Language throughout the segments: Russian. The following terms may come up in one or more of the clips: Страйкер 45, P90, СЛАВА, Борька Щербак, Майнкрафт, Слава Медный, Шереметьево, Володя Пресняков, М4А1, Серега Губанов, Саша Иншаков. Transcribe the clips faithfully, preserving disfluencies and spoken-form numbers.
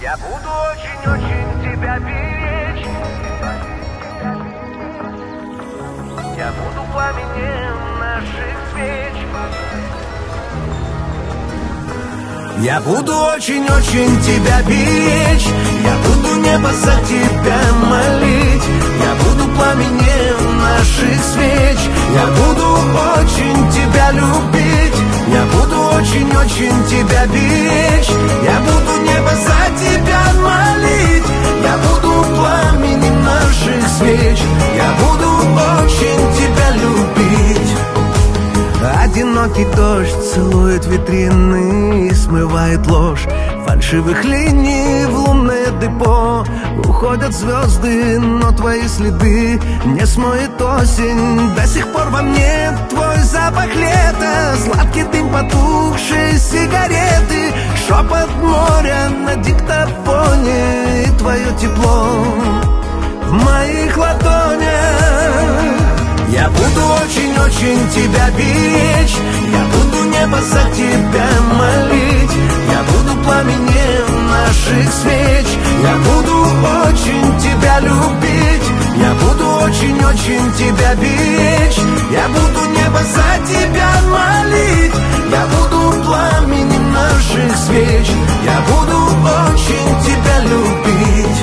Я буду очень-очень тебя беречь. Я буду пламенем наших свеч. Я буду очень-очень тебя беречь. Я буду небо за тебя молить. Я буду пламенем наших свеч. Я буду очень тебя любить. Я буду очень-очень тебя беречь. Я буду небо за тебя молить. Я буду пламенем наших свеч. Я буду очень тебя любить. Одинокий дождь целует витрины и смывает ложь фальшивых линий в лунное депо. Уходят звезды, но твои следы не смоет осень. До сих пор во мне твой запах лета, сладкий дым потухшей сигареты, шепот моря на диктофоне и твое тепло в моих ладонях. Я буду очень-очень тебя беречь. Я буду небо за тебя молить. Я буду пламенем наших свеч. Я буду очень тебя любить. Я буду очень-очень тебя беречь. Я буду небо за тебя молить. Я буду пламенем наших свеч. Я буду очень тебя любить.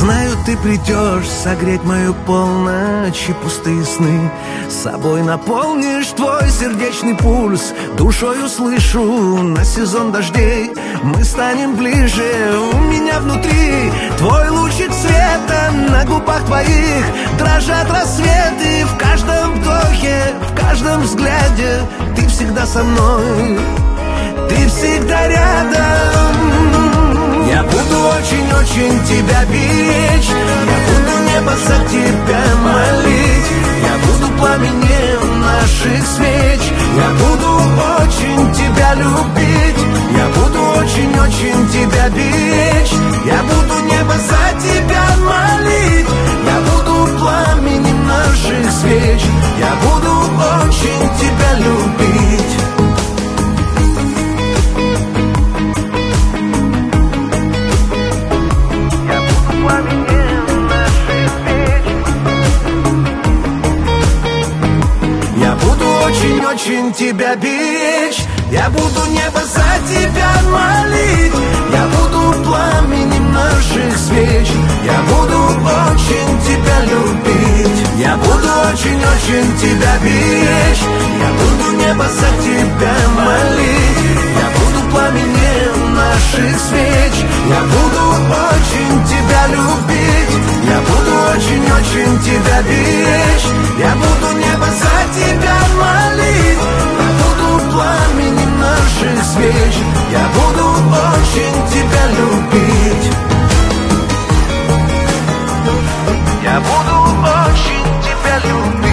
Знаю, ты придешь согреть мою полночь и пустые сны. С собой наполнишь твой сердечный пульс. Душою слышу на сезон дождей. Мы станем ближе, у меня внутри твой лучик света. На губах твоих дрожат рассветы. В каждом вдохе, в каждом взгляде ты всегда со мной, ты всегда рядом. Я буду очень-очень тебя беречь. Я буду небо за тебя молить. Я буду пламенем наших свеч. Я буду очень тебя любить. Я буду очень-очень тебя беречь. Я буду небо за тебя молить. Я буду пламенем наших свеч. Я буду очень тебя любить. Очень тебя беречь, я буду небо за тебя молить, я буду пламенем наших свеч, я буду очень тебя любить, я буду очень-очень тебя беречь, я буду небо за тебя молить, я буду пламенем наших свеч, я буду очень тебя любить, я буду очень-очень тебя беречь, я буду небо за тебя молить, я буду пламенем наших свеч, я буду очень тебя любить, я буду очень тебя любить.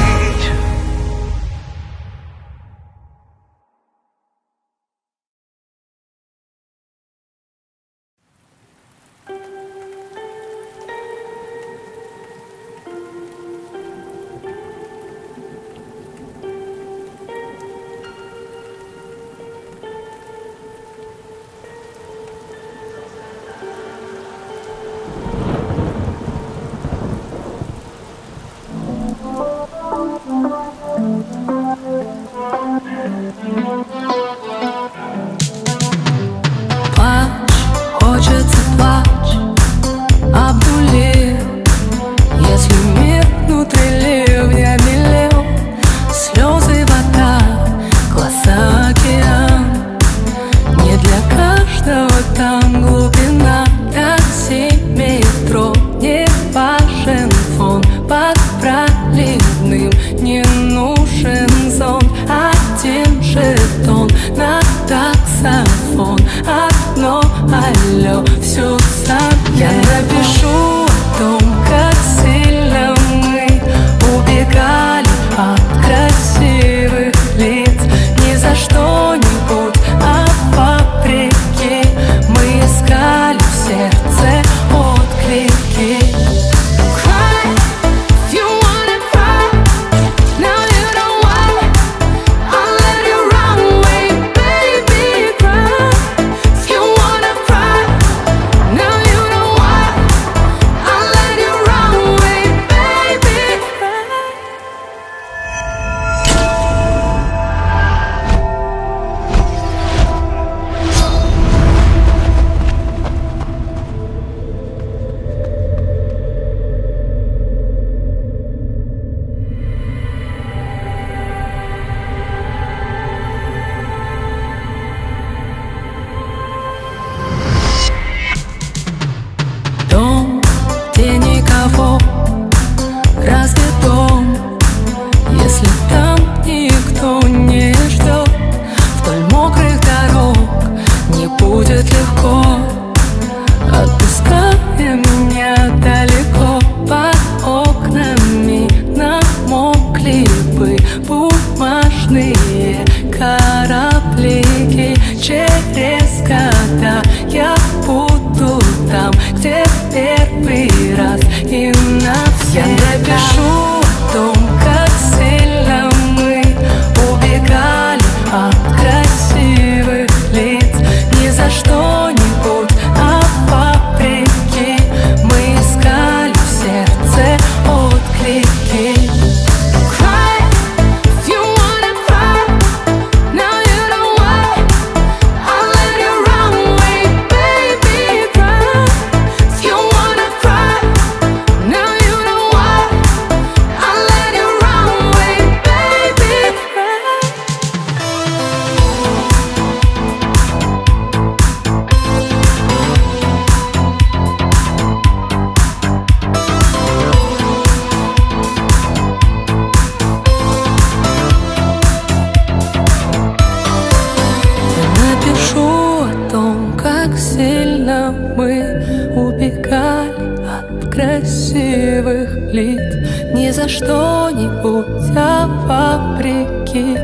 Когда мы убегали от красивых лиц, ни за что-нибудь, а вопреки,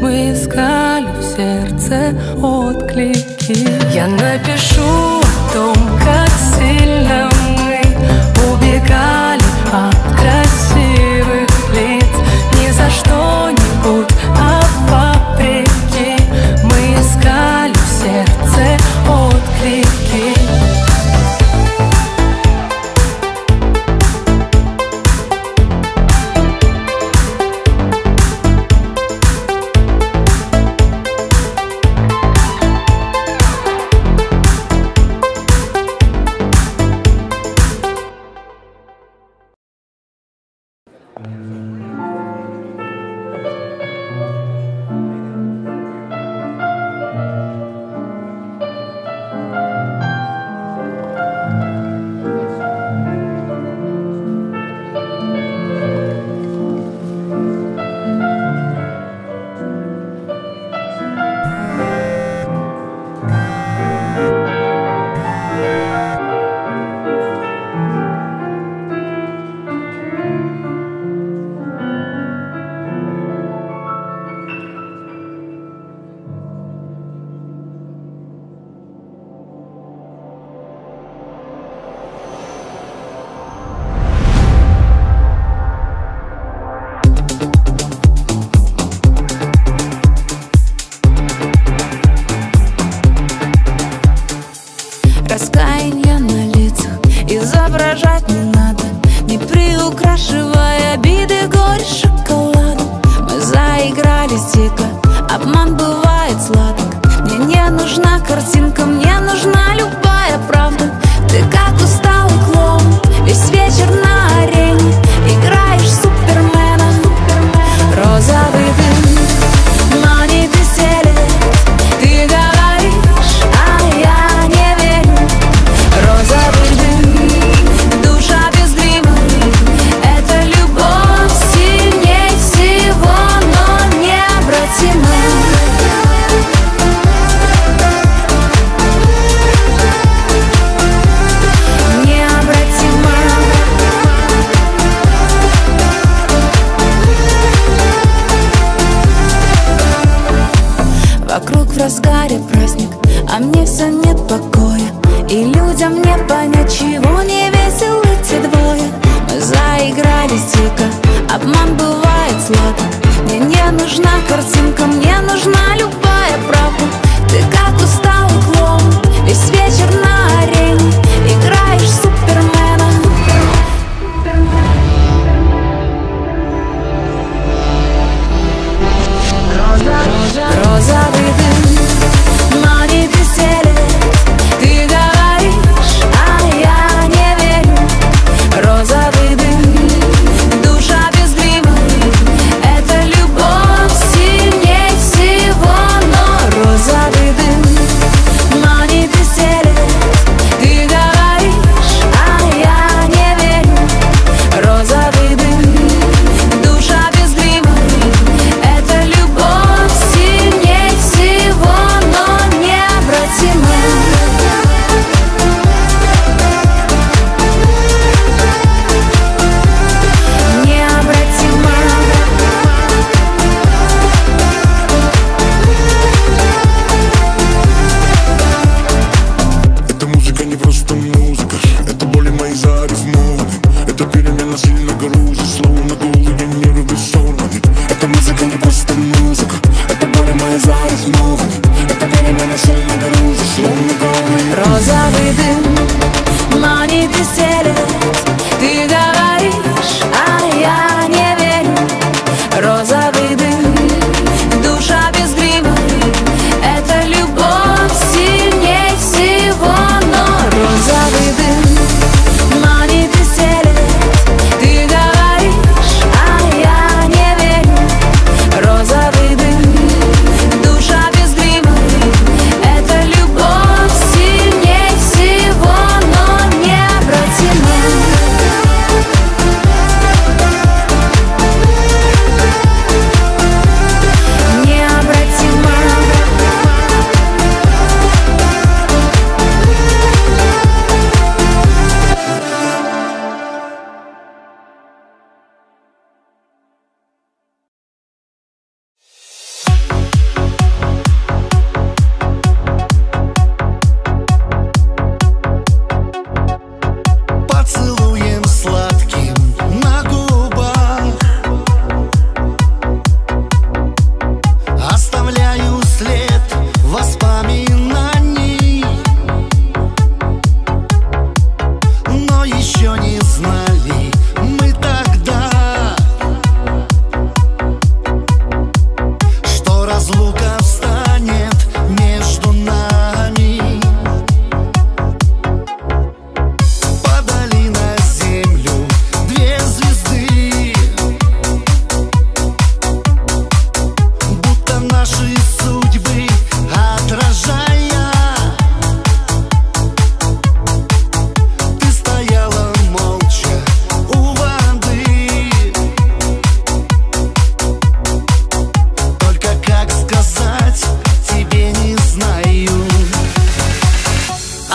мы искали в сердце отклики. Я напишу о том, как сильно мы убегали от красивых лиц, ни за что-нибудь, а вопреки, мы искали в сердце отклики. Всем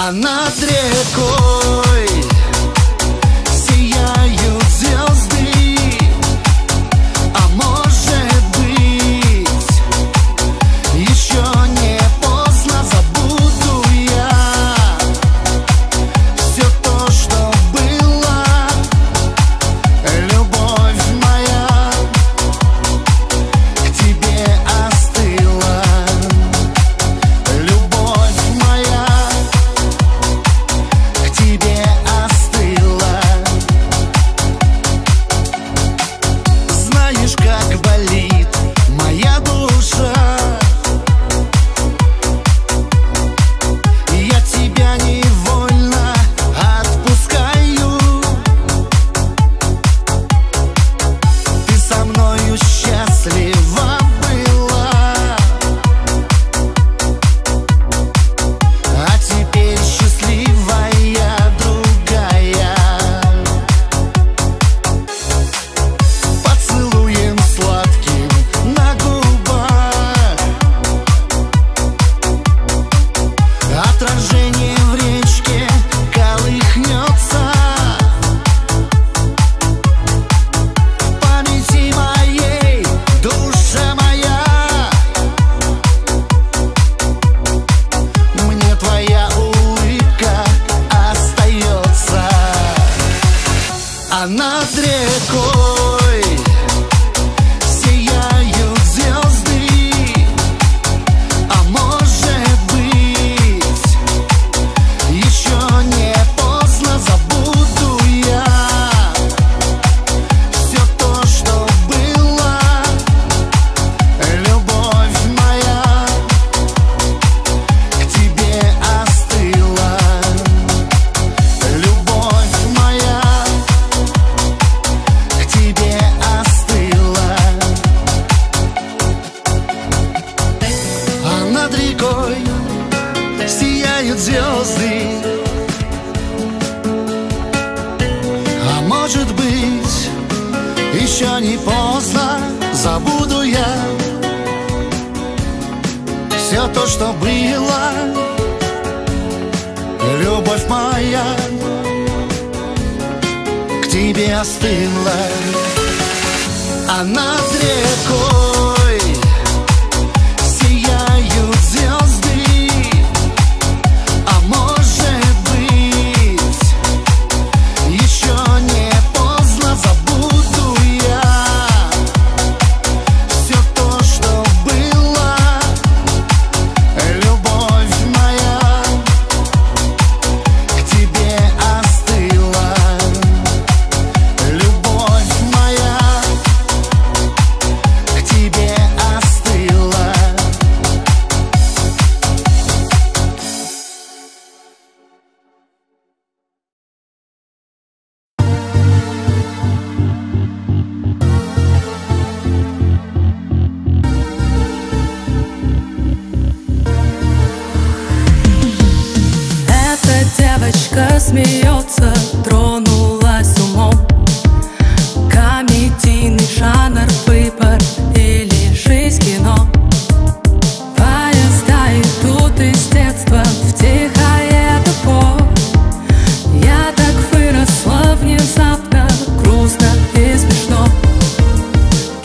А над рекой сияют звезды, а может быть, еще не поздно. Забуду я все то, что было, любовь моя к тебе остыла, любовь моя к тебе остыла. Знаешь, как болит моя душа, я тебя невольно отпускаю. Ты со мною счастлива была, а теперь счастливая другая. Поцелуем сладким на губах, отражение в речке колыхнется, в памяти моей, душа моя. Мне твоя улыбка остается, а над рекой сияют звезды, а может быть, еще не поздно. Забуду я все то, что было, любовь моя к тебе остыла, любовь моя к тебе остыла. А над рекой сияют звезды, а может быть, еще не поздно. Забуду я все то, что было, любовь моя к тебе остыла, а над рекой сияют звезды, а может быть, еще не поздно. Забуду я все то, что было, любовь моя к тебе остыла, любовь моя к тебе остыла. Эта девочка смеется, тронулась умом. Комедийный жанр, выбор или жизнь кино. Поезда идут из детства в тихое депо. Я так выросла внезапно, грустно и смешно.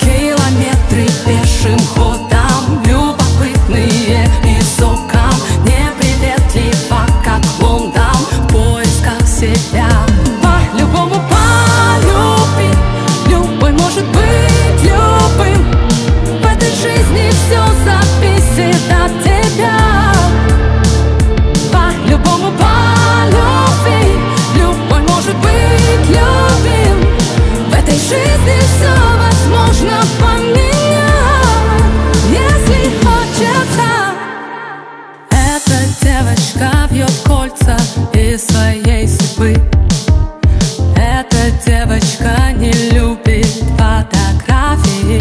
Километры пешим ходом, любопытные и соком, неприветливо, как лондам, в поисках себя. По-любому полюби, любой может быть любым. В этой жизни все зависит от тебя. По-любому полюби, любой может быть любим. В этой жизни все возможно поменять, если хочется. Эта девочка бьет кольца из своей судьбы. Эта девочка не любит фотографии.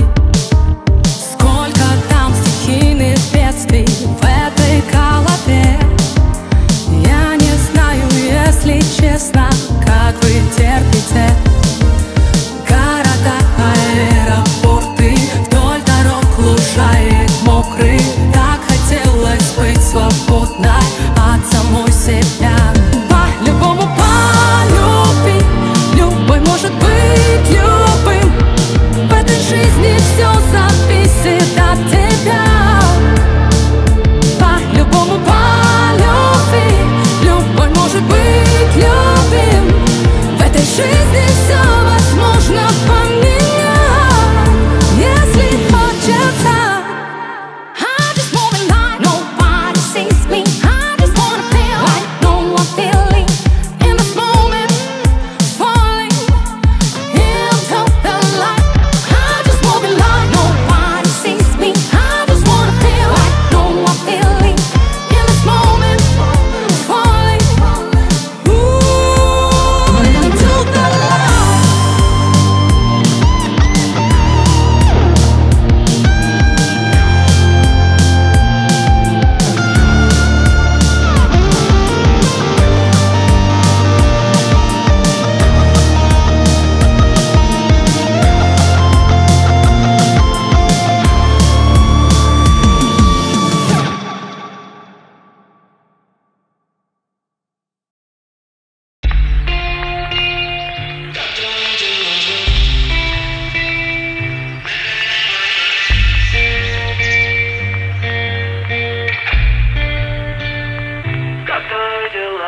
Сколько там стихийных бедствий в этой голове. Я не знаю, если честно, как вы терпите. Города, аэропорты, вдоль дорог лужаек мокрых. Так хотелось быть свободной от самой себя.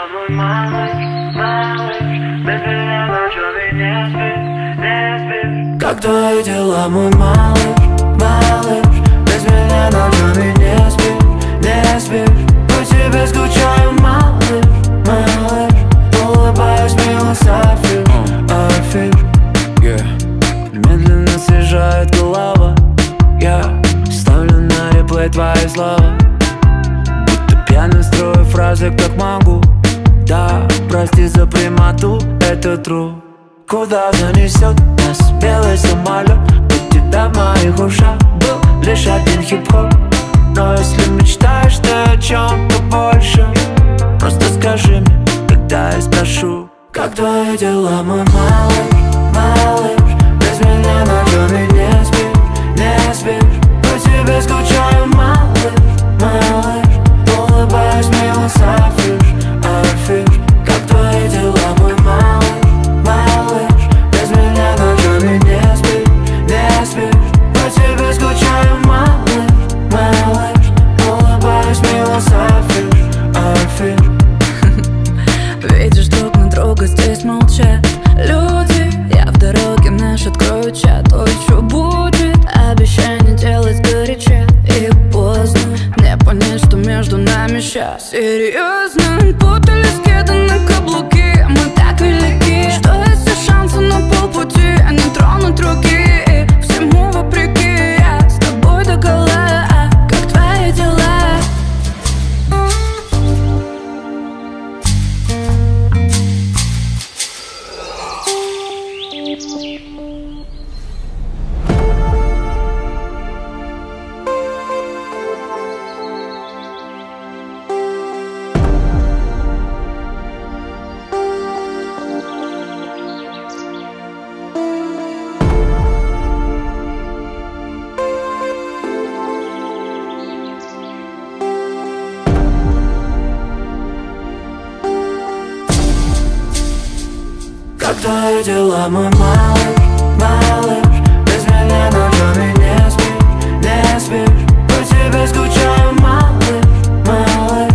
тобой, малыш, малыш, без меня ночь не спит, не спит. Как твои дела, мой малыш, малыш, без меня ночь не спит, не спишь. По тебе скучаю, малыш, малыш, улыбаюсь, мило, афиш, афиш. Yeah. Медленно съезжает голова, я yeah. ставлю на реплей твои слова. Я настрою фразы как могу. Да, прости за прямоту, это true. Куда занесет нас белый самолет? От тебя в моих ушах был лишь один хип-хоп. Но если мечтаешь ты о чем-то больше, просто скажи мне, когда я спрошу. Как твои дела, мой малыш, малыш? Без меня ночами не спишь, не спишь. По тебе скучаю, малыш, малыш. Улыбаюсь, мило, афиш, афиш. Как твои дела, мой малыш, малыш? Без меня ночами не спишь, не спишь. По тебе скучаю, малыш, малыш. Улыбаюсь, мило, афиш, афиш. Видишь, друг на друга здесь молчат люди. Я в дороге, наш открою чат. Ой, что будет? Обещание делать горячее и поздно. Не понять, что между нами сейчас. Серьезно, путали скеды на каблуки. Мы так велики, что если шансы на полпути, они тронут руки, и всему вопреки я с тобой догола. Как твои дела? Твои дела, мой малыш, малыш, без меня ночами не спишь, не спишь. По тебе скучаю, малыш, малыш,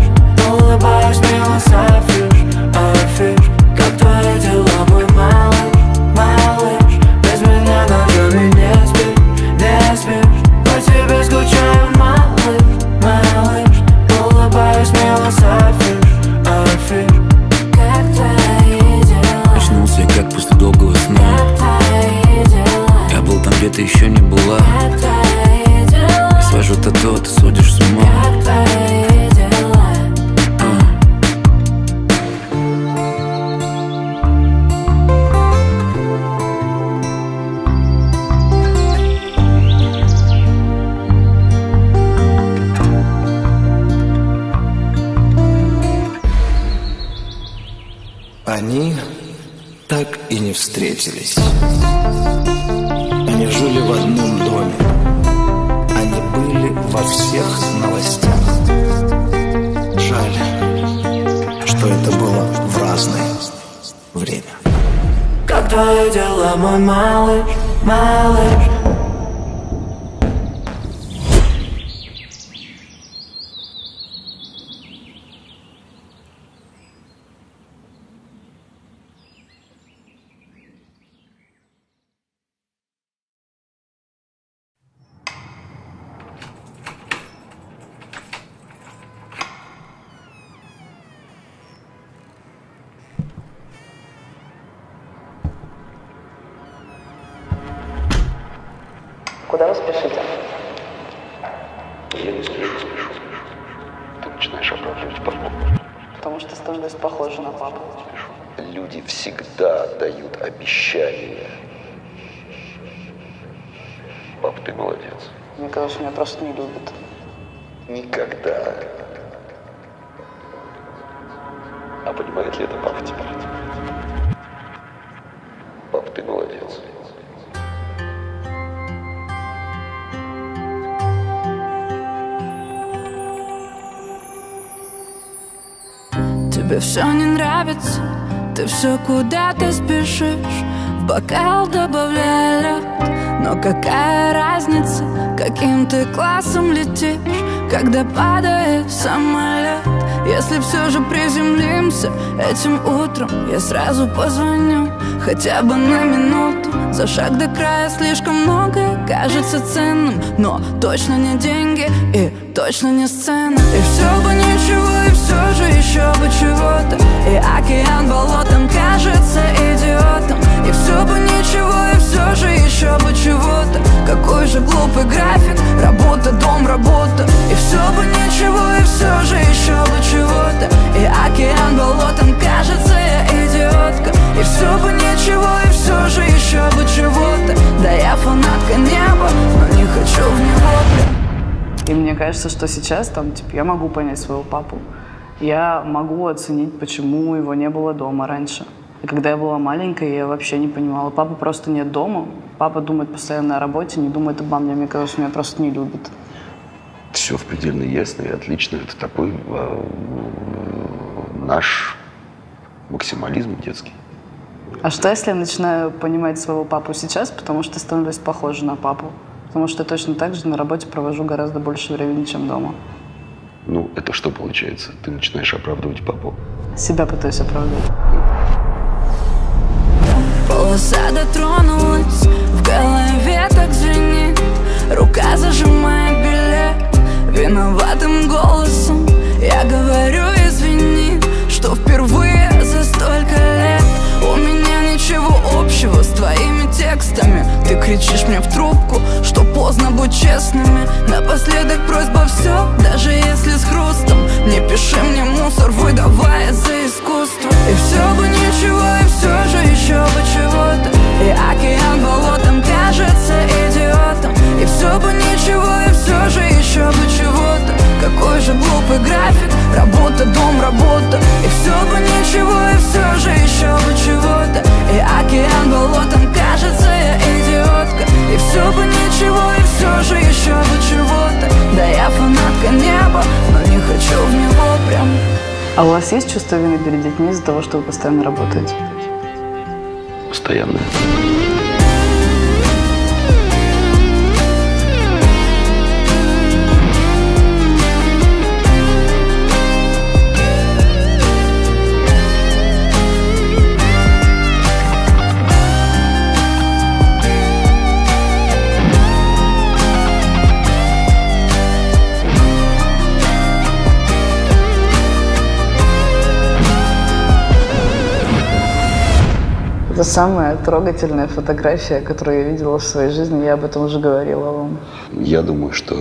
улыбаюсь, мило, афиш, афиш. Как твои дела, мой малыш, малыш, без меня ночами не спишь, не спишь. По тебе скучаю, малыш, малыш, улыбаюсь, мило, афиш, афиш. Как твои дела? Очнулся, как после долгого сна. Я был там, где ты еще не была. Я свожу тату, ты сходишь с ума. Они так и не встретились. Они жили в одном доме. Они были во всех новостях. Жаль, что это было в разное время. Как твои дела, мой малыш, малыш? Куда вы спешите? Я не спешу, спешу, спешу. Ты начинаешь оправдывать папу. Потому что становишься похожа на папу. Люди всегда дают обещания. Пап, ты молодец. Мне кажется, меня просто не любят. Никогда. А понимает ли это папа теперь? Пап, ты молодец. Тебе все не нравится, ты все куда-то спешишь. В бокал добавляй лед, но какая разница, каким ты классом летишь, когда падает самолет. Если все же приземлимся этим утром, я сразу позвоню, хотя бы на минуту. За шаг до края слишком многое кажется ценным, но точно не деньги и точно не сцена. И все бы ничего, и все же еще бы чего-то, и океан болотом кажется идиотом. И все бы ничего, и все же еще бы чего-то. Какой же глупый график, работа, дом, работа. И все бы ничего, и все же еще бы чего-то, и океан болотом кажется я идиотка. И все бы ничего, и все же еще бы чего-то. Да я фанатка неба, но не хочу в него. И мне кажется, что сейчас там, типа, я могу понять своего папу. Я могу оценить, почему его не было дома раньше. И когда я была маленькая, я вообще не понимала. Папы просто нет дома. Папа думает постоянно о работе, не думает обо мне. Мне кажется, меня просто не любит. Все в предельно ясно и отлично. Это такой э, наш максимализм детский. А что, если я начинаю понимать своего папу сейчас, потому что становлюсь похожа на папу? Потому что точно так же на работе провожу гораздо больше времени, чем дома. Ну, это что получается? Ты начинаешь оправдывать папу? Себя пытаюсь оправдывать. Полоса дотронулась, в голове так звенит, рука зажимает билет. Виноватым голосом я говорю, извини, что впервые за столько лет у меня ничего общего с твоими текстами. Ты кричишь мне в трубку, что поздно быть честными. Напоследок просьба все, даже если с хрустом. Не пиши мне мусор, выдавая за искусство. И все бы ничего, и все же еще бы чего-то, и океан болотом кажется идиотом. И все бы ничего, и все же еще бы чего-то. Какой же глупый график, работа, дом, работа. И все бы ничего, и все же еще бы чего-то, и океан болотом кажется я идиотка. И все бы ничего, и все же еще бы чего-то. Да я фанатка неба, но не хочу в него прям. А у вас есть чувство вины перед детьми из-за того, что вы постоянно работаете? Постоянно. Это самая трогательная фотография, которую я видела в своей жизни, я об этом уже говорила вам. Я думаю, что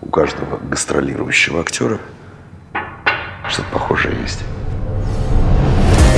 у каждого гастролирующего актера что-то похожее есть.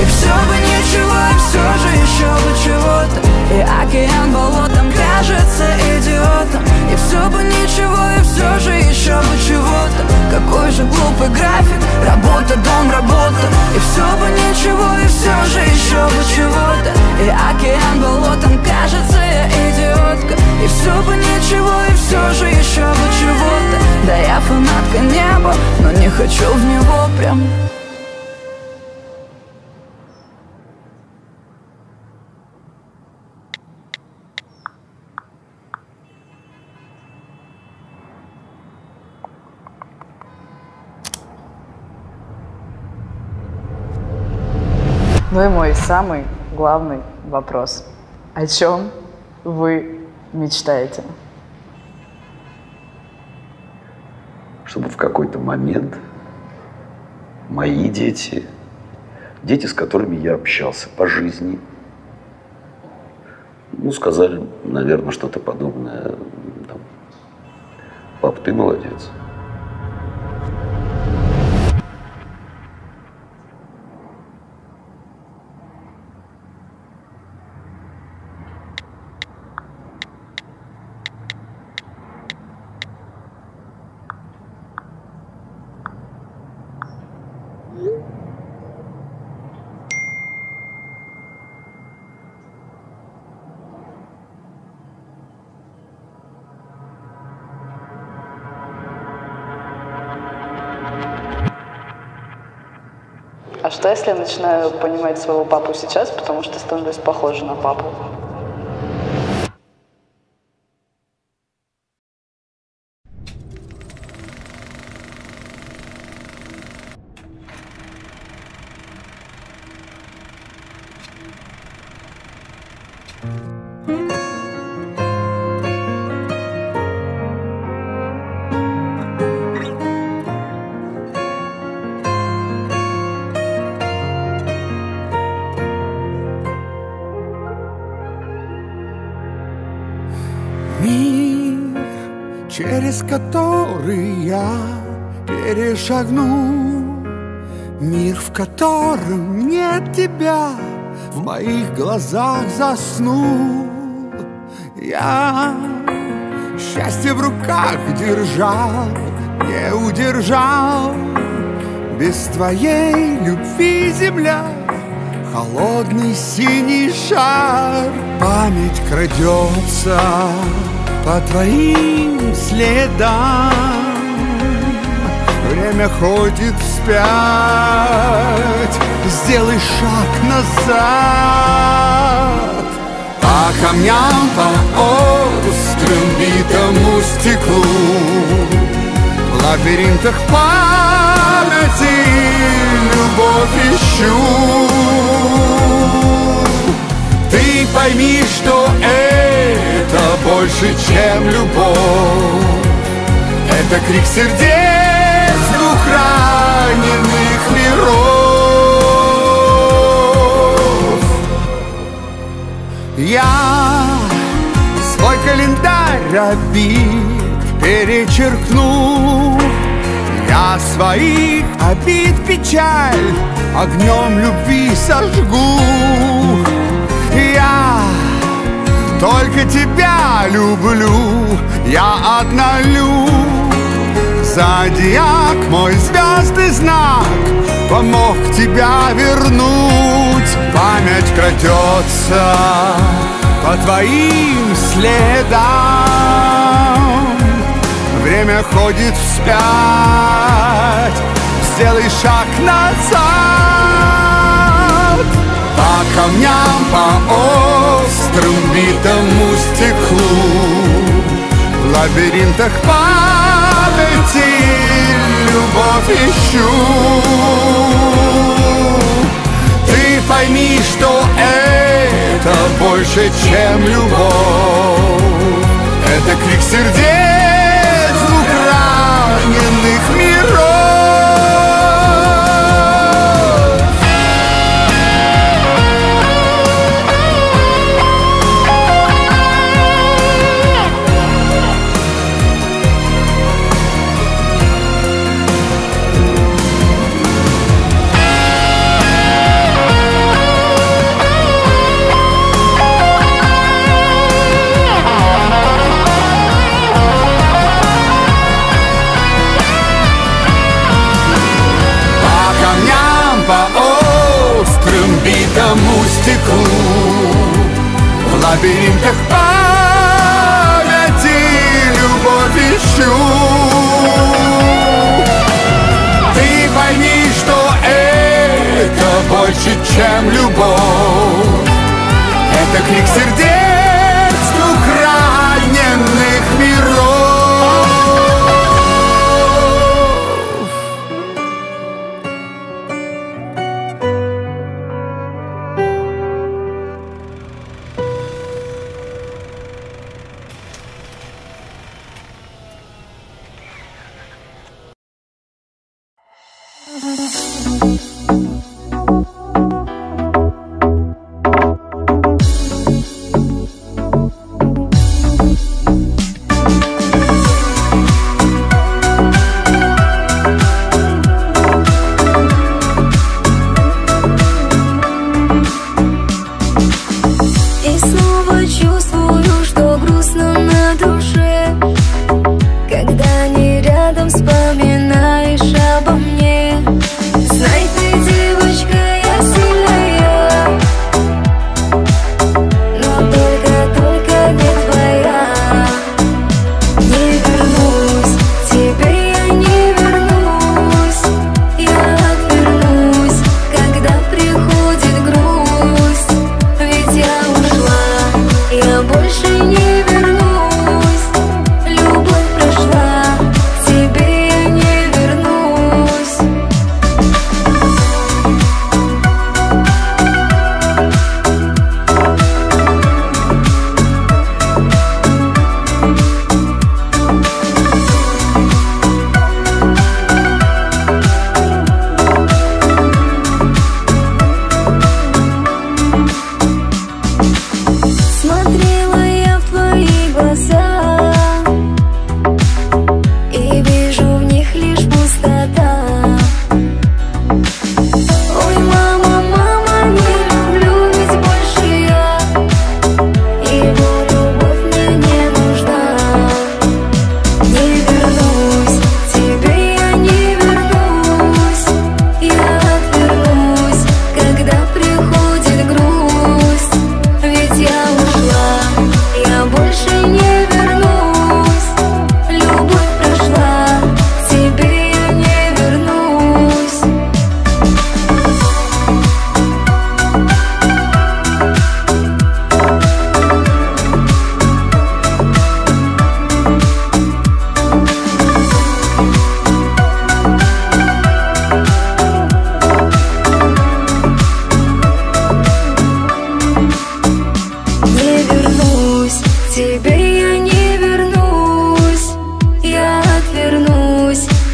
И все бы ничего, и все же еще бы чего-то, и океан болотом кажется идиотом. И все бы ничего, и все же еще бы чего-то. Какой же глупый график, работа, дом, работа. И все бы ничего, и все же еще бы чего-то, и океан болотом кажется я идиотка. И все бы ничего, и все же еще бы чего-то. Да я фанатка неба, но не хочу в него прям. Ну и мой самый главный вопрос. О чем вы мечтаете? Чтобы в какой-то момент мои дети, дети, с которыми я общался по жизни, ну, сказали, наверное, что-то подобное. Там, пап, ты молодец. А что, если я начинаю понимать своего папу сейчас, потому что становлюсь похожа на папу? через который я перешагну, мир, в котором нет тебя, в моих глазах заснул. Я счастье в руках держал, не удержал. Без твоей любви земля — холодный синий шар. Память крадется по твоим следам, время ходит вспять, сделай шаг назад. По камням, по острым битому стеклу, в лабиринтах памяти любовь ищу. Ты пойми, что это больше, чем любовь, это крик сердец двух раненых миров. Я свой календарь обид перечеркну, я своих обид печаль огнем любви сожгу. Я только тебя люблю, я однолюб. Зодиак мой звездный знак помог тебя вернуть. Память крадется по твоим следам, время ходит вспять, сделай шаг назад. По камням, по острым битому стеклу, в лабиринтах памяти любовь ищу. Ты пойми, что это больше, чем любовь, это крик сердец двух раненых миров. В лабиринтах памяти любовь ищу. Ты пойми, что это больше, чем любовь, это крик сердец двух раненых миров. Thank you.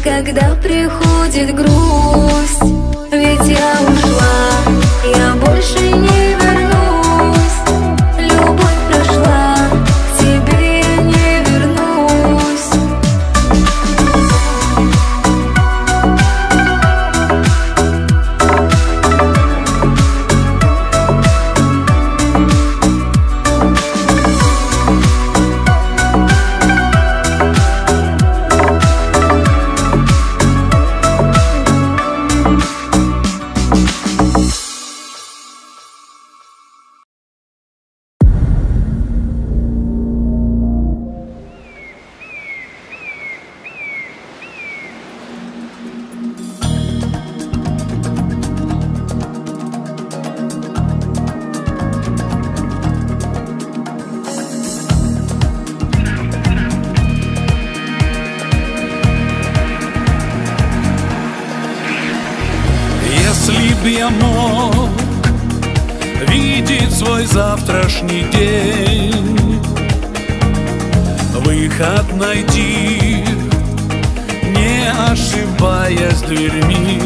Когда приходит грусть, ведь я ушла, я больше не вернусь. Любовь прошла, к тебе я не вернусь. Я мог видеть свой завтрашний день, выход найти, не ошибаясь дверьми.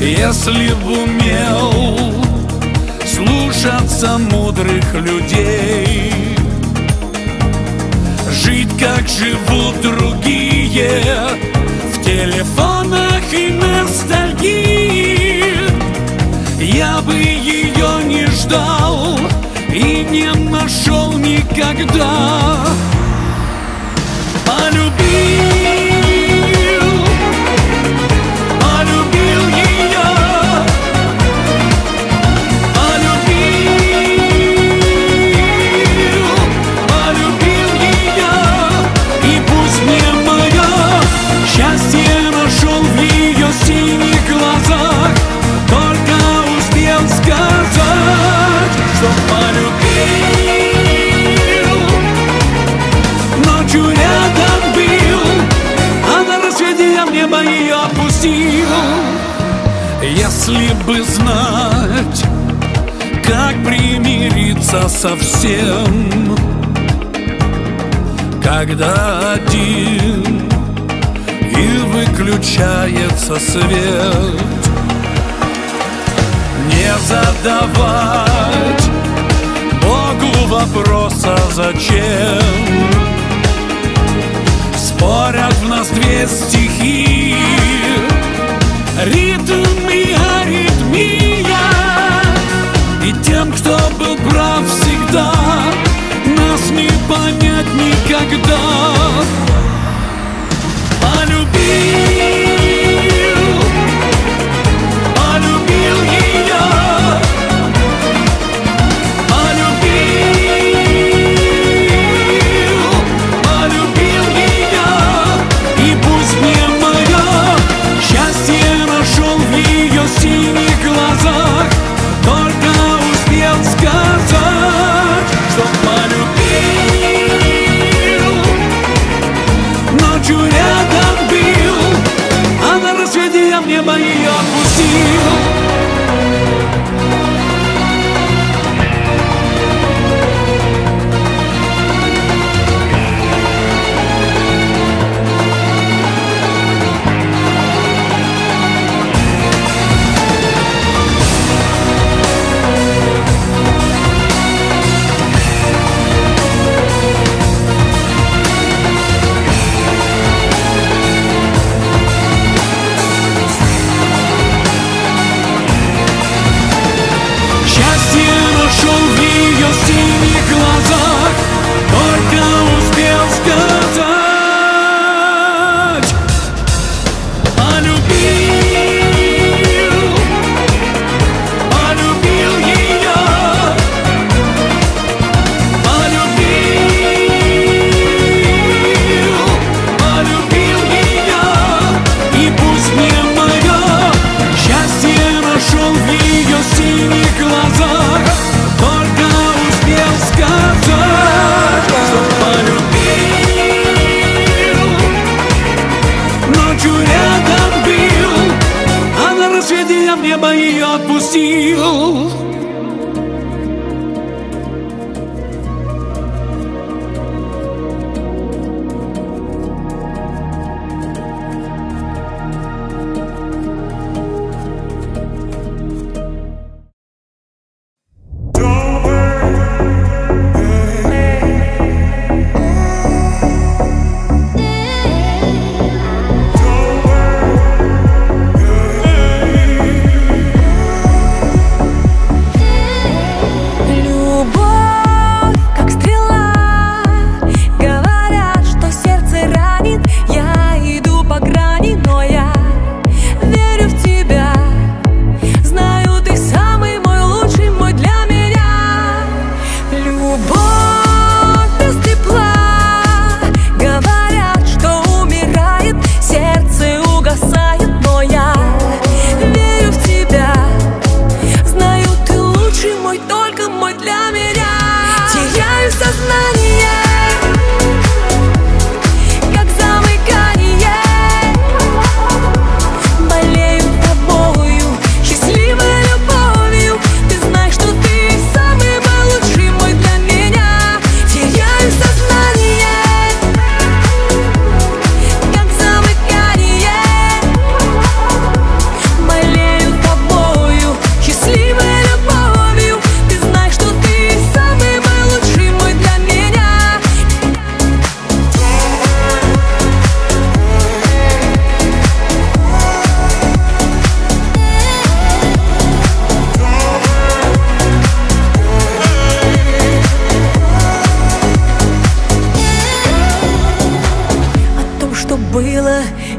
Если б умел слушаться мудрых людей, жить, как живут другие, в телефонах и ностальгии, я бы ее не ждал и не нашел никогда. Полюбил, полюбил ее, полюбил, полюбил ее. И пусть не мое счастье нашел в ее синих глазах, только успел сказать, что полюбил. Ночью рядом был, а на рассвете я в небо ее опустил. Если бы знать, как примириться со всем, когда один и выключается свет. Не задавать Богу вопроса зачем. Спорят в нас две стихи, ритм и аритмия. И тем, кто был прав всегда, нас не понять никогда. Полюбил, полюбил ее, полюбил, полюбил ее. И пусть не мое счастье нашел в ее синих глазах, только успел сказать, что полюбил. Ночью рядом, в небо ее опустил. небо и отпустил.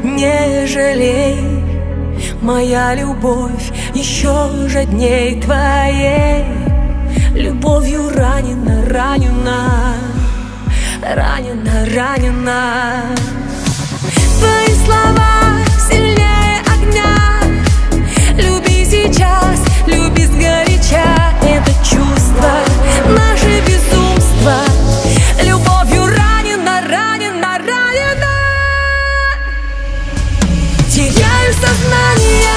Не жалей, моя любовь, еще жадней твоей. Любовью ранена, ранена, ранена, ранена. Твои слова сильнее огня. Люби сейчас, люби сгоряча. Это чувство, наше безумство. Любовью ранена, ранена, ранена. Теряю сознание.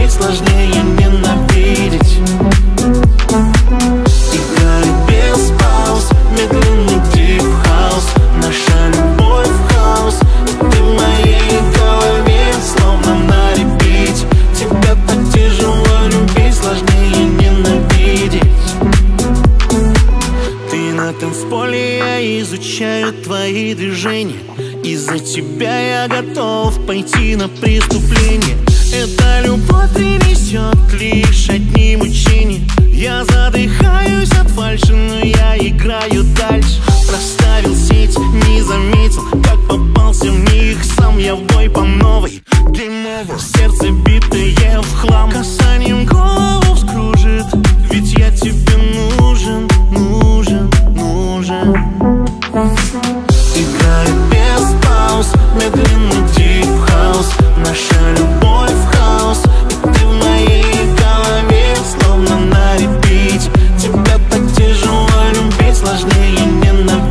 Сложнее не нам. смущают твои движения. Из-за тебя я готов пойти на преступление. Эта любовь принесет лишь одни мучения. Я задыхаюсь от фальши, но я играю дальше. Расставил сети, не заметил, как попался в них сам. Я в бой по новой, дерьмово. Сердце битое в хлам, касанием голову вскружит. Ведь я тебе нужен, нужен, нужен. Играю без пауз, медленный дип-хаус. Наша любовь в хаос, и ты в моей голове словно на репите. Тебя так тяжело любить, сложнее ненавидеть.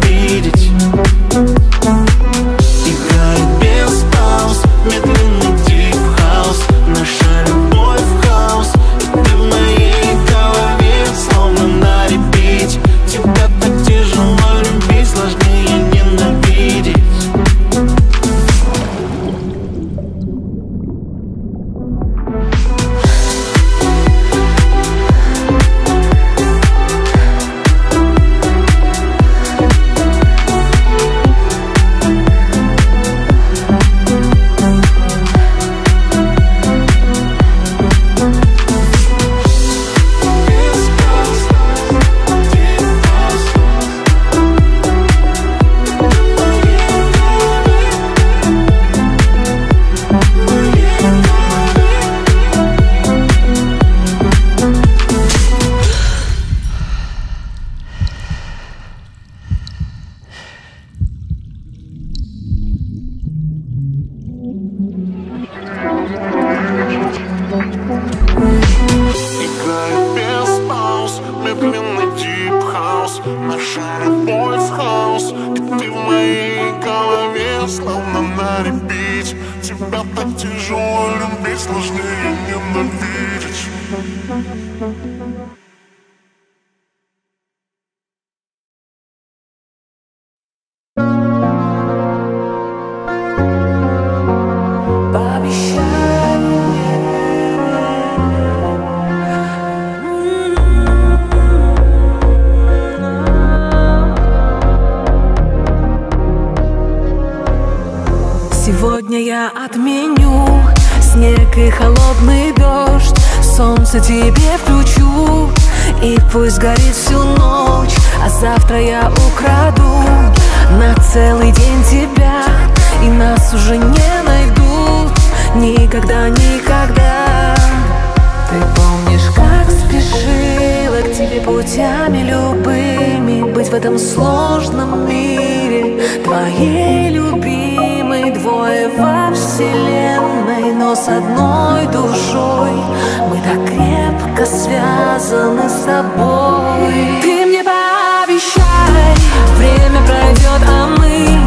Играю без пауз, медленный дип-хаус. Наша любовь в хаос, и ты в моей голове словно на репите. Тебя так тяжело любить, сложнее ненавидеть. Сегодня я отменю снег и холодный дождь. Солнце тебе включу, и пусть горит всю ночь. А завтра я украду на целый день тебя, и нас уже не найдут никогда, никогда. Ты помнишь, как спешила к тебе путями любыми? Быть в этом сложном мире твоей любви. Мы двое во вселенной, но с одной душой. Мы так крепко связаны с тобой. Ты мне пообещай, время пройдет, а мы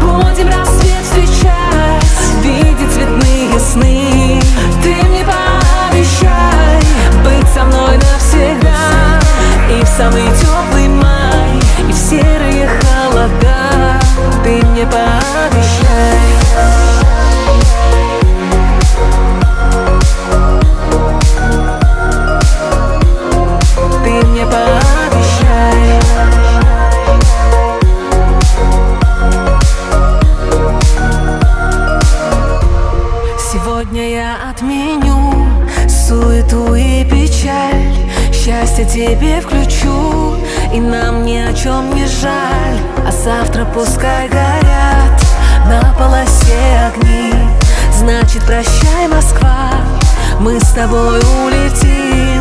будем рассвет встречать, видеть цветные сны. Ты мне пообещай быть со мной навсегда, и в самый теплый май, и в серые холода. Ты мне пообещай. Счастье тебе включу, и нам ни о чем не жаль. А завтра пускай горят на полосе огни. Значит, прощай, Москва, мы с тобой улетим.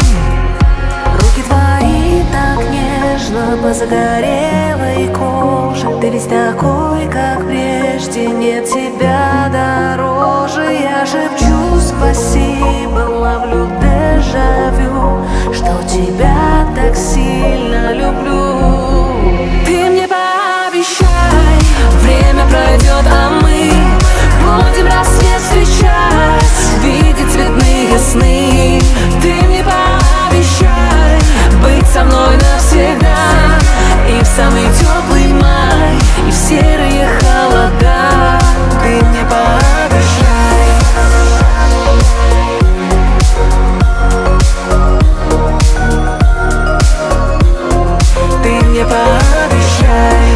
Руки твои так нежно по загорелой коже. Ты ведь такой, как прежде, нет тебя дороже. Я шепчу спасибо, ловлю дежавю, что тебя так сильно люблю. Ты мне пообещай, время пройдет, а мы будем рассвет встречать, видеть цветные сны. Ты мне пообещай быть со мной навсегда, и в самый теплый май, и в серые холода. Ты мне пообещай. Ты мне пообещай.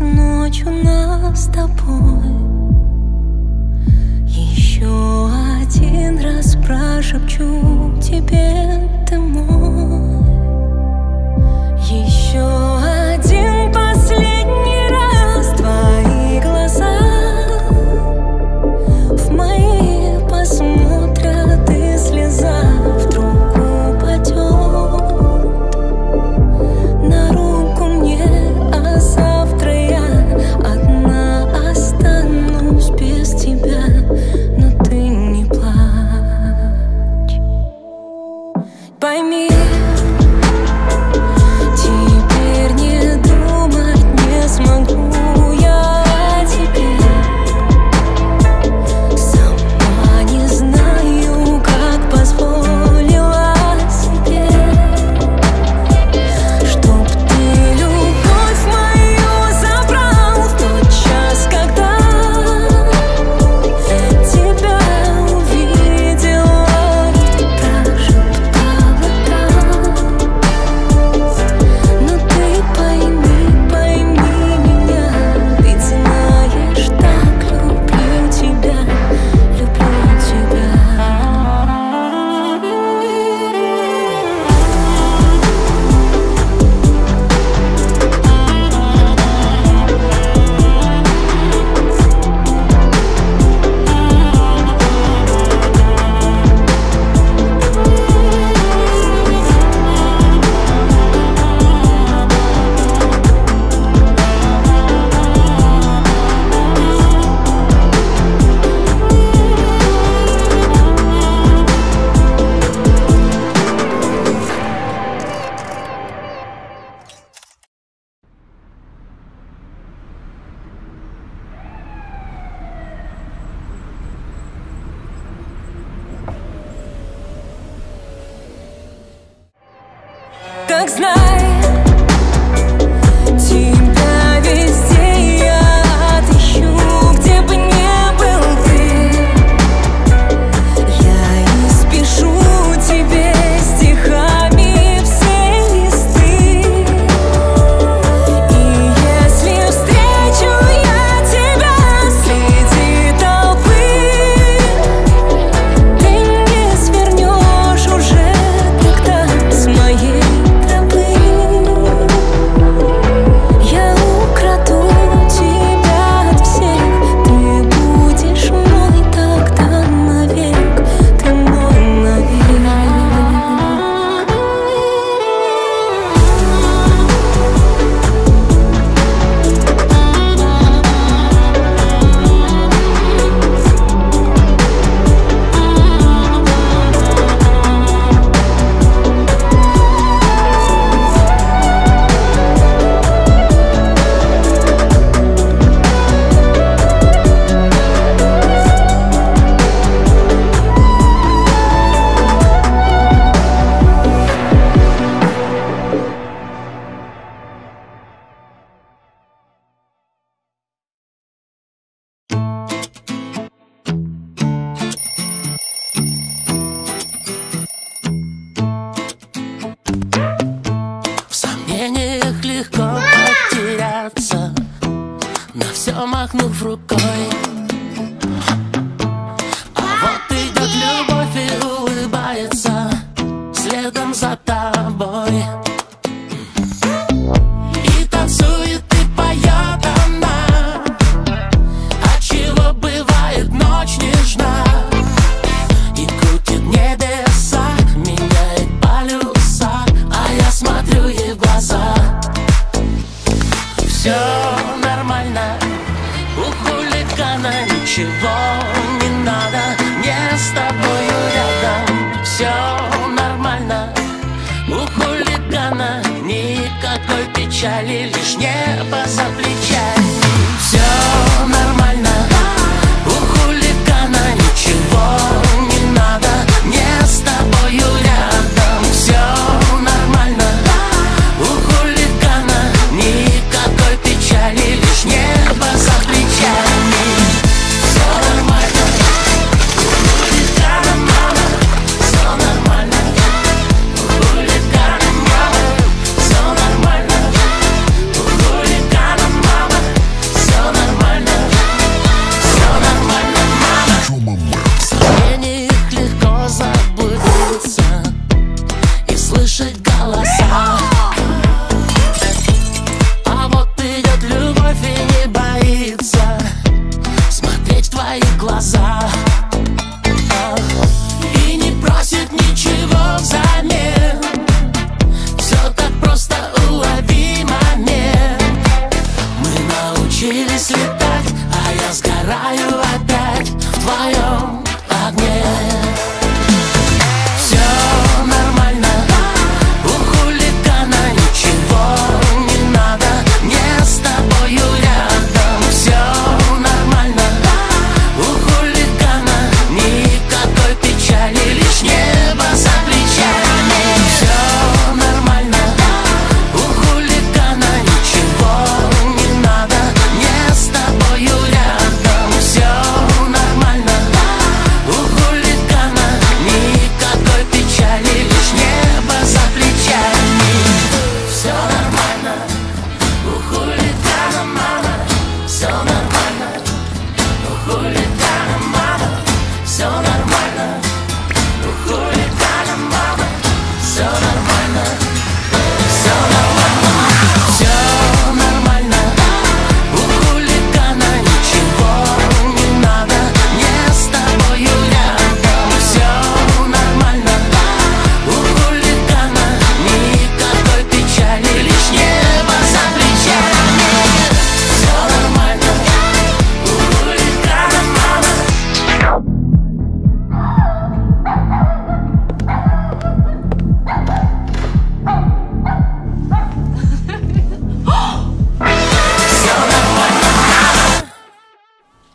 Останется ночь у нас с тобой. Еще один раз прошепчу тебе, ты мой. Еще один последний раз твои глаза в мои посмотрят, и слеза вдруг упадет на руку мне, а завтра я одна останусь без тебя. Но ты не плачь, пойми. Могу я теперь, сама не знаю, как позволила себе, чтоб ты любовь мою забрал в тот час, когда тебя увидела и прошептала так. Но ты пойми, так знай, тебя везде я отыщу, где бы ни был ты. Я и спешу тебе стихами все листы. И если встречу я тебя среди толпы, ты не свернешь уже тогда с моей. Махнув рукой, а вот идет любовь и улыбается следом за тобой. И танцует, и поет она, отчего бывает ночь нежна. И крутит небеса, меняет полюса, а я смотрю ей в глаза. Все нормально, ничего не надо, мне с тобою рядом. Все нормально, у хулигана никакой печали, лишь небо за плечами. Все нормально, у хулигана ничего не надо, мне с тобою рядом. Все нормально, у хулигана никакой печали, лишь небо за плечами. голоса. А вот идет любовь и не боится смотреть в твои глаза. И не просит ничего взамен. Все так просто, улови момент. Мы научились летать, а я сгораю опять в твоем огне.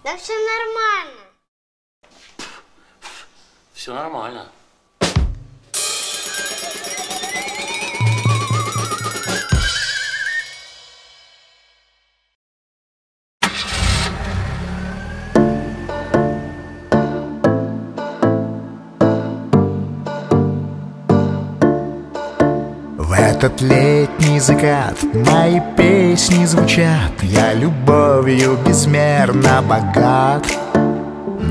Да все нормально. Все нормально. Этот летний закат мои песни звучат. Я любовью безмерно богат.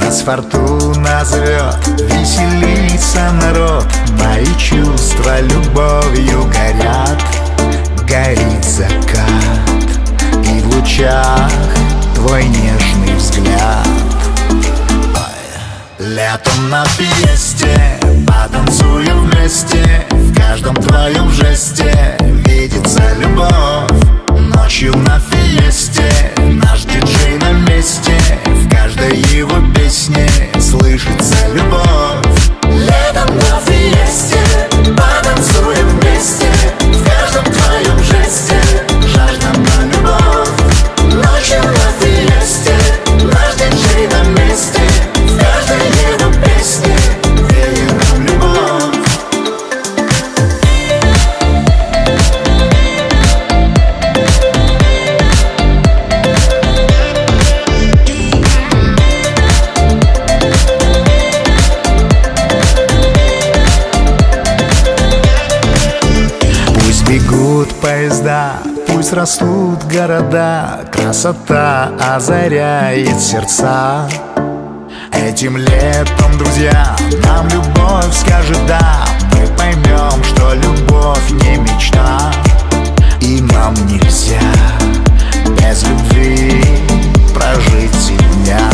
Нас фортуна зовет, веселится народ. Мои чувства любовью горят. Горит закат, и в лучах твой нежный взгляд. Летом на фиесте потанцуем вместе. В каждом твоем жесте видится любовь. Ночью на фиесте наш диджей на месте. В каждой его песне слышится любовь. Летом на фиесте потанцуем вместе. В каждом твоем жесте жаждем на любовь. Ночью на фиесте наш диджей на месте. В каждой его песне веером любовь. Пусть бегут поезда, пусть растут города, красота озаряет сердца. Этим летом, друзья, нам любовь скажет да. Мы поймем, что любовь не мечта. И нам нельзя без любви прожить и дня.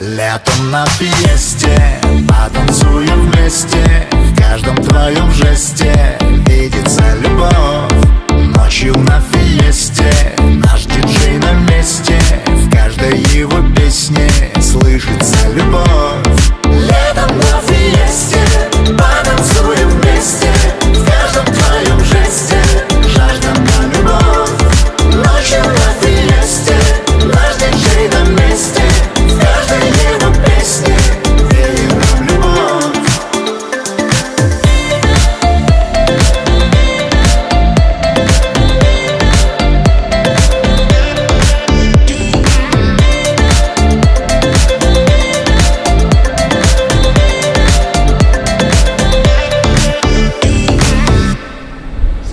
Летом на фиесте потанцуем вместе. В каждом твоем жесте видится любовь. Ночью на фиесте наш диджей на месте. В каждой его песне слышится любовь. Летом на фиесте потанцуем вместе. В каждом твоем жесте жаждем на любовь. Ночью на фиесте наш диджей на месте. В каждой его песне веером любовь.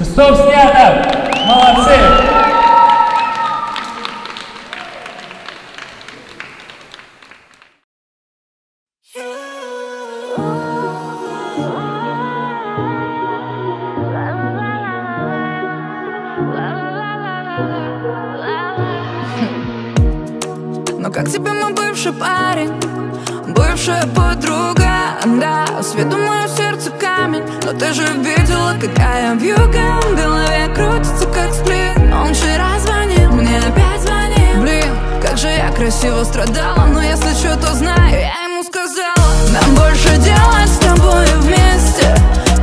Стоп, снято! Молодцы! Как тебе мой бывший парень, бывшая подруга, да, свету мое сердце камень. Но ты же видела, какая вьюга в голове крутится, как сплит. Он вчера звонил, мне опять звонил. Блин, как же я красиво страдала, но если что, то знаю, я ему сказала. Нам больше делать с тобой вместе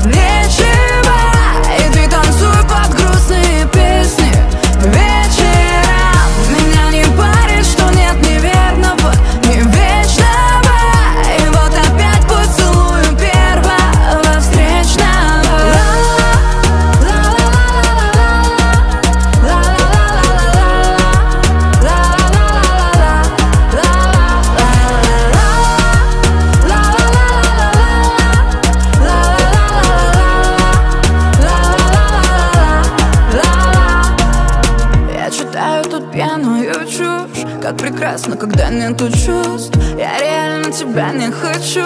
нечего. И ты танцуй под грустные песни вечером. Меня не парит, что нет неверного, не вечного. И вот опять поцелую первого встречного. Как прекрасно, когда нету чувств. Я реально тебя не хочу,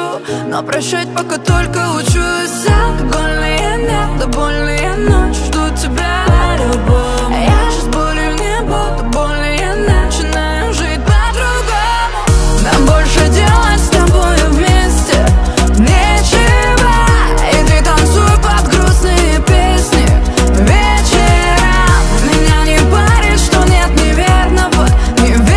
но прощать пока только учусь. Алкогольные дня, довольные ночи, жду тебя по-любому. Я же с болью в небо, до боли я начинаю жить по-другому. Нам больше делать с тобой вместе нечего. И ты танцуй под грустные песни вечером. Меня не парит, что нет неверного, не верного.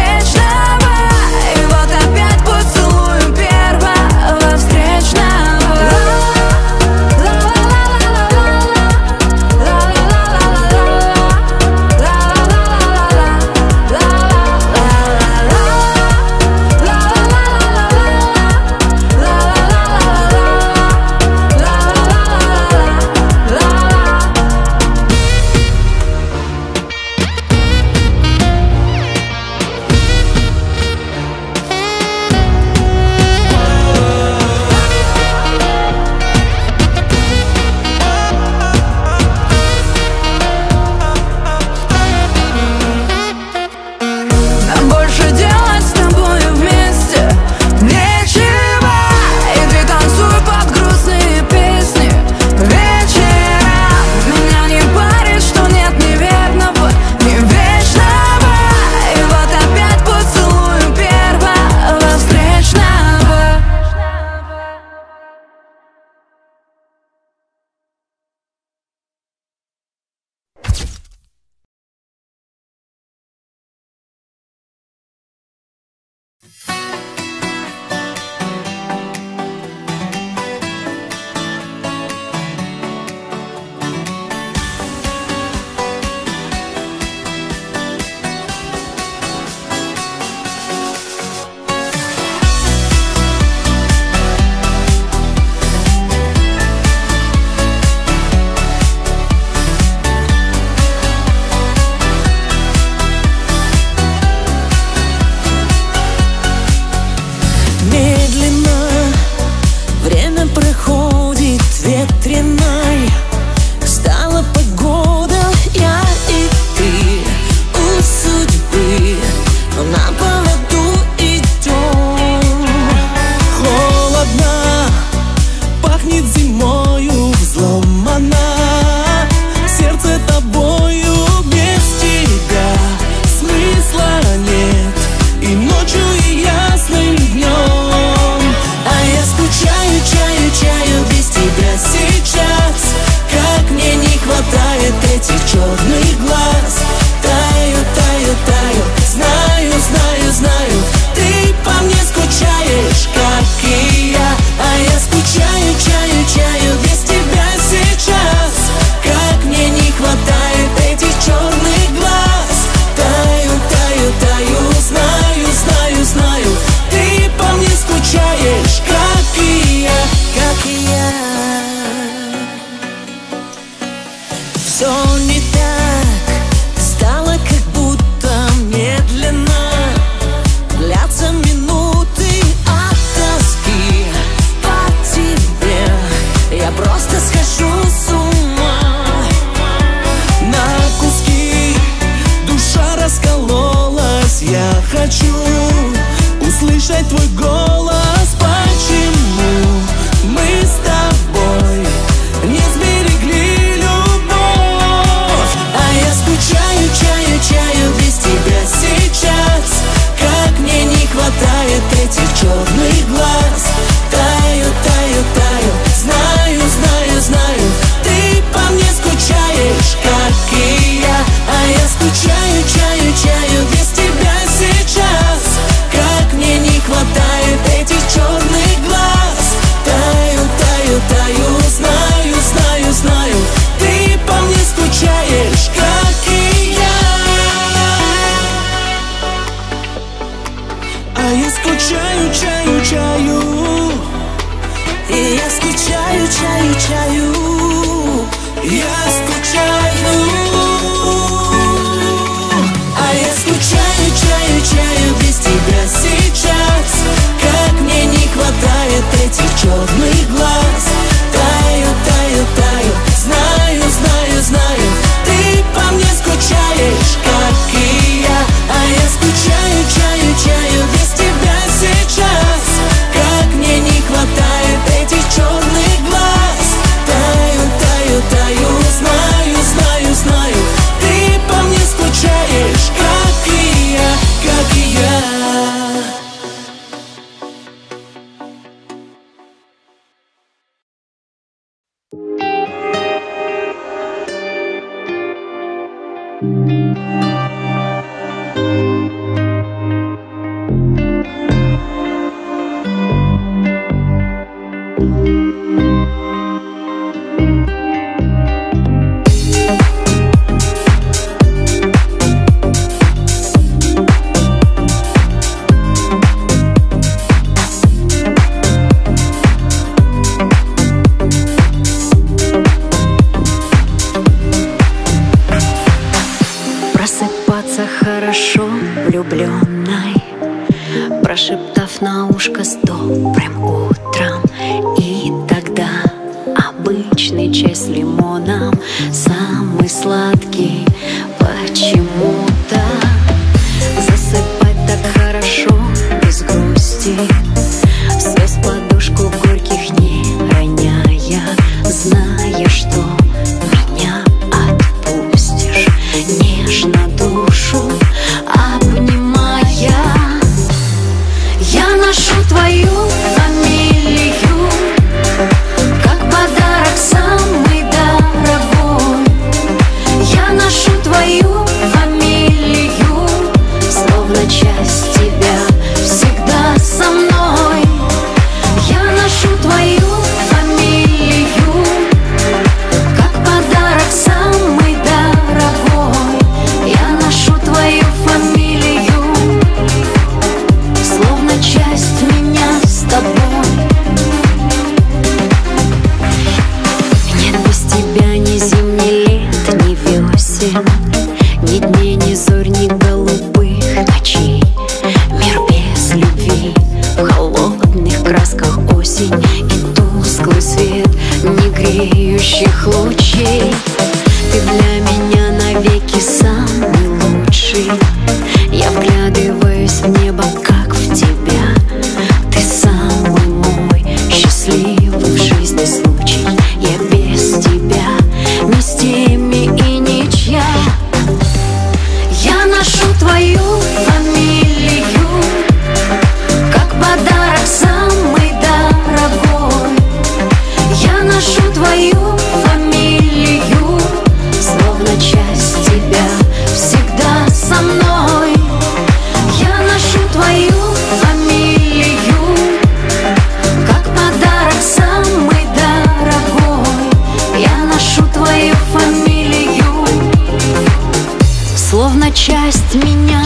I хорошо влюбленной, прошептав на ушко с добрым утром. И тогда обычный чай с лимоном самый сладкий почему-то. Засыпать так хорошо без грусти, слез подушку горьких не роняя, зная, что меня отпустишь, нежно душу обнимая. Я ношу твою фамилию как подарок самый дорогой. Я ношу твою фамилию, словно часть тебя всегда со мной. Я ношу твою фамилию как подарок самый дорогой. Я ношу твою фамилию, словно часть меня с тобой. Нет, без тебя ни зим, ни лет, ни весен, ни дней, ни зорь, ни голубых ночей. Мир без любви в холодных красках осень и тусклый свет негреющих лучей. Ты для меня навеки самый лучший. Я вглядываюсь в небо, как в тебя. Ты самый мой счастливый в жизни случай. Я без тебя ни с теми и ничья. Я ношу твою фамилию как подарок самый дорогой. Я ношу твою фамилию, словно часть тебя всегда со мной. Я ношу твою фамилию как подарок самый дорогой. Я ношу твою фамилию, словно часть меня.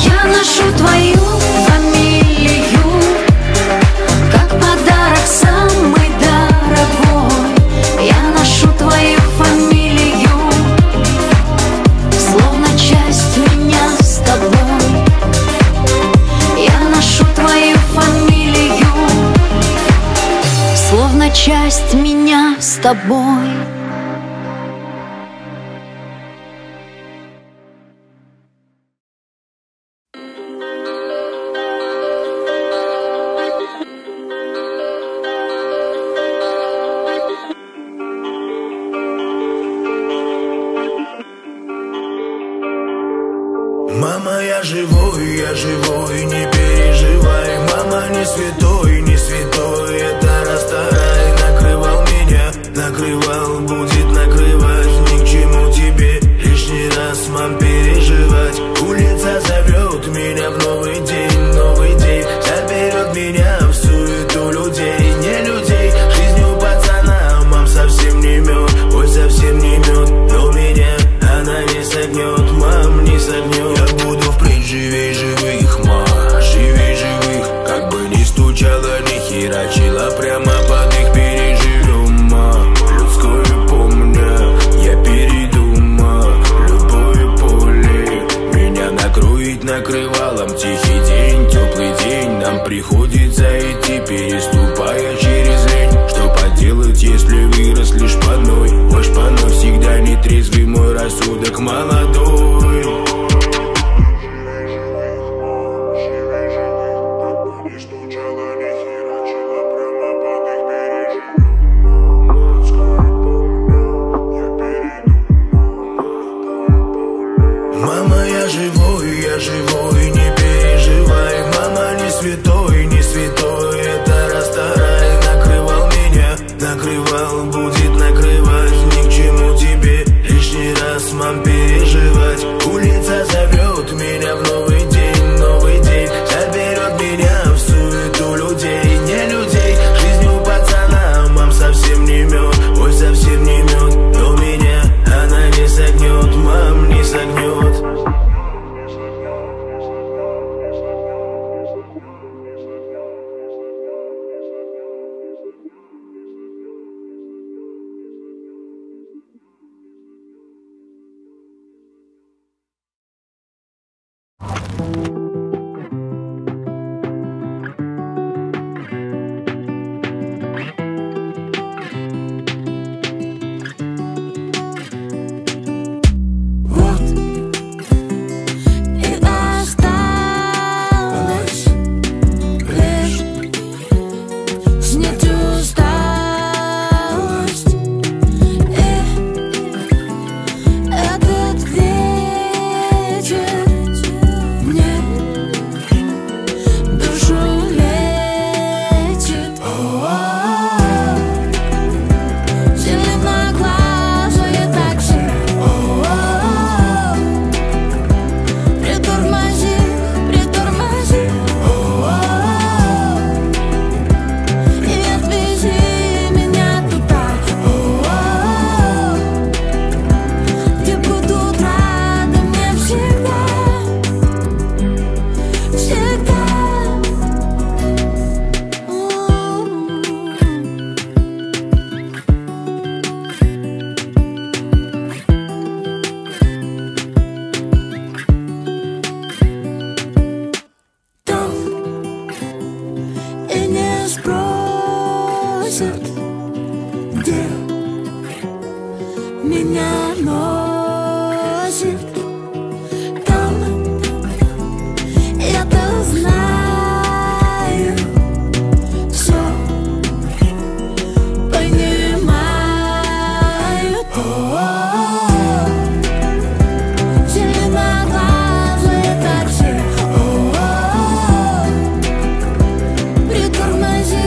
Я ношу твою фамилию как подарок самый дорогой. Я ношу твою фамилию, словно часть меня с тобой. Я ношу твою фамилию, словно часть меня с тобой. Мама, я живой, я живой, не переживай. Мама, не святой, не святой, это расторай. Накрывал меня, накрывал, будет накрывать. Ни к чему тебе лишний раз, мам, переживать. Улица зовет меня в новый день, новый день. Заберет меня в суету людей, не людей. Жизнью пацана, мам, совсем не мед, ой, совсем не мед. Но меня она не согнет, мам, не согнет. Живей живых, ма, живей живых. Как бы ни стучала, ни херачила, прямо под их переживем, ма. Людское помня, я перейду, ма. Любое поле меня накроет накрывалом. Тихий день, теплый день, нам приходится идти, переступая через лень. Что поделать, если выросли шпаной? Ой, шпаной всегда нетрезвый мой рассудок молодой. Накрывал, будет накрывать, ни к чему тебе лишний раз, мам, переживать. Где меня носит, там я-то знаю, все понимаю. Зеленоглазые такси, притормози.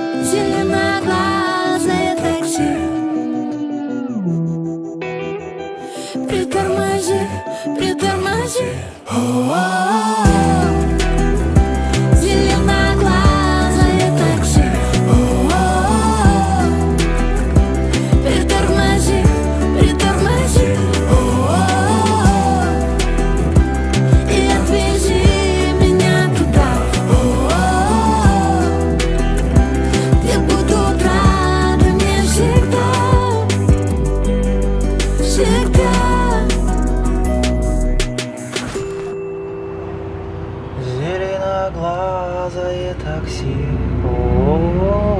Зеленоглазое такси, притормози, притормози. Зеленоглазое такси, притормози, притормози. И отвези меня туда, зеленоглазое такси. О-о-о-о.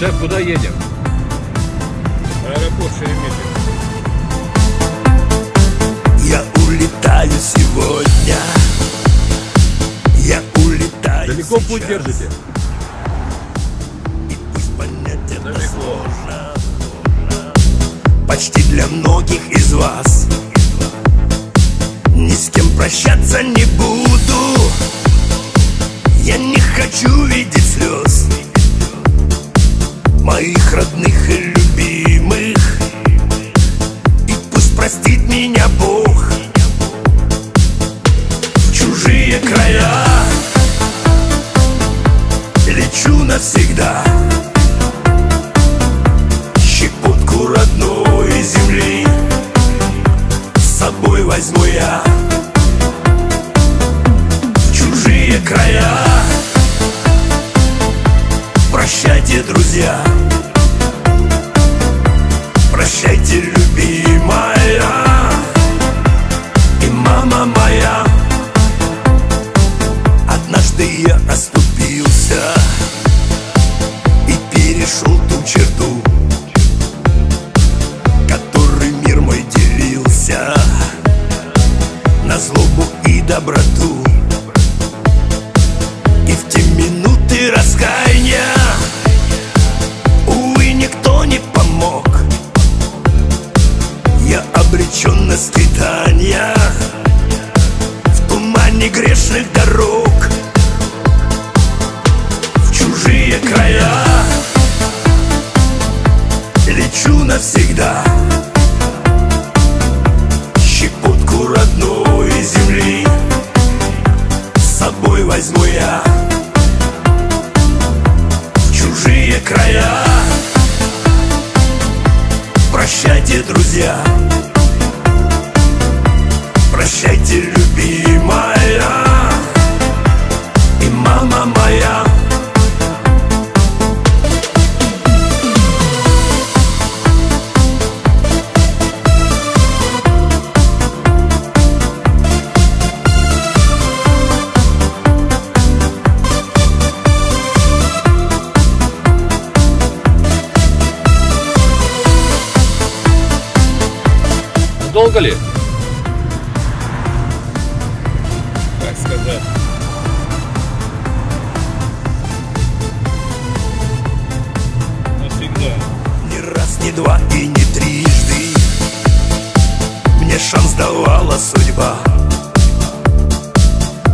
Шеф, куда едем? Аэропорт Шереметьево. Я улетаю сегодня. Я улетаю. Далеко сейчас. Путь держите? И пусть понять это далеко. Сложно, сложно. Почти для многих из вас ни с кем прощаться не буду. Я не хочу видеть слез моих родных и любимых. И пусть простит меня Бог. В чужие края лечу на навсегда щепотку родной земли с собой возьму я в чужие края. Прощайте, друзья, прощайте, любимая и мама моя. Однажды я оступился и перешел ту черту, которой мир мой делился на злобу и доброту. И в те минуты раскаяния, увы, никто не помог. Я обречен на скитания в тумане грешных дорог. Края лечу навсегда щепотку родной земли с собой возьму я в чужие края. Прощайте, друзья, прощайте, любимая и мама моя. Долго ли? Как сказать? Навсегда. Ни раз, ни два и не трижды мне шанс давала судьба,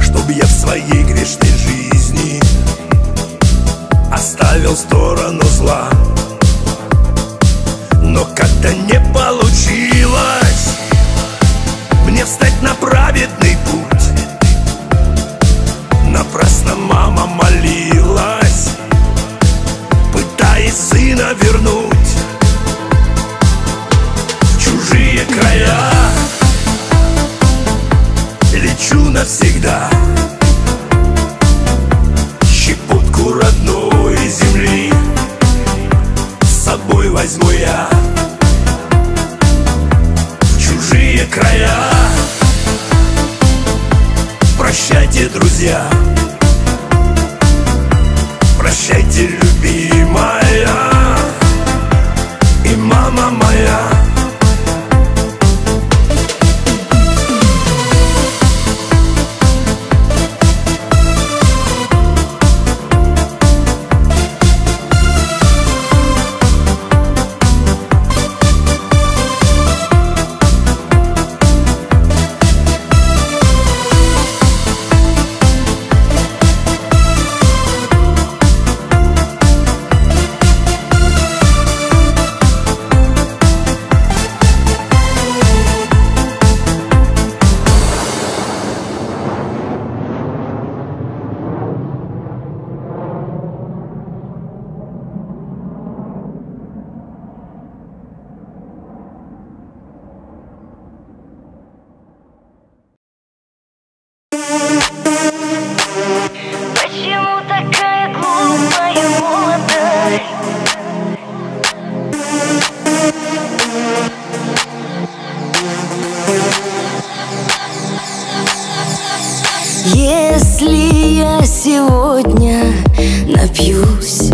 чтоб я в своей грешной жизни оставил в сторону зла. Но когда не получилось мне встать на праведный путь, напрасно мама молилась, пытаясь сына вернуть в чужие края. Лечу навсегда щепотку родной земли с собой возьму я в чужие края. Прощайте, друзья, прощайте, любимая и мама моя. Если я сегодня напьюсь,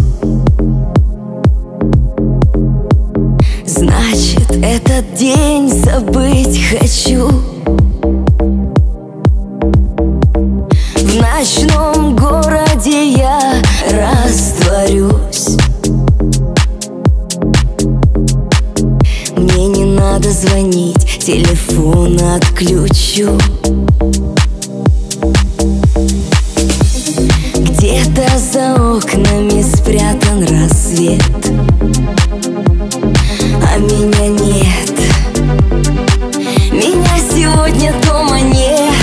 значит, этот день забыть хочу. В ночном городе я растворюсь, мне не надо звонить, телефон отключу. Где-то за окнами спрятан рассвет, а меня нет. Меня сегодня дома нет.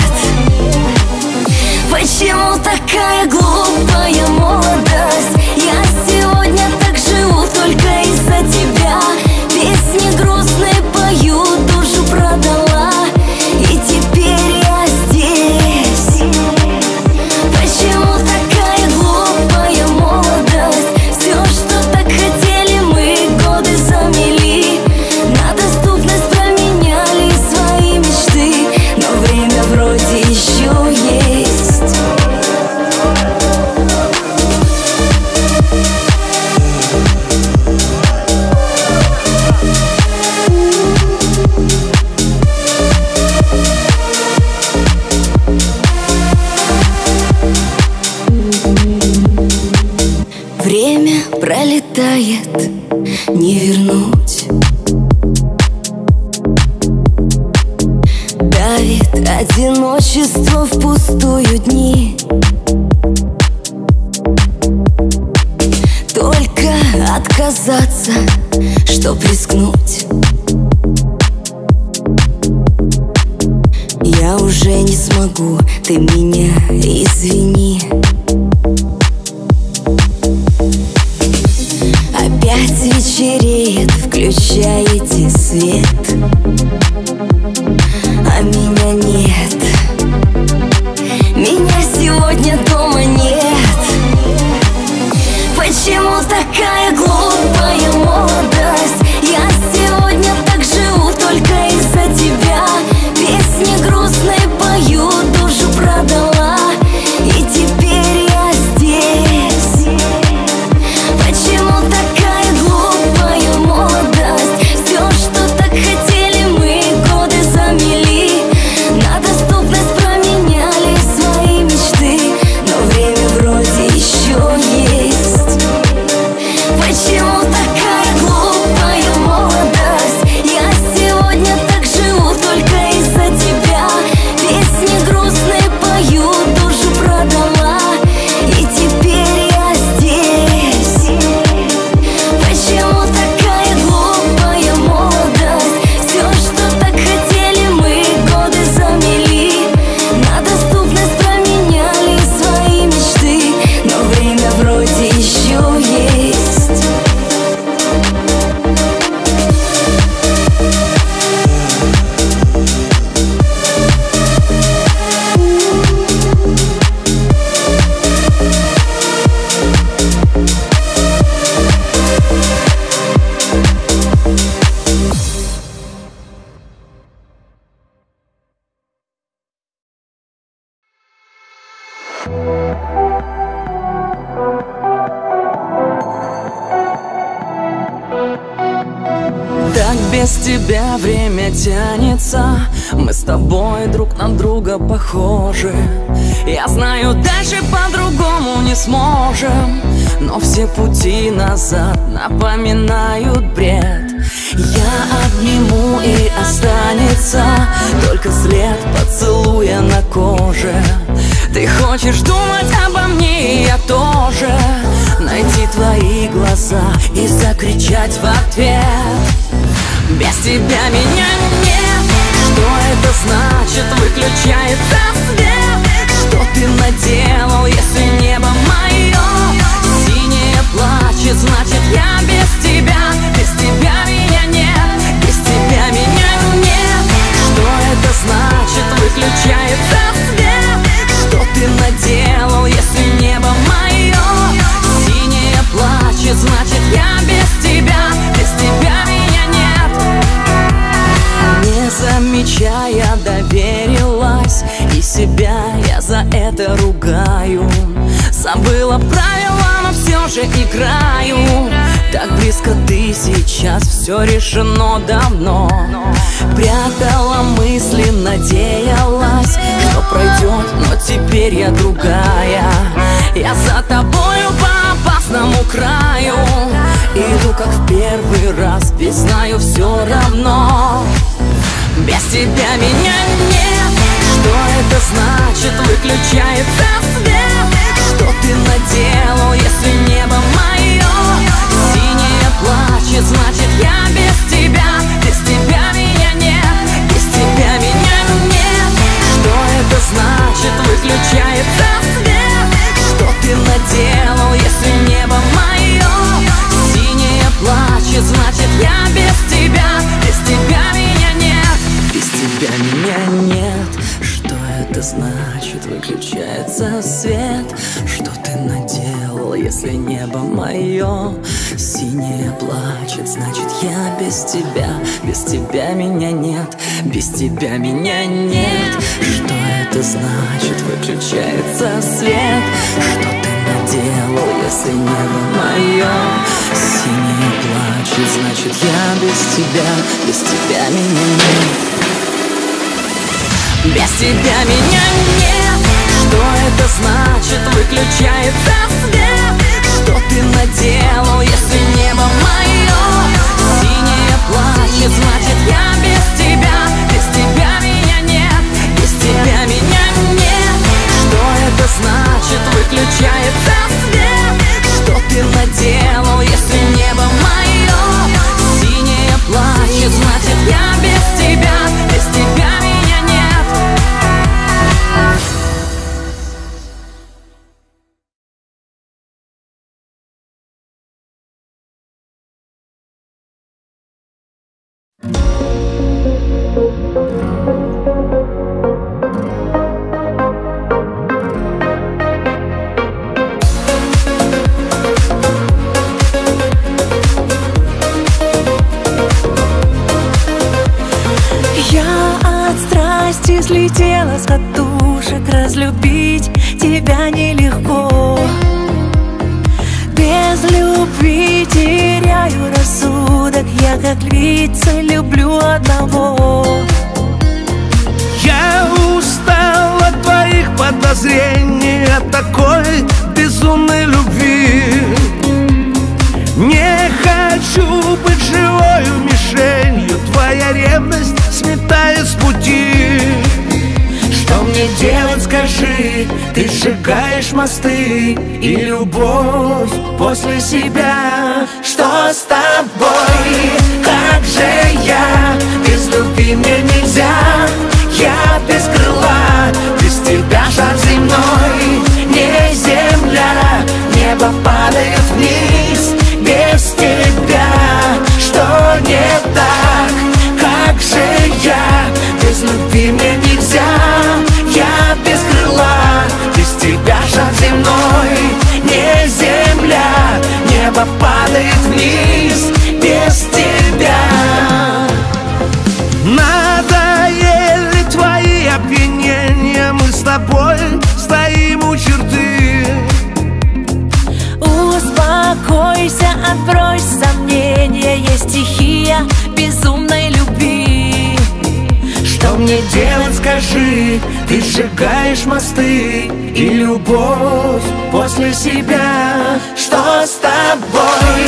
Почему такая глупая молодость? Я тает, не вернуть. Давит одиночество впустую дни. Только отказаться, чтоб рискнуть. Я уже не смогу, ты меня извини. Опять вечереет, включаете свет, а меня нет. Меня сегодня дома нет. Почему такая глупая молодость? Я сегодня так живу только из-за тебя. Песни грустные пою, душу продала, и теперь я здесь. Почему такая глупая молодость? Все, что так хотели мы, годы замели. На доступность променяли свои мечты, но время вроде еще есть. Почему такая глупая молодость? Я сегодня так живу только из-за тебя. Песни грустные пою, душу продала, и теперь я здесь. Почему такая глупая молодость? Все, что так хотели мы, годы замели. На доступность променяли свои мечты, но время вроде еще есть. Так без тебя время тянется, мы с тобой друг на друга похожи. Я знаю, дальше по-другому не сможем, но все пути назад напоминают бред. Я обниму и останется только след поцелуя на коже. Ты хочешь думать обо мне, я тоже. Найти твои глаза и закричать в ответ. Без тебя меня нет. Что это значит? Выключается свет. Что ты наделал, если небо мое синее плачет? Значит, я без тебя. Без тебя меня нет. Без тебя меня нет. Что это значит? Выключается свет. Что ты наделал, если небо мое синее плачет? Значит, я без тебя, без тебя меня нет. Не замечая, доверилась, и себя я за это ругаю. Забыла правила, но все же играю. Так близко ты сейчас, все решено давно. Прятала мысли, надеялась, что пройдет, но теперь я другая. Я за тобою по опасному краю иду, как в первый раз, ведь знаю, все равно. Без тебя меня нет. Что это значит? Выключается свет. Что ты наделал, если небо мое синее плачет? Значит, я без тебя, без тебя меня нет. Без тебя меня нет. Что это значит? Выключается свет. Что ты наделал, если небо мое синее плачет? Значит, я без тебя, без тебя меня нет. Без тебя меня нет. Это значит, выключается свет. Что ты наделал, если небо мое синее плачет? Значит, я без тебя, без тебя меня нет. Без тебя меня нет. Что это значит? Выключается свет. Что ты наделал, если небо мое синее плачет? Значит, я без тебя, без тебя меня нет. Без тебя меня нет. Что это значит? Выключается свет. что ты наделал, если небо мое синее плачет, значит я без тебя, без тебя меня нет, без тебя меня нет. Что это значит? Выключается свет. Что ты наделал, если небо мое синее плачет, значит я без тебя, без тебя меня нет. Слетела с катушек, разлюбить тебя нелегко. Без любви теряю рассудок, я как лица люблю одного. Я устал от твоих подозрений, от такой безумной любви. Не хочу быть живою мишенью, твоя ревность сметает с пути. Что мне делать, скажи, ты сжигаешь мосты и любовь после себя. Что с тобой, как же я, без любви мне нельзя. Я без крыла, без тебя шар земной не земля. Небо падает вниз без тебя. Что не так, как же я, без любви мне нельзя. Я без крыла, без тебя шар земной не земля. Небо падает вниз без тебя. Надоели твои обвинения, мы с тобой стоим у черты. Успокойся, отбрось сомнения, есть стихия безумной любви. Что мне делать, скажи, ты сжигаешь мосты и любовь после себя. Что с тобой,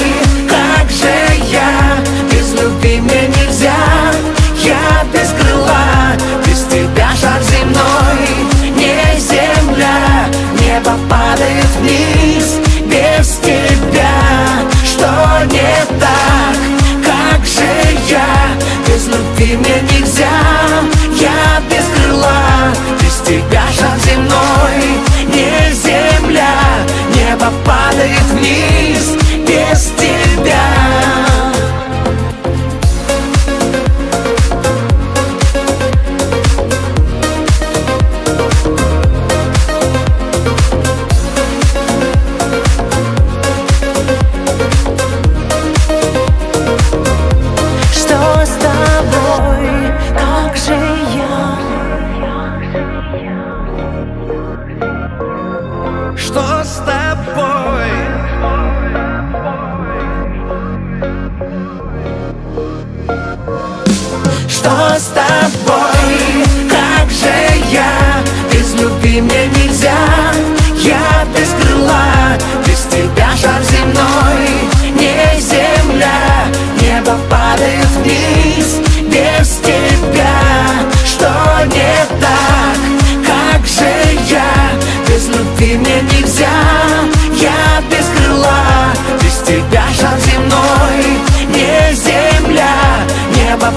как же я, без любви мне нельзя. Я без крыла, без тебя шар земной не земля. Небо падает вниз без тебя. Что не так, как же я, без любви мне нельзя. Я без крыла, без тебя шар земной не земля. Небо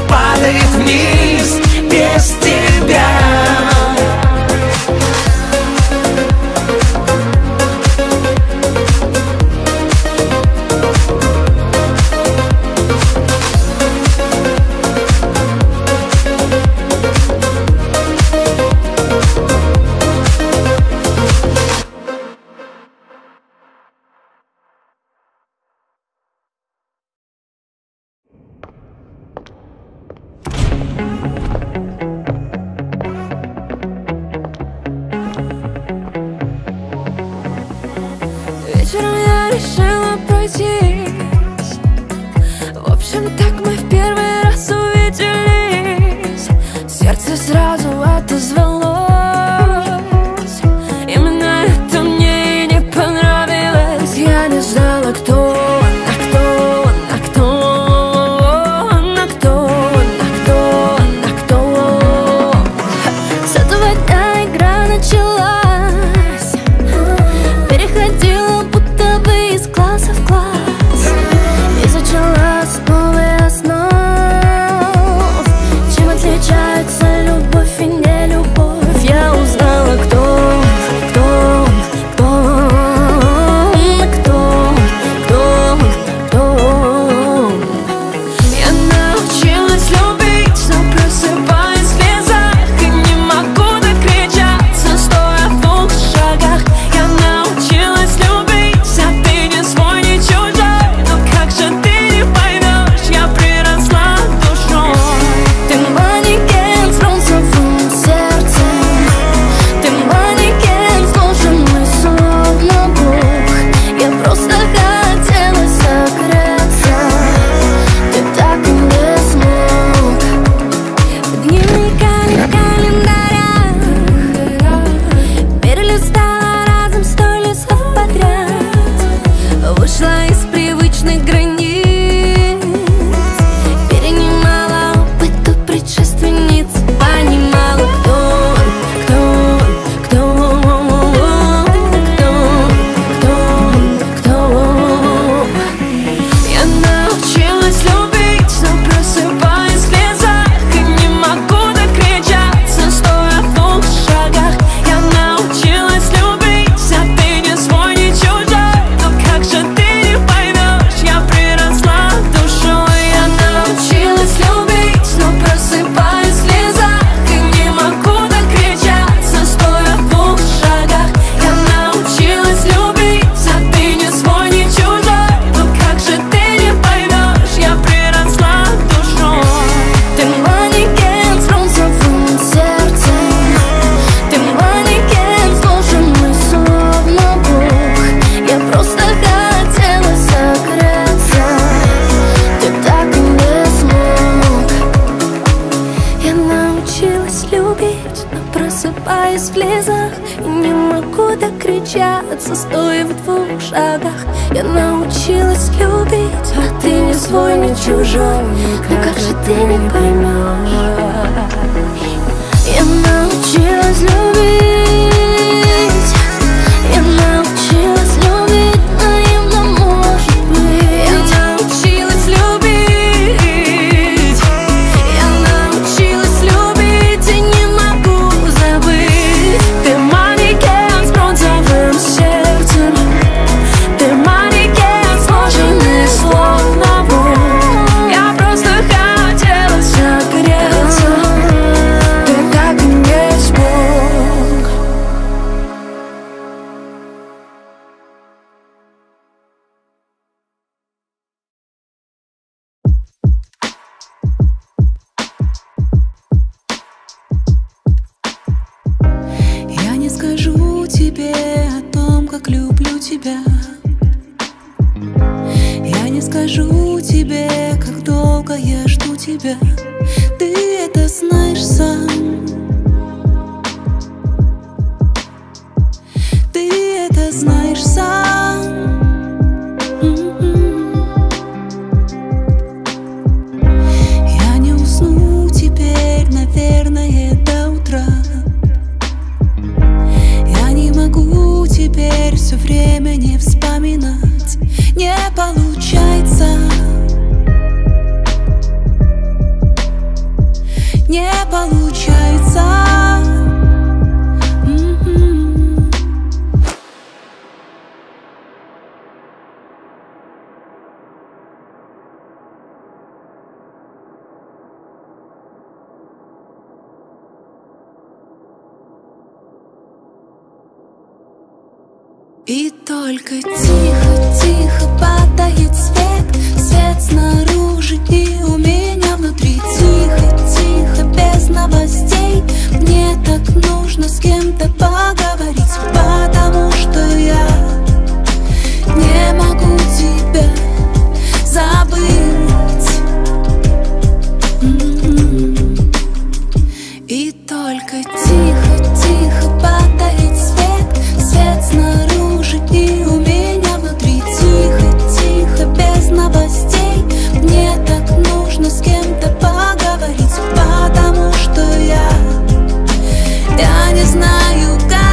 падает вниз без тебя. глазах, и не могу докричаться, стоя в двух шагах. Я научилась любить, а ты не свой, не чужой, ну как же ты не поймешь. Я научилась любить, я научилась любить, наивно может быть. Я научилась любить, я научилась любить и не могу забыть. Ты манекен с бронзовым сердцем, ты манекен, сложенный словно бум. Я просто хотела согреться. Я не скажу тебе, как долго я жду тебя. Ты это знаешь сам, ты это знаешь сам. Я не усну теперь, наверное, до утра. Я не могу теперь все время не вспоминать. Не получается, не получается. М-м-м. И только тихо-тихо падает свет, свет снаружи и у меня внутри. Тихо-тихо, без новостей, мне так нужно с кем-то поговорить, потому что я не могу тебя забыть. И только тихо-тихо падает свет, свет снаружи и у меня внутри. Тихо-тихо, без новостей, мне так нужно с кем-то поговорить, потому что я, я не знаю как.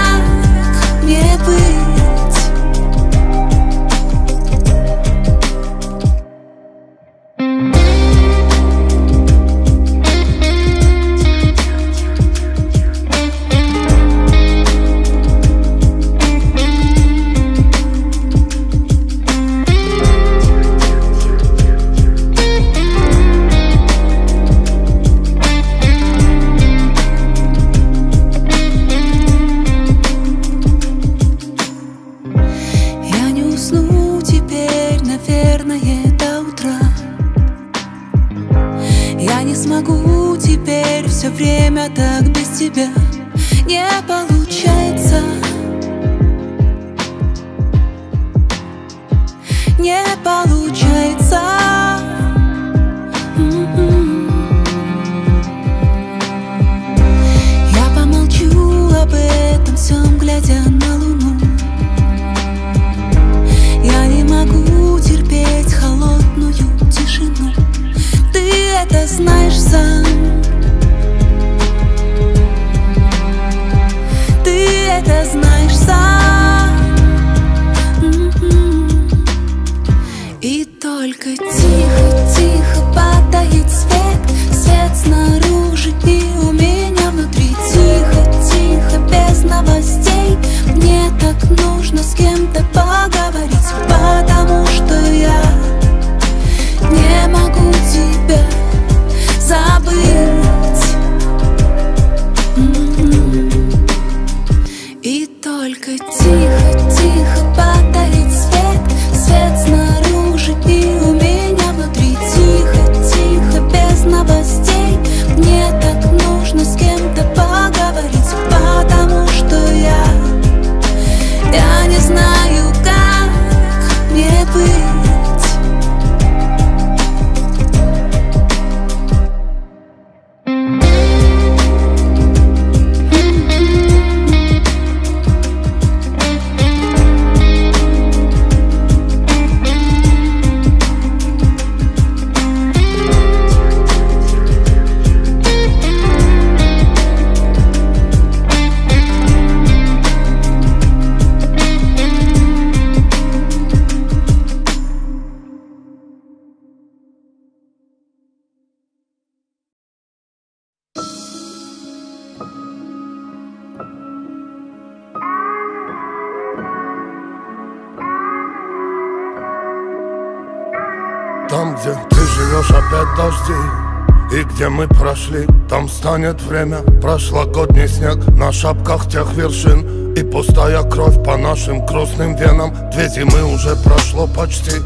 Там, где ты живешь, опять дожди, и где мы прошли, там станет время. Прошлогодний снег на шапках тех вершин, и пустая кровь по нашим грустным венам. Две зимы уже прошло почти,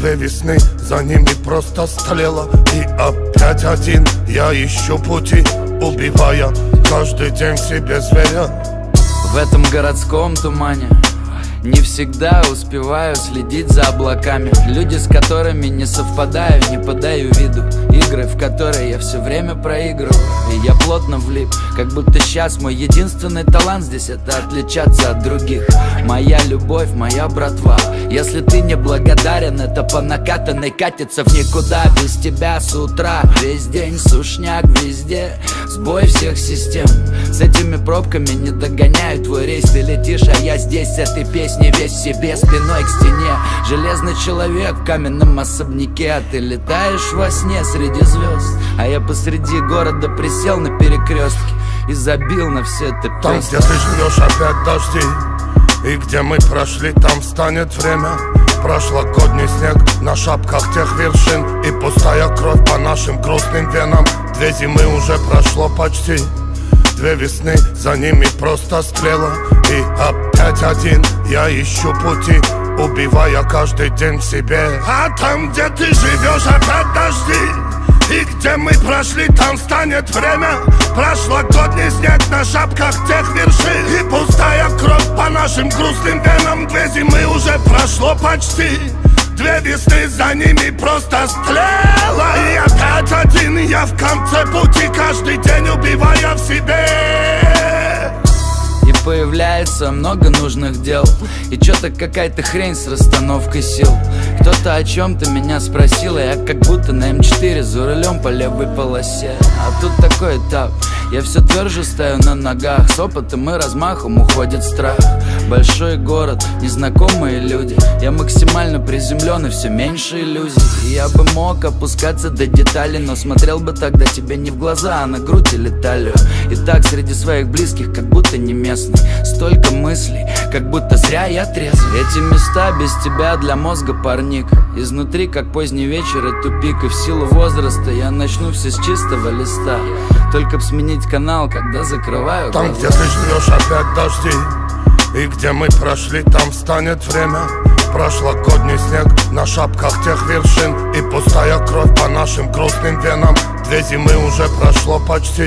две весны за ними просто стлела. И опять один я ищу пути, убивая каждый день себе зверя. В этом городском тумане не всегда успеваю следить за облаками. Люди, с которыми не совпадаю, не подаю виду. Игры, в которые я все время проигрываю, и я плотно влип, как будто сейчас мой единственный талант здесь — это отличаться от других. Моя любовь, моя братва, если ты не благодарен, это по накатанной катится в никуда. Без тебя с утра весь день сушняк везде, сбой всех систем. С этими пробками не догоняю твой рейс. Ты летишь, а я здесь с этой песней не весь себе, спиной к стене. Железный человек в каменном особняке, а ты летаешь во сне среди звезд, а я посреди города присел на перекрестке и забил на все это песни. Там, где ты живешь, опять дожди, и где мы прошли, там станет время. Прошлогодний снег на шапках тех вершин, и пустая кровь по нашим грустным венам. Две зимы уже прошло почти, две весны за ними просто стлела. И опять один я ищу пути, убивая каждый день в себе. А там, где ты живешь, опять дожди, и где мы прошли, там станет время. Прошлогодний снег на шапках тех вершин, и пустая кровь по нашим грустным венам. Две зимы уже прошло почти, две весны за ними просто стлела. И опять один я в конце пути, каждый день убивая в себе. И появляется много нужных дел, и чё-то какая-то хрень с расстановкой сил. Кто-то о чем-то меня спросил, и я как будто на эм четыре за рулем по левой полосе. А тут такой этап, я все тверже стою на ногах. С опытом и размахом уходит страх. Большой город, незнакомые люди, я максимально приземлен и все меньше иллюзий. Я бы мог опускаться до деталей, но смотрел бы тогда тебе не в глаза, а на грудь или талию. И так среди своих близких, как будто не местный. Столько мыслей, как будто зря я трезв. Эти места без тебя для мозга парник, изнутри как поздний вечер и тупик. И в силу возраста я начну все с чистого листа, только б сменить канал, когда закрываю глаза. Там, где ты живешь, опять дожди, и где мы прошли, там станет время. Прошлогодний снег на шапках тех вершин, и пустая кровь по нашим грустным венам. Две зимы уже прошло почти,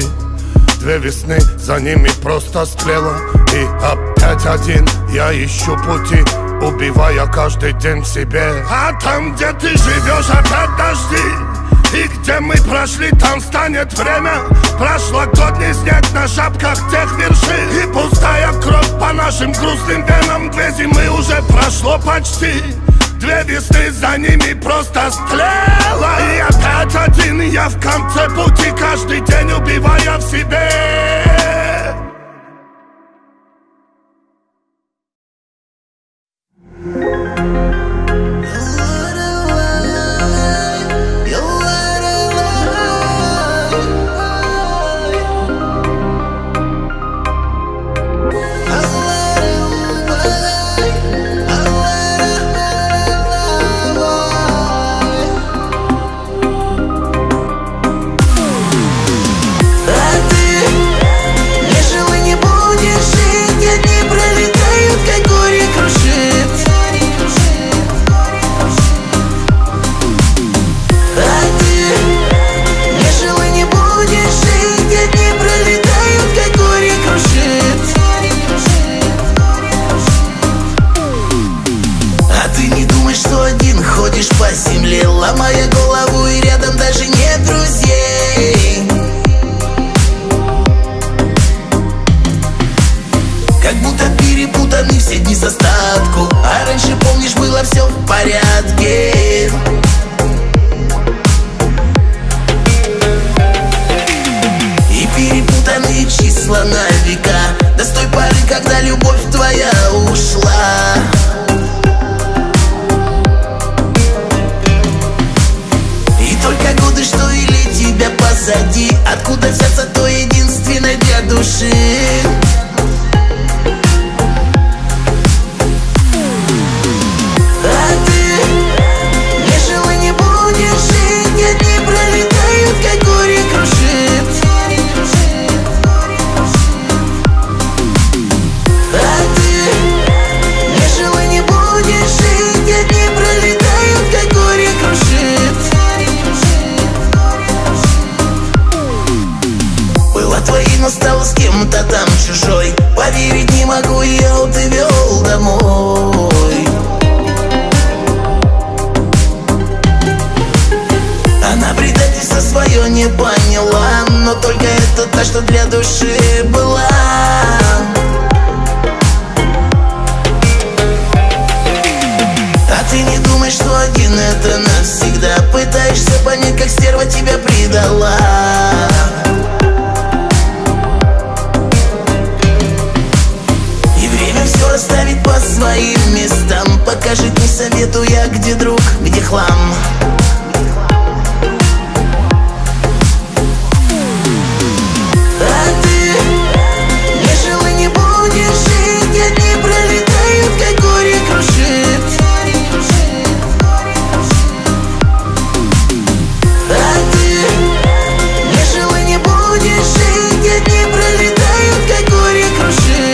две весны за ними просто стлела. И опять один я ищу пути, убивая каждый день в себе. А там, где ты живешь, опять дожди, и где мы прошли, там станет время. Прошлогодний снег на шапках тех вершин, и пустая кровь по нашим грустным венам. Две зимы уже прошло почти, две весны за ними просто стлела. И опять один я в конце пути, каждый день убивая в себе. могу, я увел домой. Она предательство свое не поняла, но только это та, что для души была. А ты не думай, что один это навсегда, пытаешься понять, как стерва тебя предала. Расставить по своим местам, покажет не советуя, где друг, где хлам. А ты не жил и не будешь жить, я дни пролетают, как горе крушит. А ты не жил и не будешь жить, я дни пролетают, как горе крушит.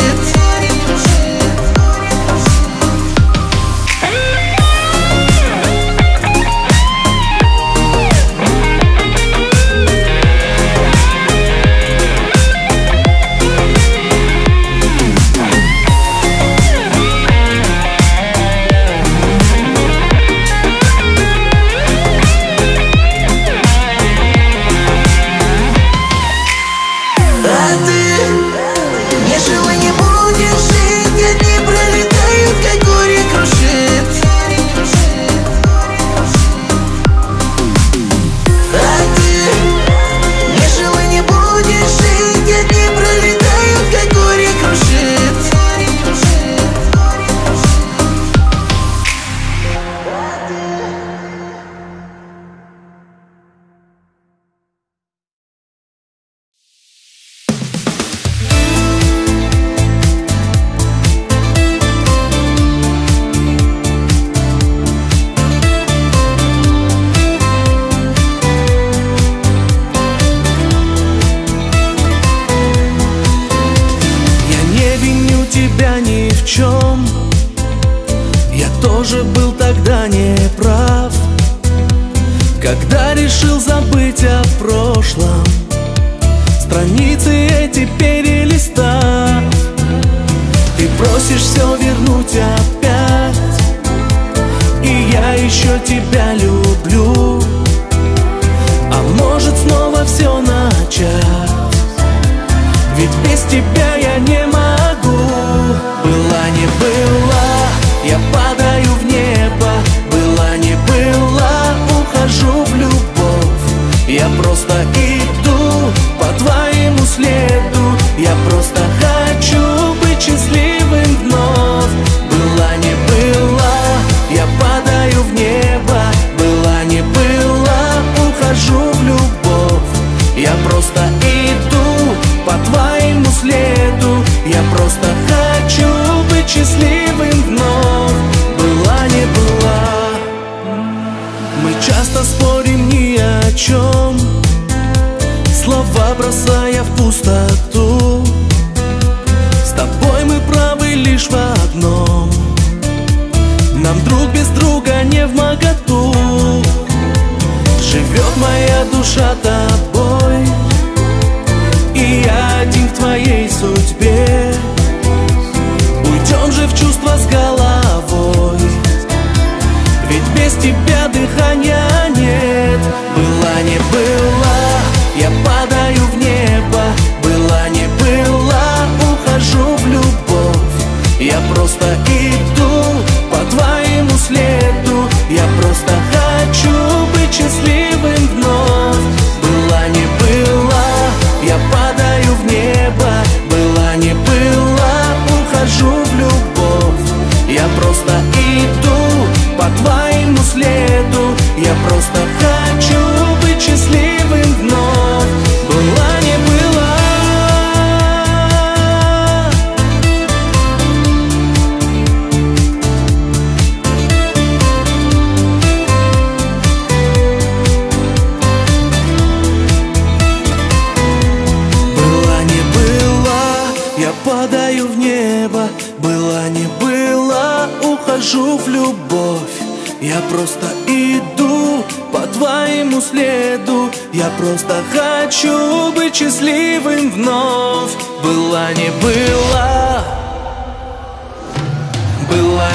Хочу быть счастливым вновь, была не была.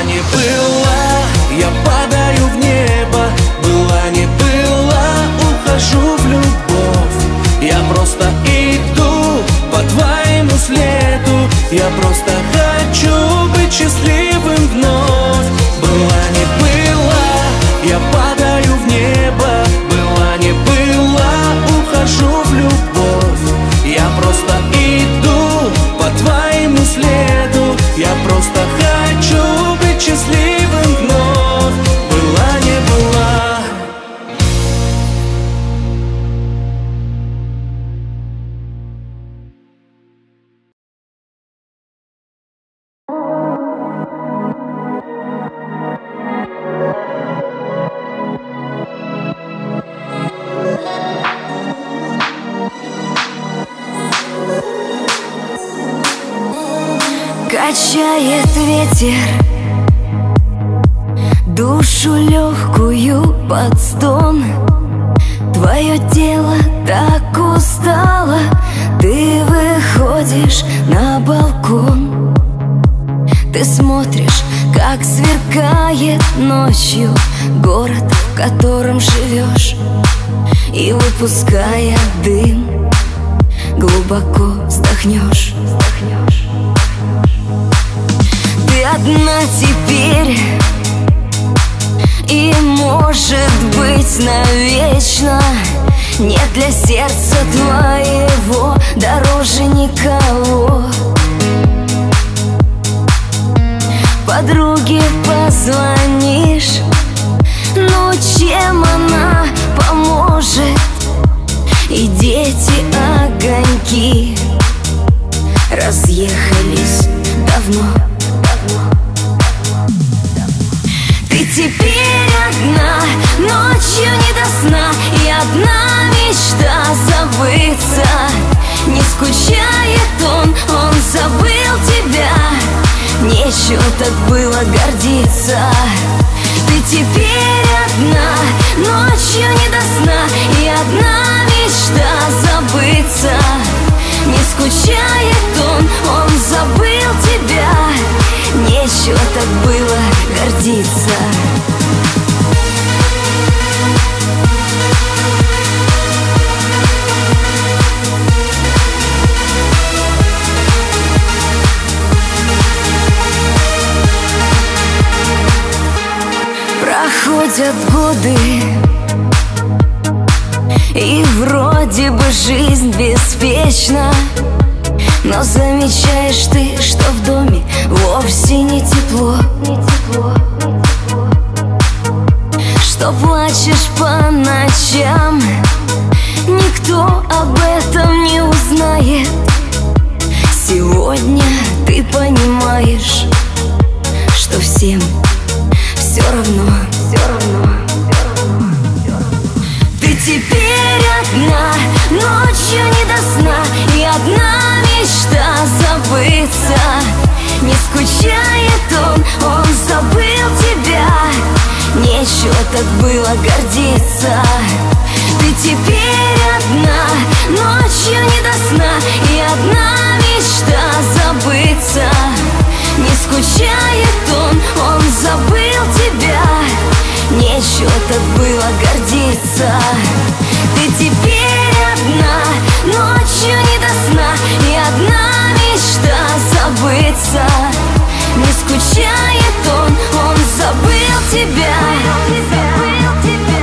не была, я падаю в небо. Была не была, ухожу в любовь. Я просто иду по твоему следу. Я просто хочу быть счастливым вновь. Была не была, я падаю в небо. Была не была, ухожу в любовь. Я просто иду по твоему следу. Я просто хочу быть счастливым вновь. Была не была. Качает ветер душу легкую под стон. Твое тело так устало, ты выходишь на балкон. Ты смотришь, как сверкает ночью город, в котором живешь, и выпуская дым, глубоко вздохнешь. Одна теперь, и может быть навечно. Нет для сердца твоего дороже никого. Подруге позвонишь, но чем она поможет? И дети огоньки разъехались давно. Теперь одна, ночью не до сна, и одна мечта забыться. Не скучает он, он забыл тебя. Нечего так было гордиться. Ты теперь одна, ночью не до сна, и одна мечта забыться. Не скучает он, он забыл тебя. Нечего так было гордиться. Проходят годы, и вроде бы жизнь беспечна, но замечаешь ты, что в доме вовсе не тепло, не тепло, не тепло. Что плачешь по ночам, никто об этом не узнает. Сегодня ты понимаешь, что всем все равно, все равно, все равно, все равно. Ты теперь одна, ночью не до сна, и одна мечта забыться. Не скучает он, он забыл тебя. Нечего так было гордиться. Ты теперь одна, ночью не до сна, и одна мечта забыться. Не скучает он, он забыл тебя. Нечего так было гордиться. Ты теперь одна, ночью не до сна, и одна мечта забыться. Не скучает он, он забыл тебя. Забыл тебя, он забыл тебя.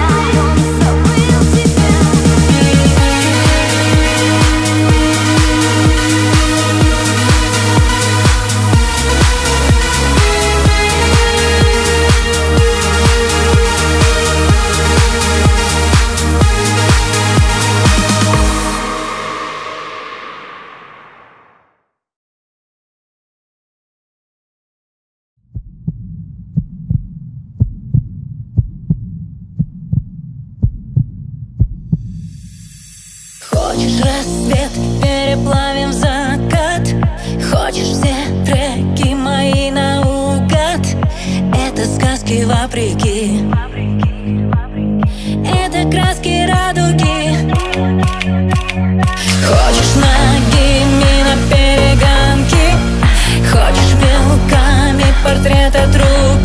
Хочешь рассвет, переплавим в закат. Хочешь все треки мои наугад. Это сказки вопреки, это краски радуги. Хочешь ногими на перегонки, хочешь белками портрет от рук.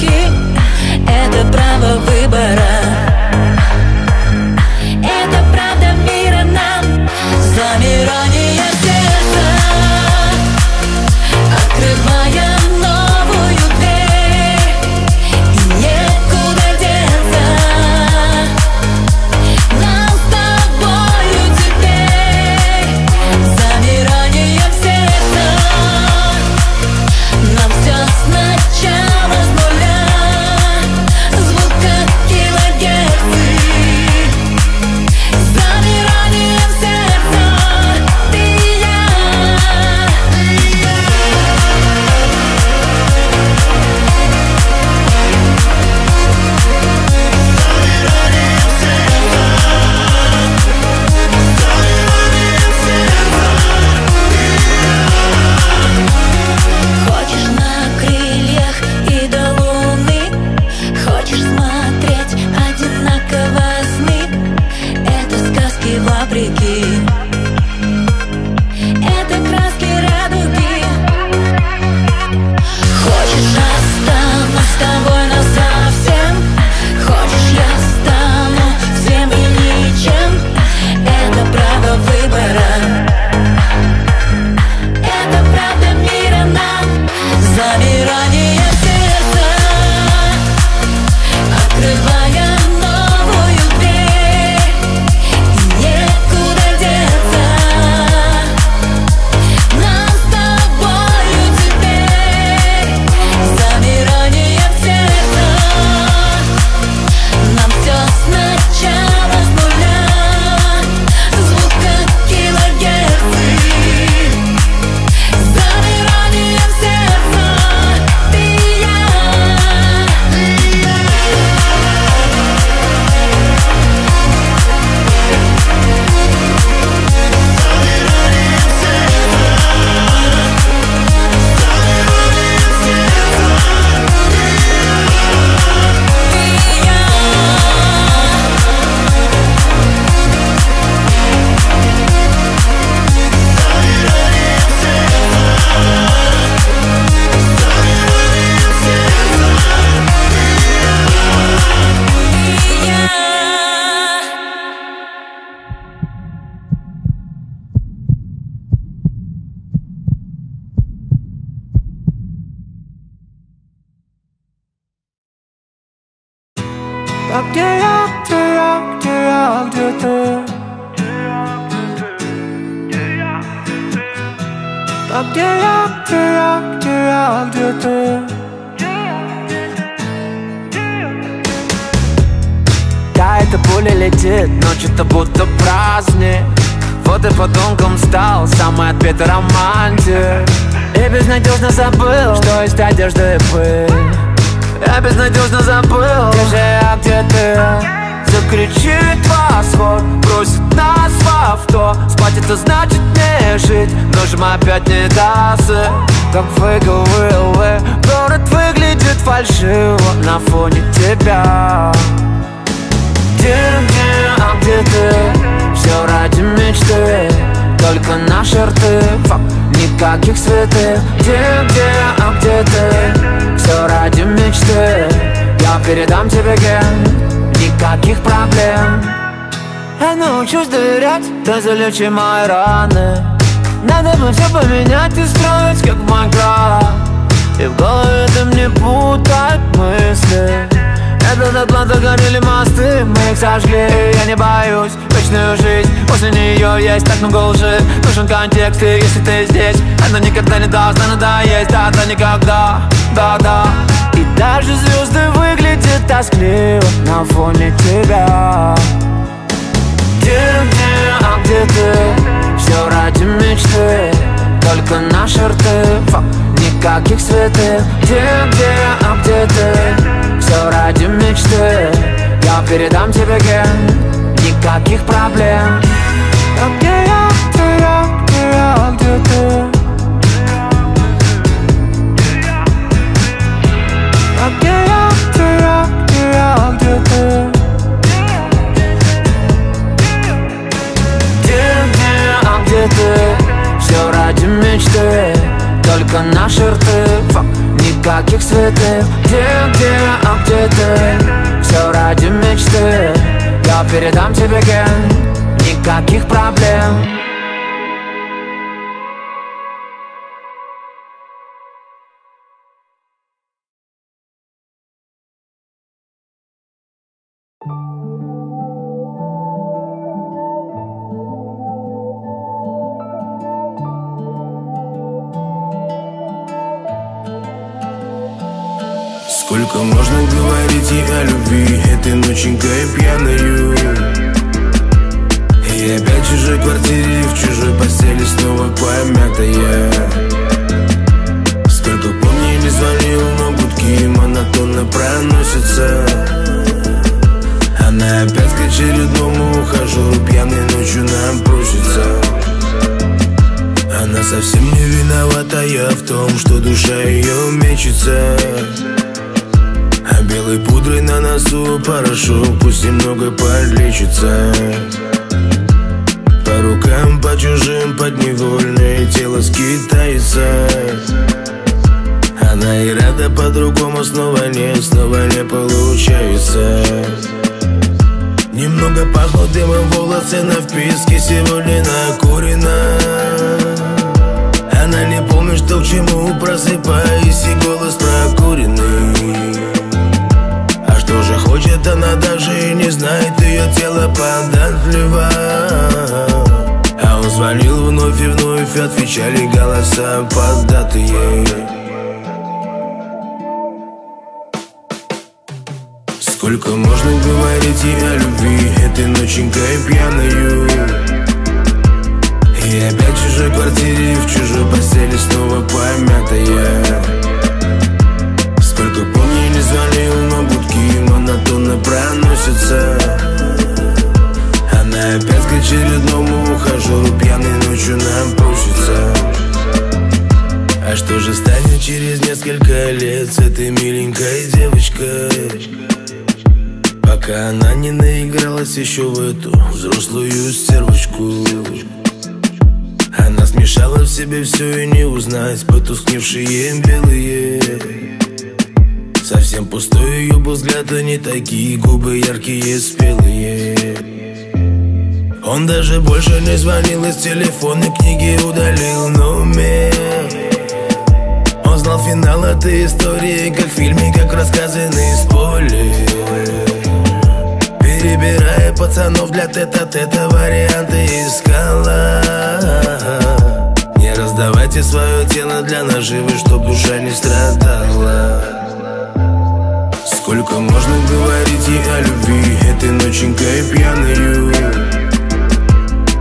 Bak diyakta diyakta diyakta Bak diyakta diyakta diyakta Да, это пуля летит, ночью-то будто праздник. Вот и подонком стал, самый отбитый романтик. И безнадежно забыл, что есть одежда и пыль. Я безнадежно забыл, где же я, где ты? Закричит восход, бросит нас в авто. Спать это значит не жить, ножем опять не дасы. Как выговорил, город выглядит фальшиво на фоне тебя. Где, где, а где ты? Все ради мечты, только наши рты, фак, никаких святых. Где, где, а где ты? Все ради мечты, я передам тебе ген, никаких проблем. Я научусь доверять, ты залечи мои раны. Надо бы все поменять и строить, как в Майнкрафт. И в голове дым не путает мысли. Этот атлант догорели мосты, мы их сожгли, я не боюсь вечную жизнь, после нее есть так много лжи. Нужен контекст, и если ты здесь, она никогда не даст надоесть. Да-да, никогда, да-да. И даже звезды выглядят тоскливо на фоне тебя. Где, где, а где ты? Все ради мечты, только наши рты, фак, никаких святых. Где, где, а где ты? Все ради мечты, я передам тебе ген, никаких проблем. А где я, где я, где я, где ты? А где я, где я, где я, где ты? Где, где, а где ты? Все ради мечты, только наши рты, фак, никаких святых. Где, где, а где ты? Все ради мечты, я передам тебе ген, никаких проблем. Сколько можно говорить и о любви этой ноченькой пьяною. И опять в чужой квартире, в чужой постели снова помятая. Сколько помню, не звонил, но гудки монотонно проносятся. Она опять к очередному ухажеру пьяной ночью нам просится. Она совсем не виновата я в том, что душа ее мечется. А белой пудрой на носу порошок, пусть немного подлечится. По рукам, по чужим, подневольное тело скитается. Она и рада по-другому, снова не, снова не получается. Немного пахло дымом, волосы на вписке, сегодня накурена. Она не помнит, что к чему, просыпаясь, и голос прокуренный. Тоже хочет она, даже и не знает, ее тело податливо. А он звонил вновь и вновь, отвечали голоса поддатые. Сколько можно говорить и о любви этой ноченькой пьяною. И опять в чужой квартире, в чужой постели снова помятая. Сколько помню, не звонил, но гудки монотонно проносятся. Она опять к очередному ухажеру пьяной ночью нам просится. А что же станет через несколько лет с этой миленькой девочкой? Пока она не наигралась еще в эту взрослую стервочку. Она смешала в себе все и не узнать потускневшие белые. Совсем пустой ее был взгляд, а не такие губы яркие, спелые. Он даже больше не звонил, из телефона книги удалил номер. Он знал финал этой истории, как в фильме, как рассказанный с поля. Перебирая пацанов для тета-тета, варианты искала. Не раздавайте свое тело для наживы, чтоб душа не страдала. Сколько можно говорить и о любви этой ноченькой пьяною,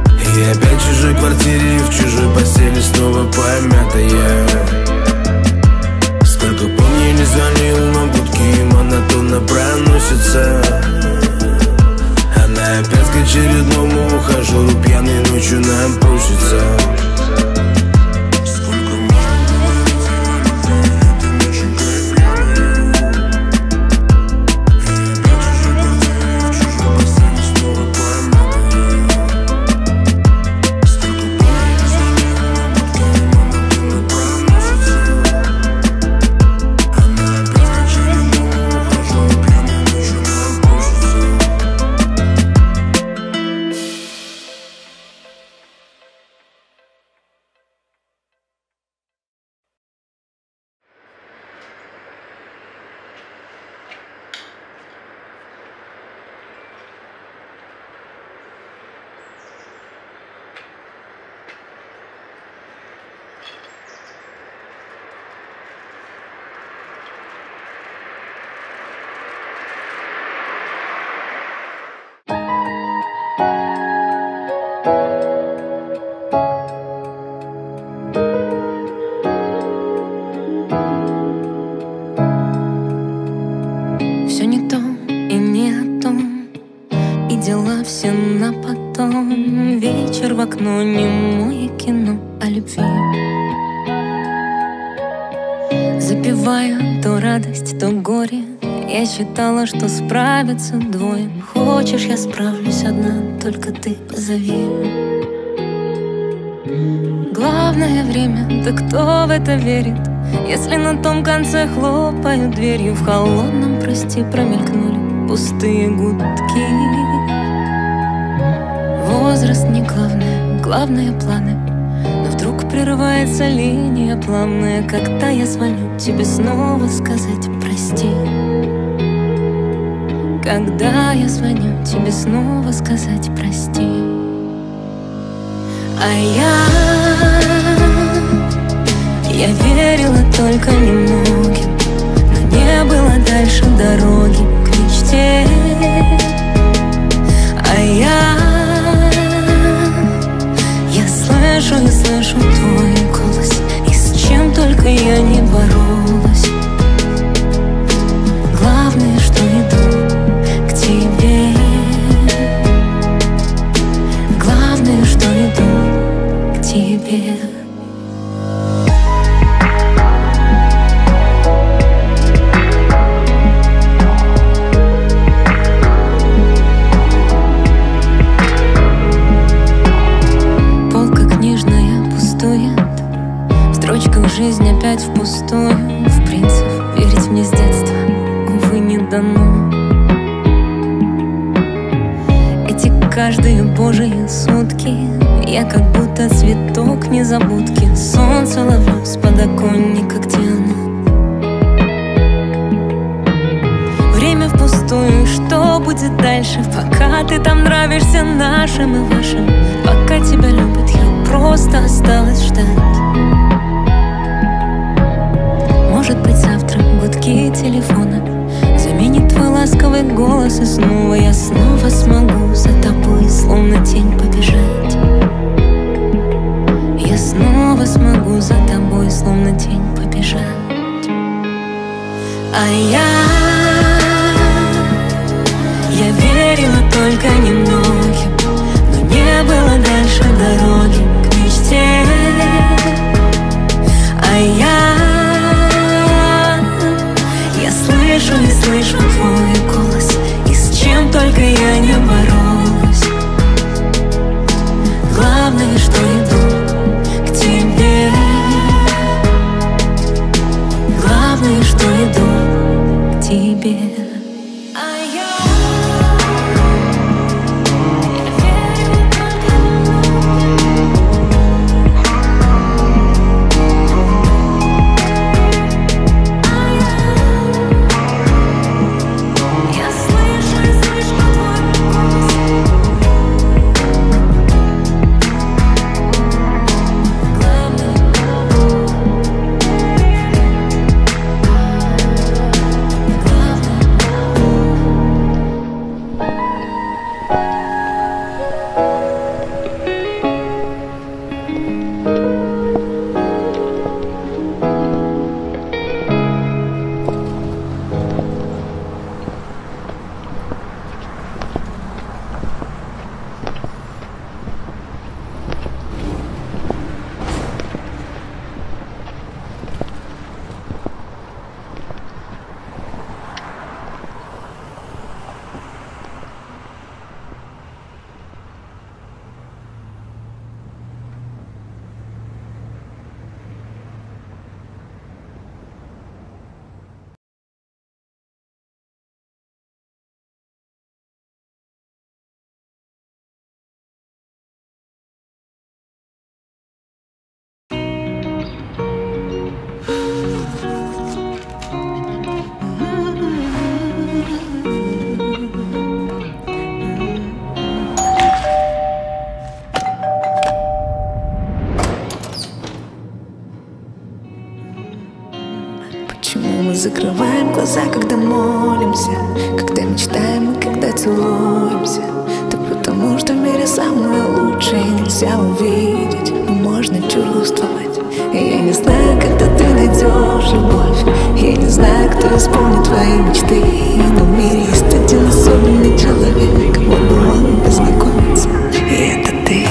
и опять в чужой квартире и в чужой постели снова помятая. Сколько помню, не звонил, но гудки монотонно проносятся. Она опять к очередному ухажеру пьяной ночью нам просится. Сколько но не мое кино о любви. Запивая то радость, то горе, я считала, что справятся двое. Хочешь, я справлюсь одна, только ты позови. Главное время, да кто в это верит, если на том конце хлопают дверью, в холодном, прости, промелькнули пустые гудки. Возраст не главное, главное планы. Но вдруг прерывается линия плавная, когда я звоню тебе снова сказать прости. Когда я звоню тебе снова сказать прости. А я, я верила только немногим, но не было дальше дороги к мечте. А я слышу и слышу твой голос, и с чем только я не боролась. Главное, что иду к тебе. Главное, что иду к тебе. Жизнь опять впустую, в принцип, верить мне с детства, увы, не дано. Эти каждые божьи сутки я как будто цветок незабудки, солнце ловлю с подоконника, где оно. Время впустую, что будет дальше, пока ты там нравишься нашим и вашим, пока тебя любят, я просто осталась ждать. Может быть, завтра гудки телефона заменит твой ласковый голос, и снова я снова смогу за тобой словно тень побежать. Я снова смогу за тобой словно тень побежать. А я, я верила только немногим, но не было дальше дороги к мечте. А я, я слышу и слышу твой голос, и с чем только я не боролась. Главное, что иду к тебе. Главное, что иду к тебе. Я слышу и слышу твой закрываем глаза, когда молимся, когда мечтаем и когда целуемся. Да потому что в мире самое лучшее нельзя увидеть, но можно чувствовать. И я не знаю, когда ты найдешь любовь, я не знаю, кто исполнит твои мечты. Но в мире есть один особенный человек, кому бы он познакомиться, и это ты.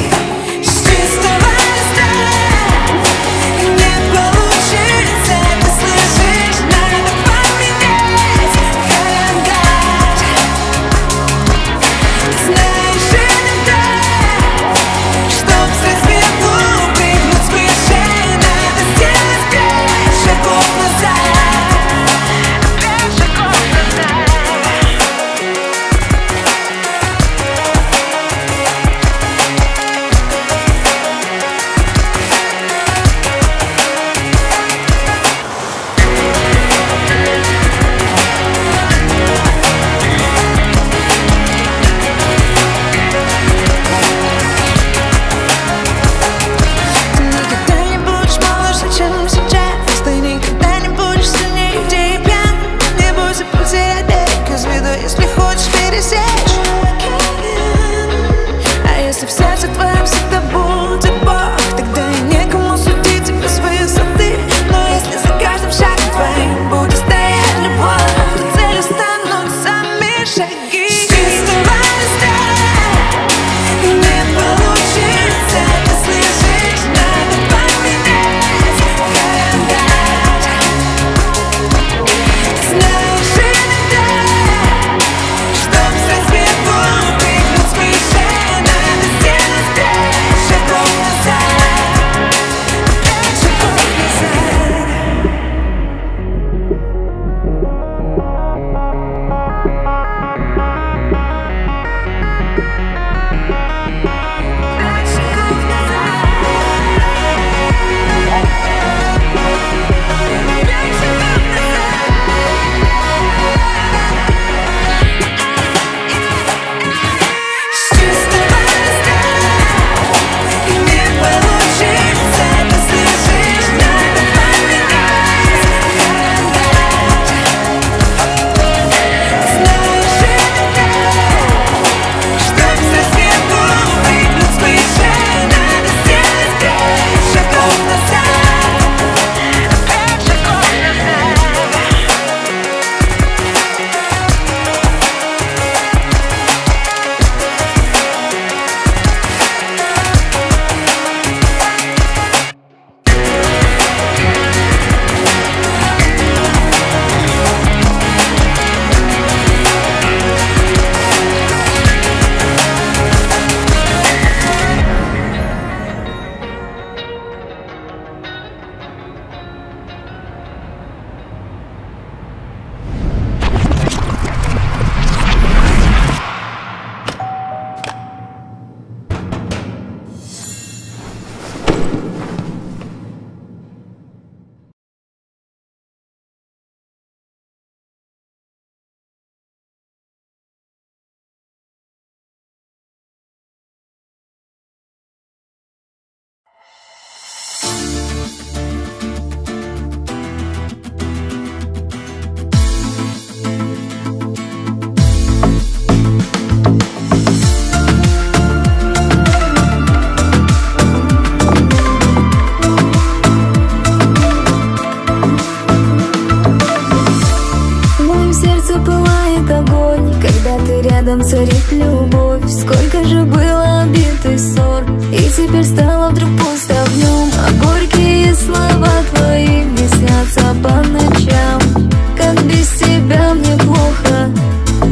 Царит любовь, сколько же было обид и ссор, и теперь стало вдруг пусто в нем. А горькие слова твои мне снятся по ночам, как без тебя мне плохо,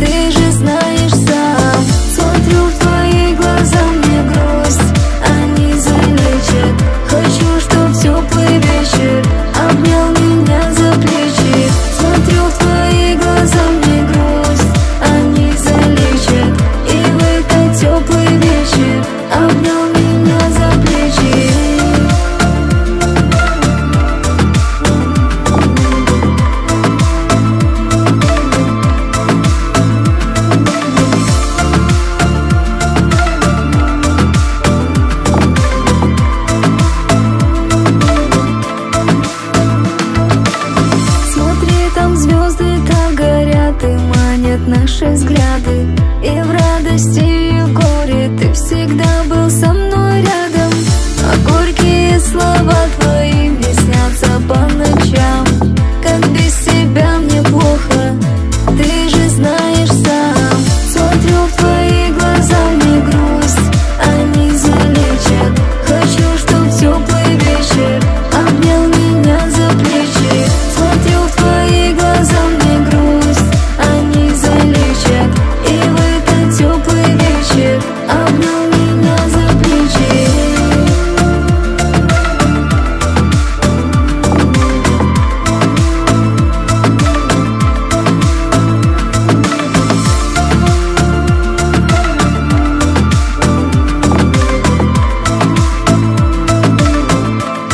ты же знаешь сам. Смотрю в твои глаза, мне грусть, они залечат. Хочу, чтоб теплый вечер обнял меня за плечи. Смотрю в твои глаза, мне грусть, они залечат. И в этот теплый вечер обнял меня за плечи. звезды так горят и манят наши взгляды. И в радости, и в горе ты всегда был со мной рядом. А горькие слова твои мне снятся по ночам. Как без тебя мне плохо, ты же знаешь сам. Смотрю в твои глаза, не грусть, они залечат. Хочу, чтоб теплый вечер обнял меня за плечи. Смотрю в твои глаза, не грусть, они залечат. И в этот теплый вечер обнял меня за плечи. Смотрю в твои глаза,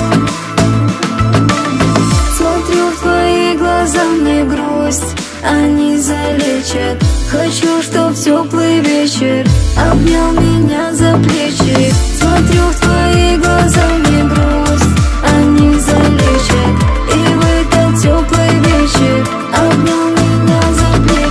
мне грусть, они залечат. Хочу, чтоб теплый вечер обнял меня за плечи. Смотрю в твои глаза, мне грусть, они залечат. И в этот теплый вечер обнял меня за плечи.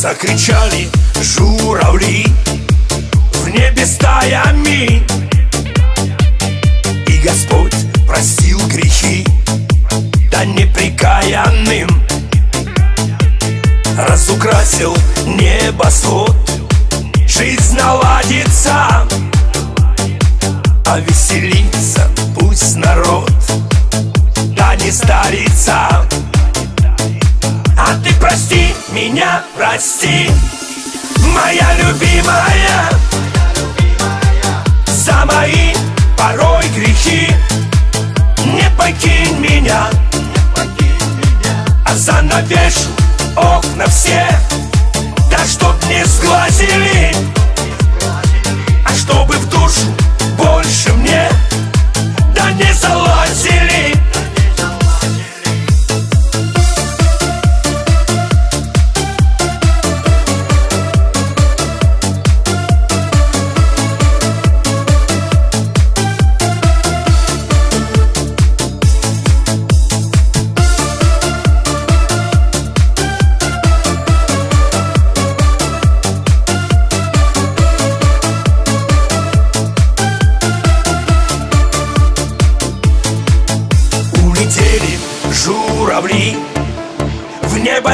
Закричали журавли в небе стаями, и Господь простил грехи, да неприкаянным разукрасил небосвод. Жизнь наладится, а веселится пусть народ, да не старится. А ты прости меня, прости, моя любимая, за мои порой грехи. Не покинь меня, а занавешу окна все, да чтоб не сглазили, а чтобы в душу больше мне, да не залазили.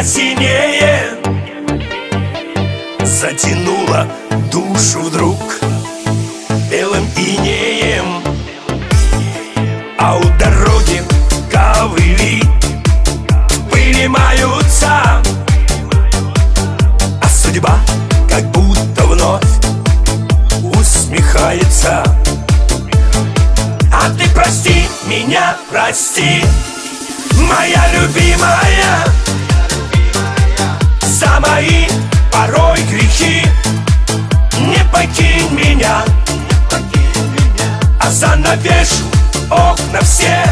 Синее затянуло душу вдруг белым инеем, а у дороги ковыли в пыли маются, а судьба как будто вновь усмехается. меня прости, моя любимая, за мои порой грехи. Не покинь меня, а занавешу окна все,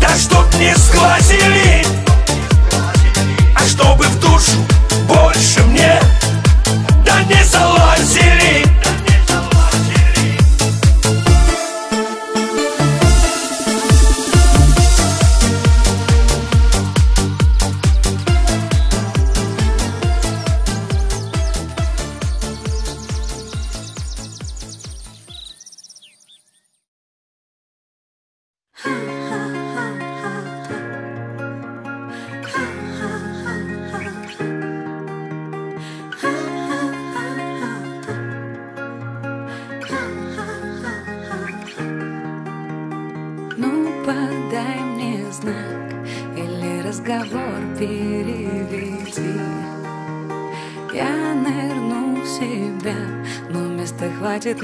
да чтоб не сглазили, а чтобы в душу больше мне да не залазили.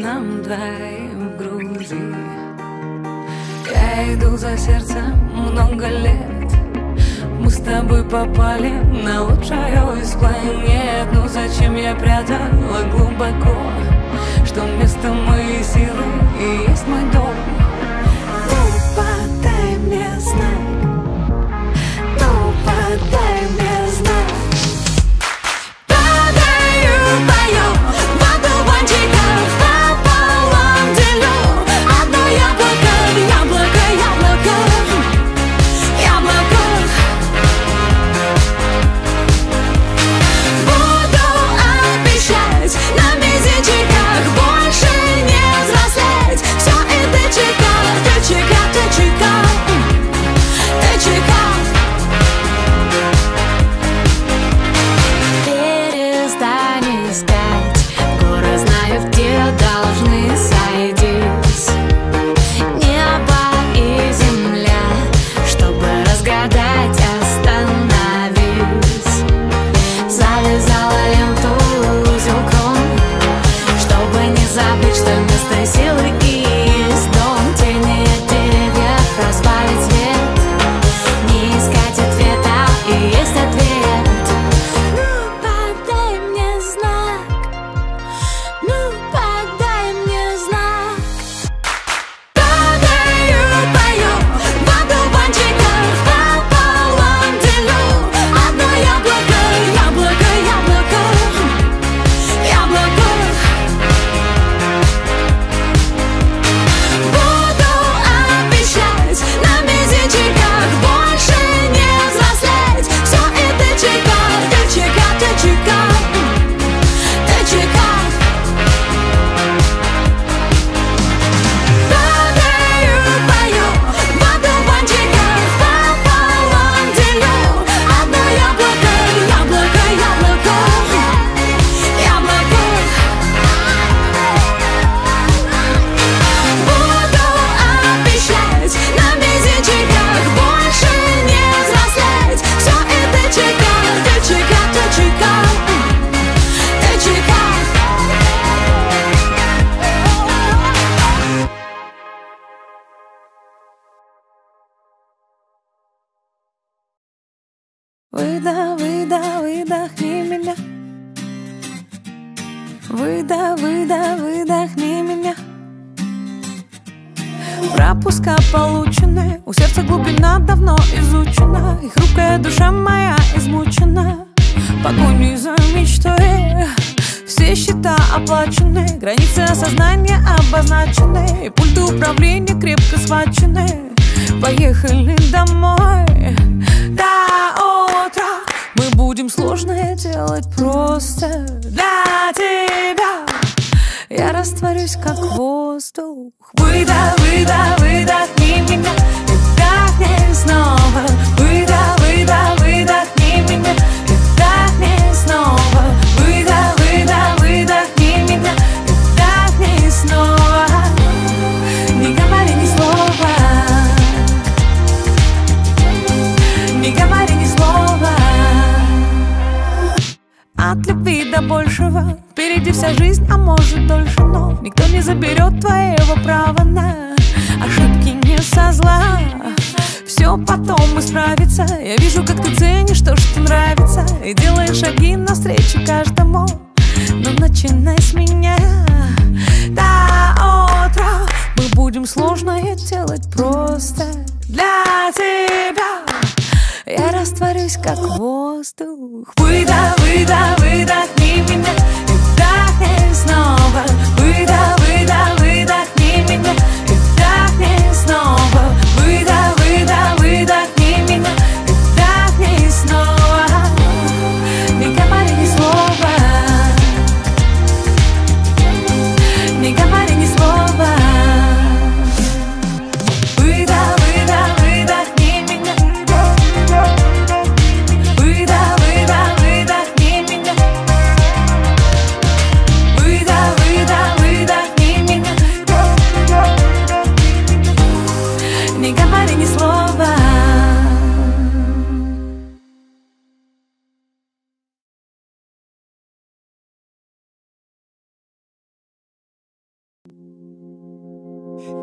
Нам двоим в груди. Я иду за сердцем много лет. Мы с тобой попали на лучшую из планет. Ну зачем я прятала глубоко, что вместо моей силы и есть мой дом? Ну подай мне знак, ну подай мне знак. Подаю, поем воду пончиков. Заберет твоего права на ошибки не со зла. но потом исправится. Я вижу, как ты ценишь то, что нравится, и делаешь шаги навстречу каждому. Но начинай с меня. До утра мы будем сложное делать просто для тебя. Я растворюсь, как воздух. Выдох, выдох, выдохни меня и вдохни снова. Выдох, выдох, выдохни меня и вдохни снова. Выдох, выдох, выдохни меня и вдохни снова. Не говори ни слова. Не говори ни слова.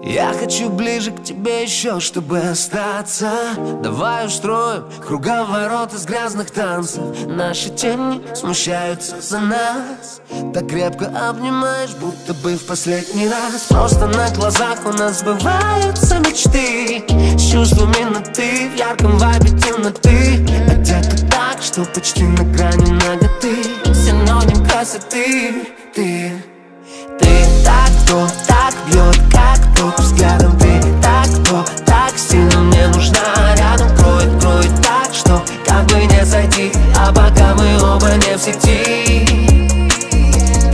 Я хочу ближе к тебе еще, чтобы остаться. Давай устроим круговорот из грязных танцев. Наши тени смущаются за нас. Так крепко обнимаешь, будто бы в последний раз. Просто на глазах у нас сбываются мечты. С чувствами на ты, в ярком вайбе темноты. Одета так, что почти на грани наготы. Синоним красоты. Ты, ты так, кто так бьет, как тот взглядом. Ты так, кто так сильно мне нужна. Рядом кроет, кроет так, что как бы не зайти. А пока мы оба не в сети.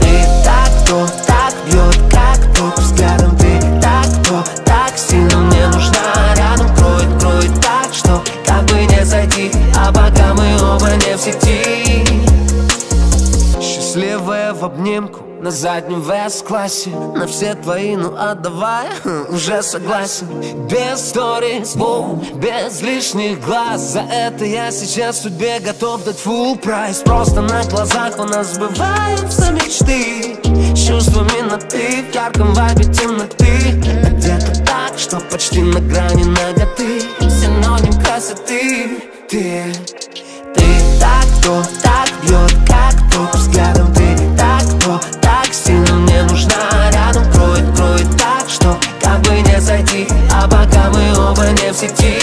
Ты так, кто так бьет, как тот взглядом. Ты так, кто так сильно мне нужна. Рядом кроет, кроет так, что как бы не зайти. А пока мы оба не в сети. Счастливая в обнимку на заднем вест-классе. На все твои, ну отдавай, уже согласен. Без сторис, бум, без лишних глаз. За это я сейчас судьбе готов дать фул прайс. Просто на глазах у нас сбываются мечты. С чувствами на ты, в ярком вайбе темноты. Одета так, что почти на грани наготы. Синоним красоты. Ты, ты так, кто так бьет, как топ взглядом. Ты так, кто так сильно мне нужна. Рядом кроет, кроет так, что как бы не зайти. А пока мы оба не в сети.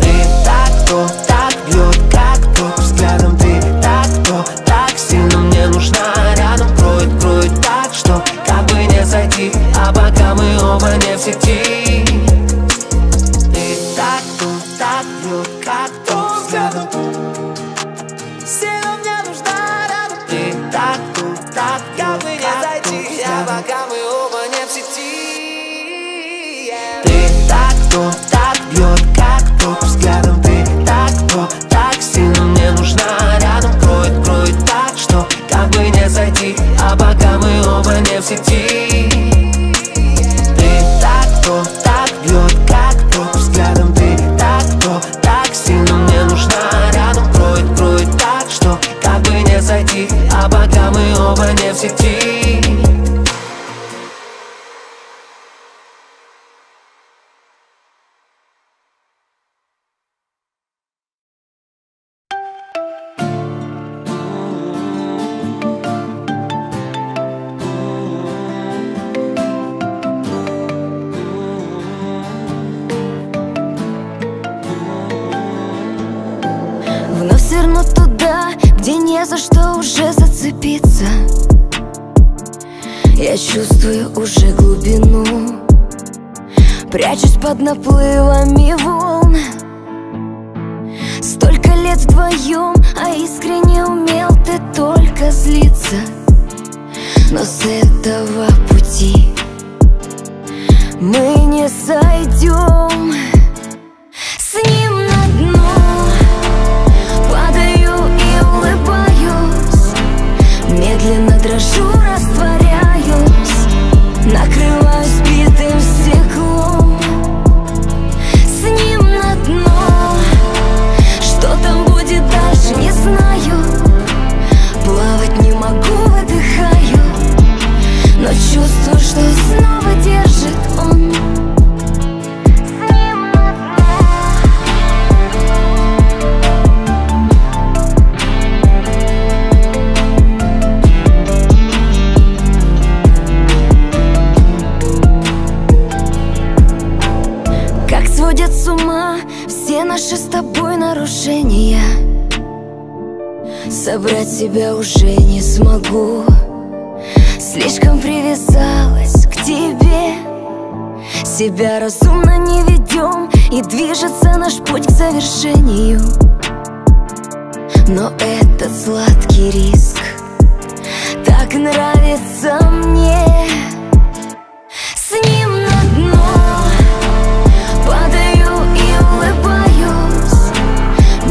Ты так, кто так бьет, как топ взглядом. Ты так, кто так сильно мне нужна. Рядом кроет, кроет так, что как бы не зайти. А пока мы оба не в сети. Ты так, кто так бьет, как топ взглядом. Пока мы оба не в сети. Yeah. Ты так, кто так бьет, как топ взглядом. Ты так, кто так сильно мне нужна. Рядом кроет, кроет так, что как бы не зайти. А пока мы оба не в сети. Yeah. Ты так, кто так бьет, как топ взглядом. Ты так, кто так сильно мне нужна. Рядом кроет, кроет так, что как бы не зайти. А пока мы оба не в сети. За что уже зацепиться? Я чувствую уже глубину. Прячусь под наплывами волн. Столько лет вдвоем, а искренне умел ты только злиться. Но с этого пути мы не сойдем. С ним на дно. Медленно дрожу, растворяюсь, накрываюсь битым стеклом. С ним на дно, что там будет, даже не знаю. Плавать не могу, выдыхаю, но чувствую, что снова держит он. наши с тобой нарушения, собрать себя уже не смогу. Слишком привязалась к тебе, себя разумно не ведем, и движется наш путь к завершению. Но этот сладкий риск так нравится мне. С ним на дно падаю и улыбаюсь,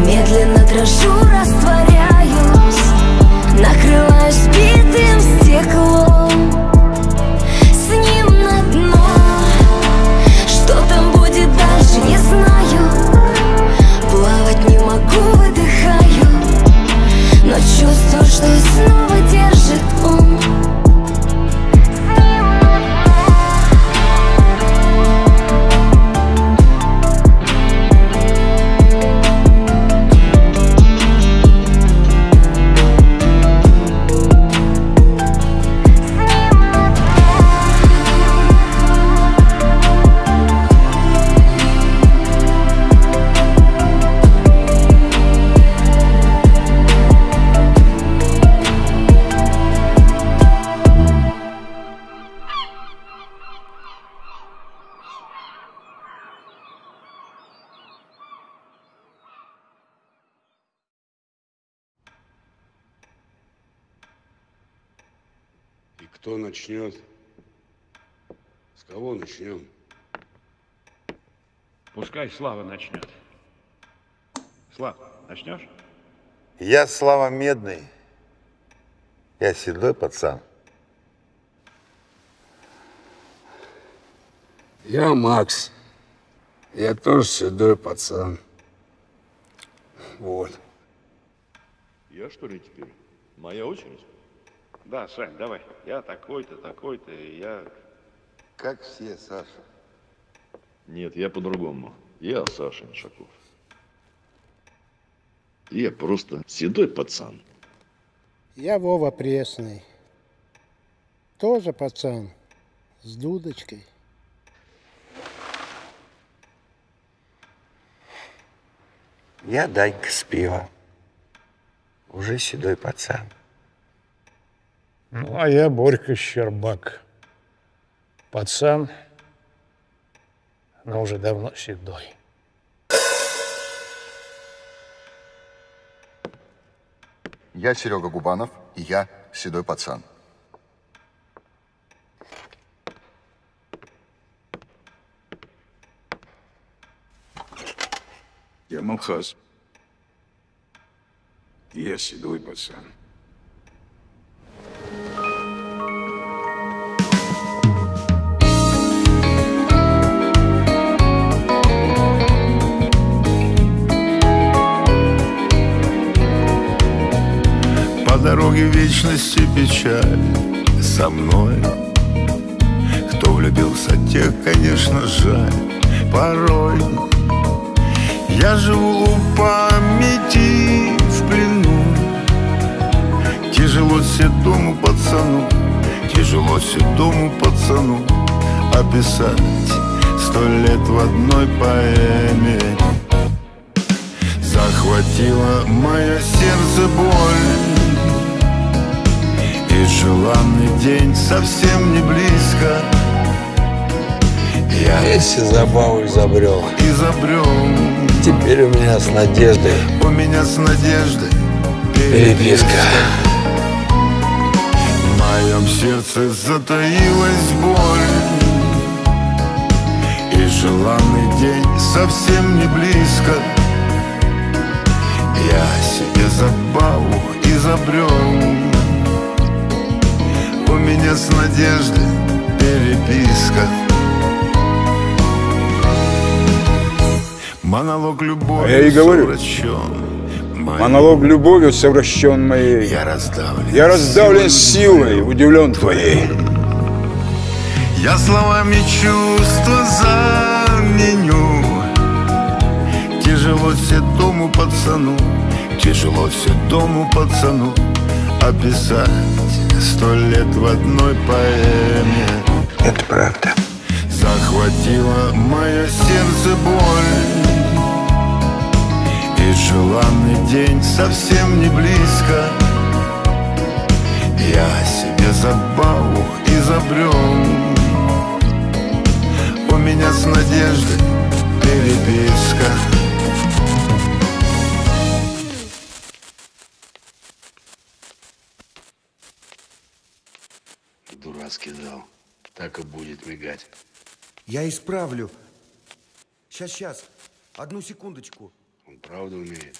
медленно дрожу, растворяюсь, накрываюсь битым стеклом. С ним на дно, что там будет дальше, не знаю. Плавать не могу, выдыхаю, но чувствую, что снова держит ум. Кто начнет? С кого начнем? Пускай Слава начнет. Слав, начнешь? Я Слава Медный. Я седой пацан. Я Макс. Я тоже седой пацан. Вот. Я что ли теперь? Моя очередь? Да, Сань, давай. Я такой-то, такой-то, я... Как все, Саша. Нет, я по-другому. Я Саша Иншаков. Я просто седой пацан. Я Вова Пресный. Тоже пацан. С дудочкой. Я Данька с пива. Уже седой пацан. Ну, а я Борька Щербак. Пацан, но уже давно седой. Я Серега Губанов, и я седой пацан. Я Малхаз. Я седой пацан. По дороге вечности печаль со мной. Кто влюбился, тех, конечно, жаль порой. Я живу в памяти в плену. Тяжело седому пацану, тяжело седому пацану описать сто лет в одной поэме. Захватила мое сердце боль, и желанный день совсем не близко. Я если забаву изобрел, изобрел. Теперь у меня с надеждой, у меня с надеждой переписка. В моем сердце затаилась боль, и желанный день совсем не близко. Я себе забаву изобрел, у меня с надеждой переписка. Монолог любовью, а я и говорю, монолог любовью совращен моей. Я раздавлен, я раздавлен силой, силой, удивлен твоей. Я словами чувства заменю. Тяжело седому пацану, тяжело седому пацану описать сто лет в одной поэме. Это правда. Захватила мое сердце боль, Ведь желанный день совсем не близко. Я себе забаву изобрел. У меня с Надеждой переписка. Дурацкий зал. Так и будет мигать. Я исправлю. Сейчас, сейчас. Одну секундочку. Он правда умеет.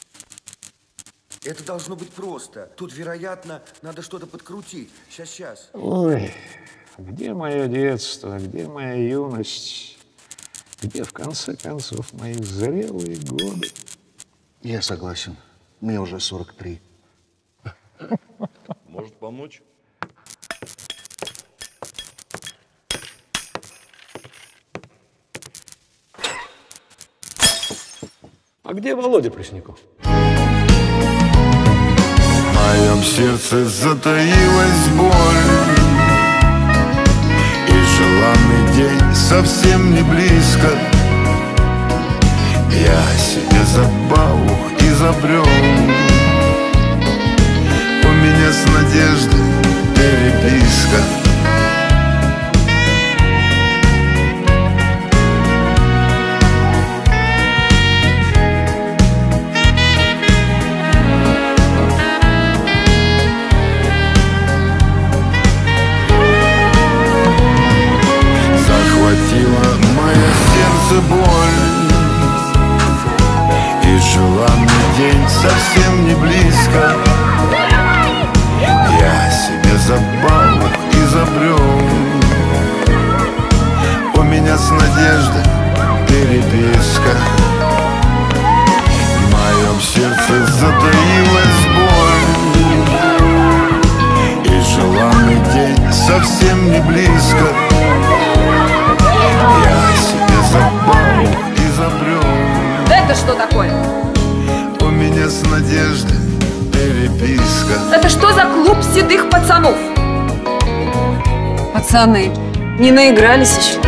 Это должно быть просто. Тут, вероятно, надо что-то подкрутить. Сейчас, сейчас. Ой, где мое детство? Где моя юность? Где, в конце концов, мои зрелые годы? Я согласен. Мне уже сорок три. Может помочь? А где Володя Пресняков? В моем сердце затаилась боль, и желанный день совсем не близко. Я себе забаву изобрел. У меня с Надеждой переписка. Совсем не близко. Я себе забаву изобрел. У меня с Надеждой переписка. В моем сердце затаилась боль, и желанный день совсем не близко. Я себе забаву изобрел. Это что такое? С Надеждой переписка. Это что за клуб седых пацанов? Пацаны, не наигрались еще?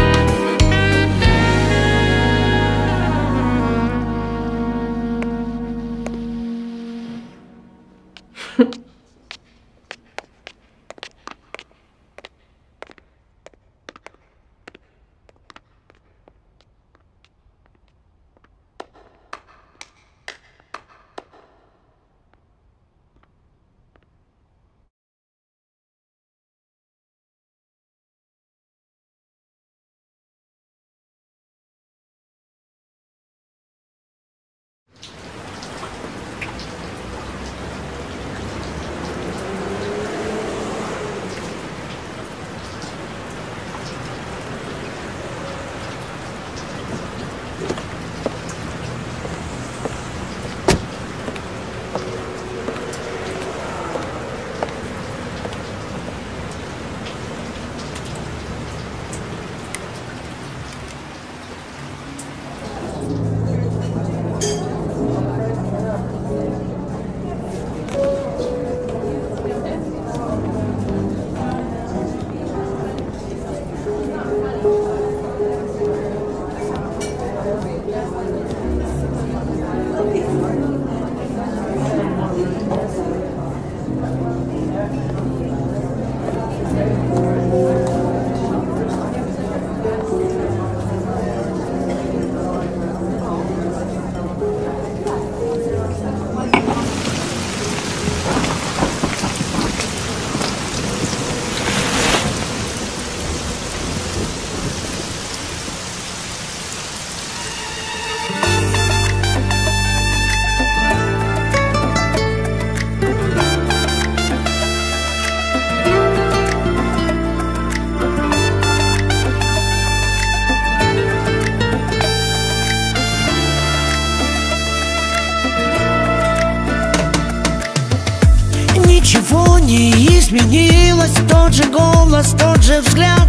Изменилось, тот же голос, тот же взгляд.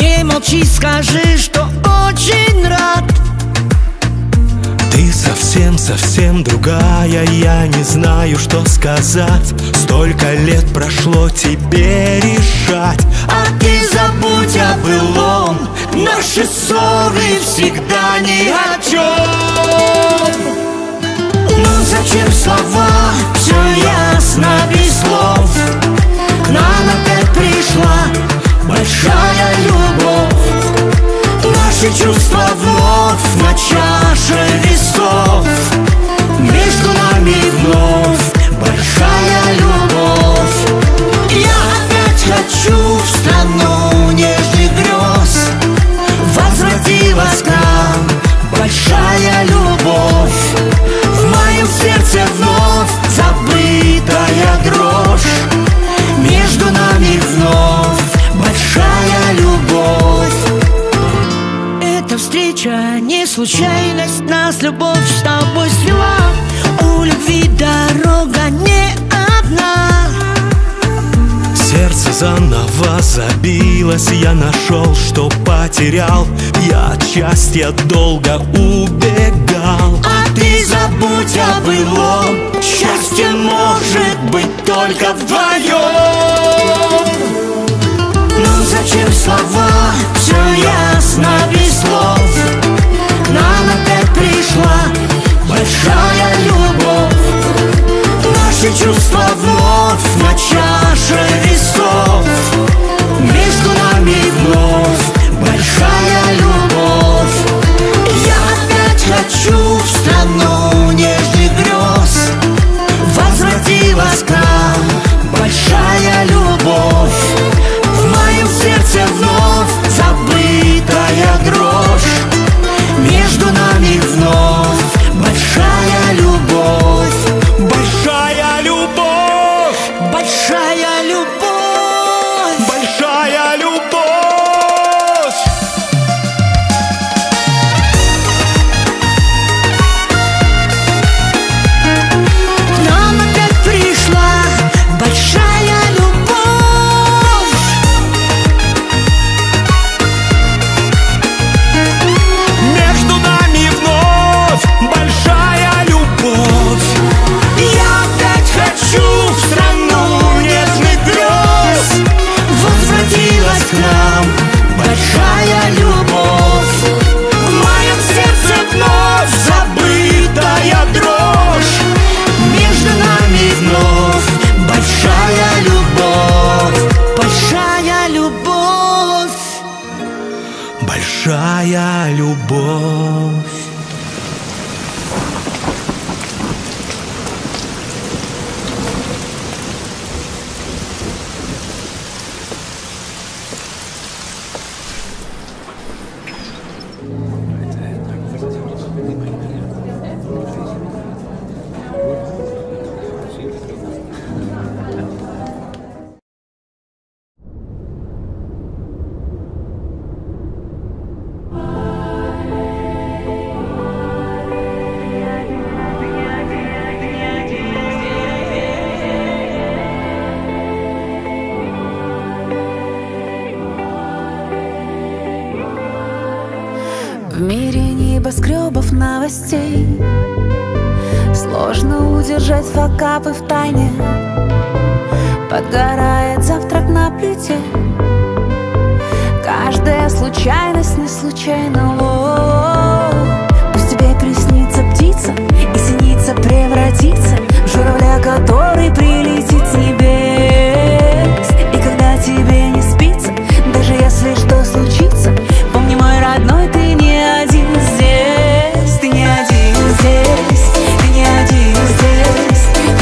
Не молчи, скажи, что очень рад. Ты совсем-совсем другая, я не знаю, что сказать. Столько лет прошло, тебе решать. А ты забудь о былом, наши ссоры всегда ни о чем. Ну, чем слова, все ясно без слов. К нам опять пришла большая любовь. Наши чувства вновь на чаше весов. Между нами вновь большая любовь. Я опять хочу в страну нежных грез. Возврати вас к нам, большая любовь. Сердце вновь забытая дрожь. Между нами вновь большая любовь. Эта встреча не случайность, нас любовь с тобой свела. У любви дорога не одна. Сердце заново забилось, я нашел, что потерял. Я от счастья долго убегал. Ты забудь о былом. Счастье может быть только вдвоем. Ну зачем слова? Все ясно без слов. К нам опять пришла большая любовь. Наши чувства вновь на чаше весов. Между нами вновь большая любовь. Я опять хочу страну нежных грез. Возврати вас к нам, большая любовь. В моем сердце вновь забытая дрожь. Между нами вновь большая любовь. Большая любовь. Большая любовь. Большая любовь. Большая любовь. Новостей сложно удержать факапы в тайне. Подгорает завтрак на плите. Каждая случайность не случайна. О-о-о-о. Пусть тебе приснится птица и синица превратится в журавля, который прилетит с небес. И когда тебе не спится, даже если что случится, помни, мой родной, ты не один здесь. Ты не один здесь, ты не один, ты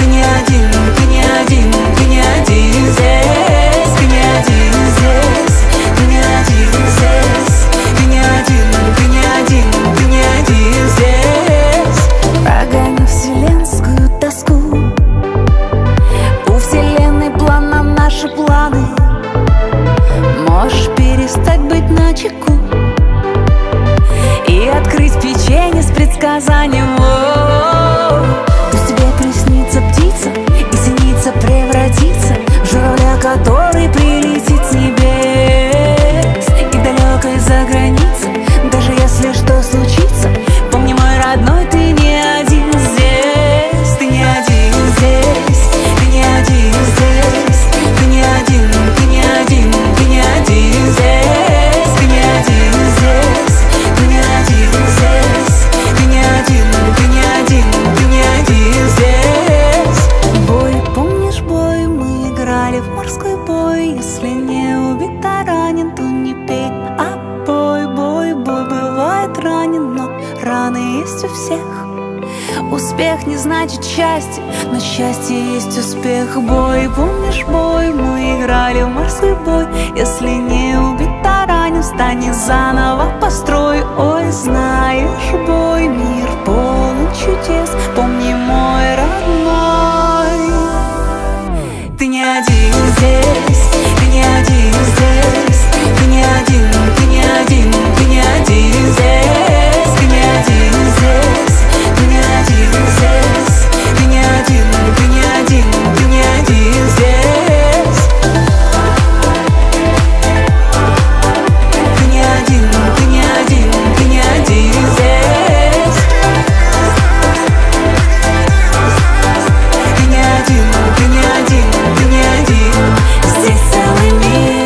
не один, ты не один здесь, ты не один здесь, ты не один здесь, ты не один, ты не один, ты не один здесь. Прогони вселенскую тоску. У вселенной план на наши планы. Можешь перестать быть начеку и открыть печенье с предсказанием. О-о-о-о. Пусть тебе приснится птица и синица превратится в журавля, который прилетит с небес. И далекой за границей, даже если что случится, помни, мой родной, ты не один здесь. Ты не один здесь, ты не один здесь, ты не один, ты не один, ты не один здесь, ты не один здесь. Ты не один здесь, ты не один, ты не один. ранен, но раны есть у всех. Успех не значит счастье, но счастье есть успех. Бой, помнишь бой, мы играли в морской бой. Если не убит, то ранен, встань и заново построй. Ой, знаешь, бой, мир полон чудес, помни, мой родной. Ты не один здесь, ты не один здесь, ты не один, ты не один, ты не один здесь, ты не один здесь. Ты не один здесь, ты не один, ты не один, ты не один здесь. Ты не один, ты не один, ты не один здесь. Ты не один, ты не один, ты не один. Здесь целый мир.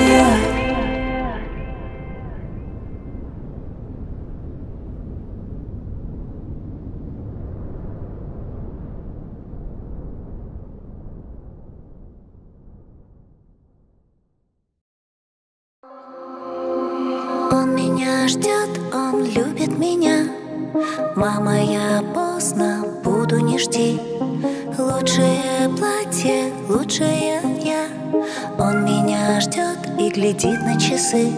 Ждет, он любит меня. Мама, я поздно буду, не жди. Лучшее платье, лучшее я. Он меня ждет и глядит на часы.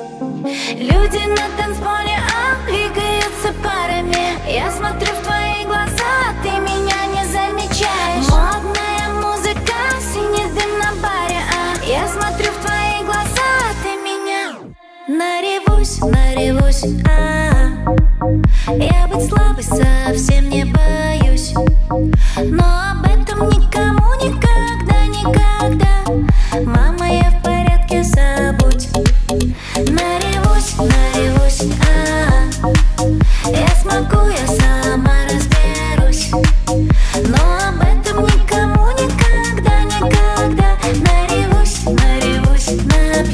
Люди на танцполе, а двигаются парами. Я смотрю в твои глаза, ты меня не замечаешь. Модная музыка, синий дым на баре, а я смотрю в твои глаза, ты меня наревешь. Наревусь, а-а-а. Я быть слабой совсем не боюсь, но об этом никому никогда, никогда. Мама, я в порядке, забудь. Наревусь, наревусь, а-а-а. Я смогу, я сама разберусь, но об этом никому никогда, никогда. Наревусь, наревусь, напьюсь.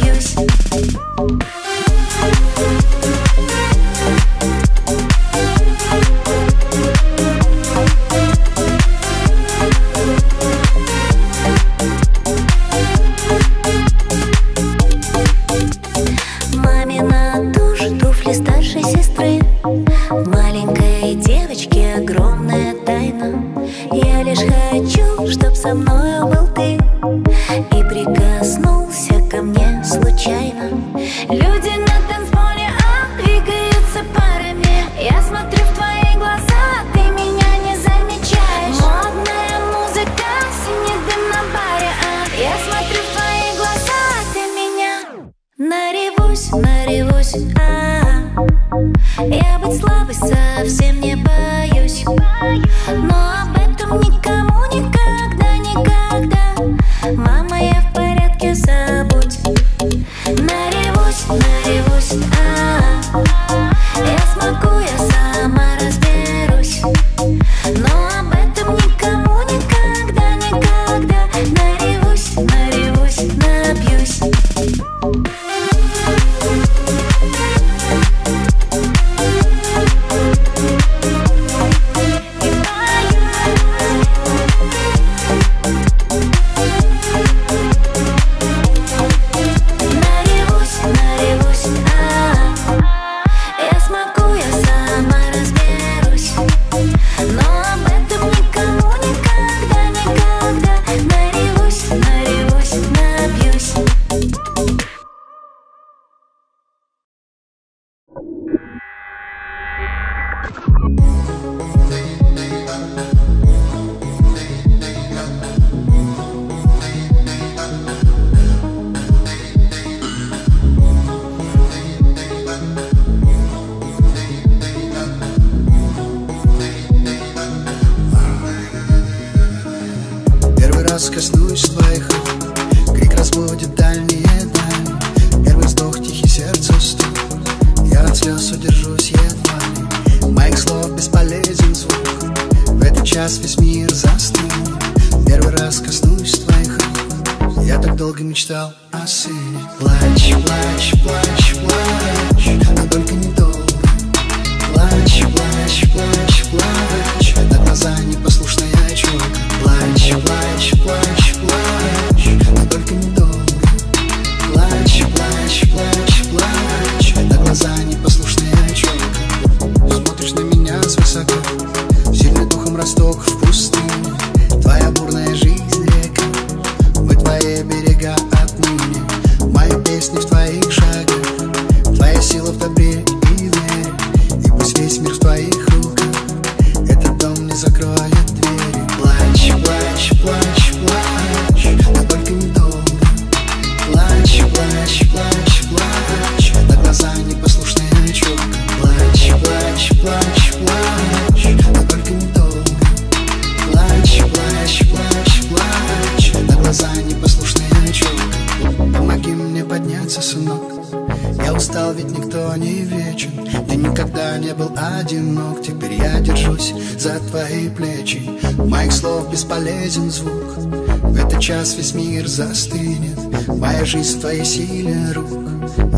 никогда не был одинок. Теперь я держусь за твои плечи. Моих слов бесполезен звук. В этот час весь мир застынет. Моя жизнь в твоей силе рук.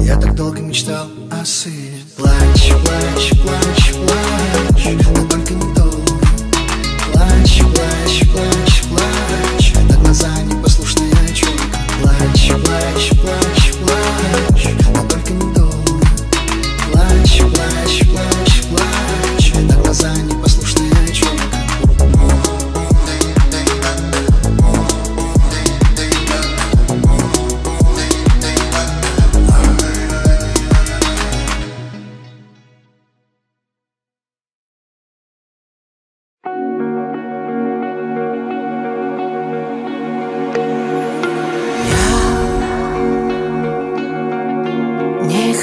Я так долго мечтал о сыне. Плачь, плачь, плачь, плачь, но только не долго. Плачь, плачь, плачь, плачь, так глаза непослушные очонка. Плачь, плачь, плачь, плачь, но только не долго. Плачь, плачь, плачь, плачь, так глаза непослушные очонка.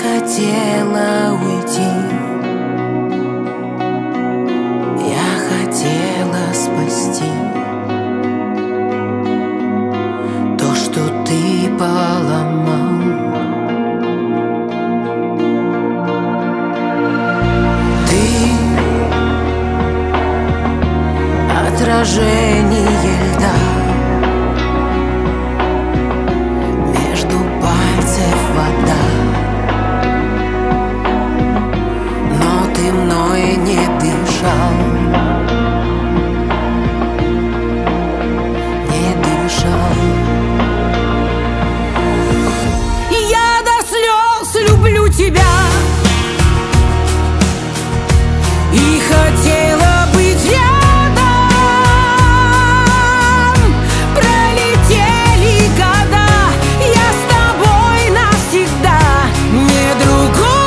Хотела уйти, я хотела спасти то, что ты поломал. Ты отражение льда, между пальцев вода. Ты мной не дышал, не дышал. Я до слез люблю тебя и хотела быть рядом. Пролетели года, я с тобой навсегда. Мне другого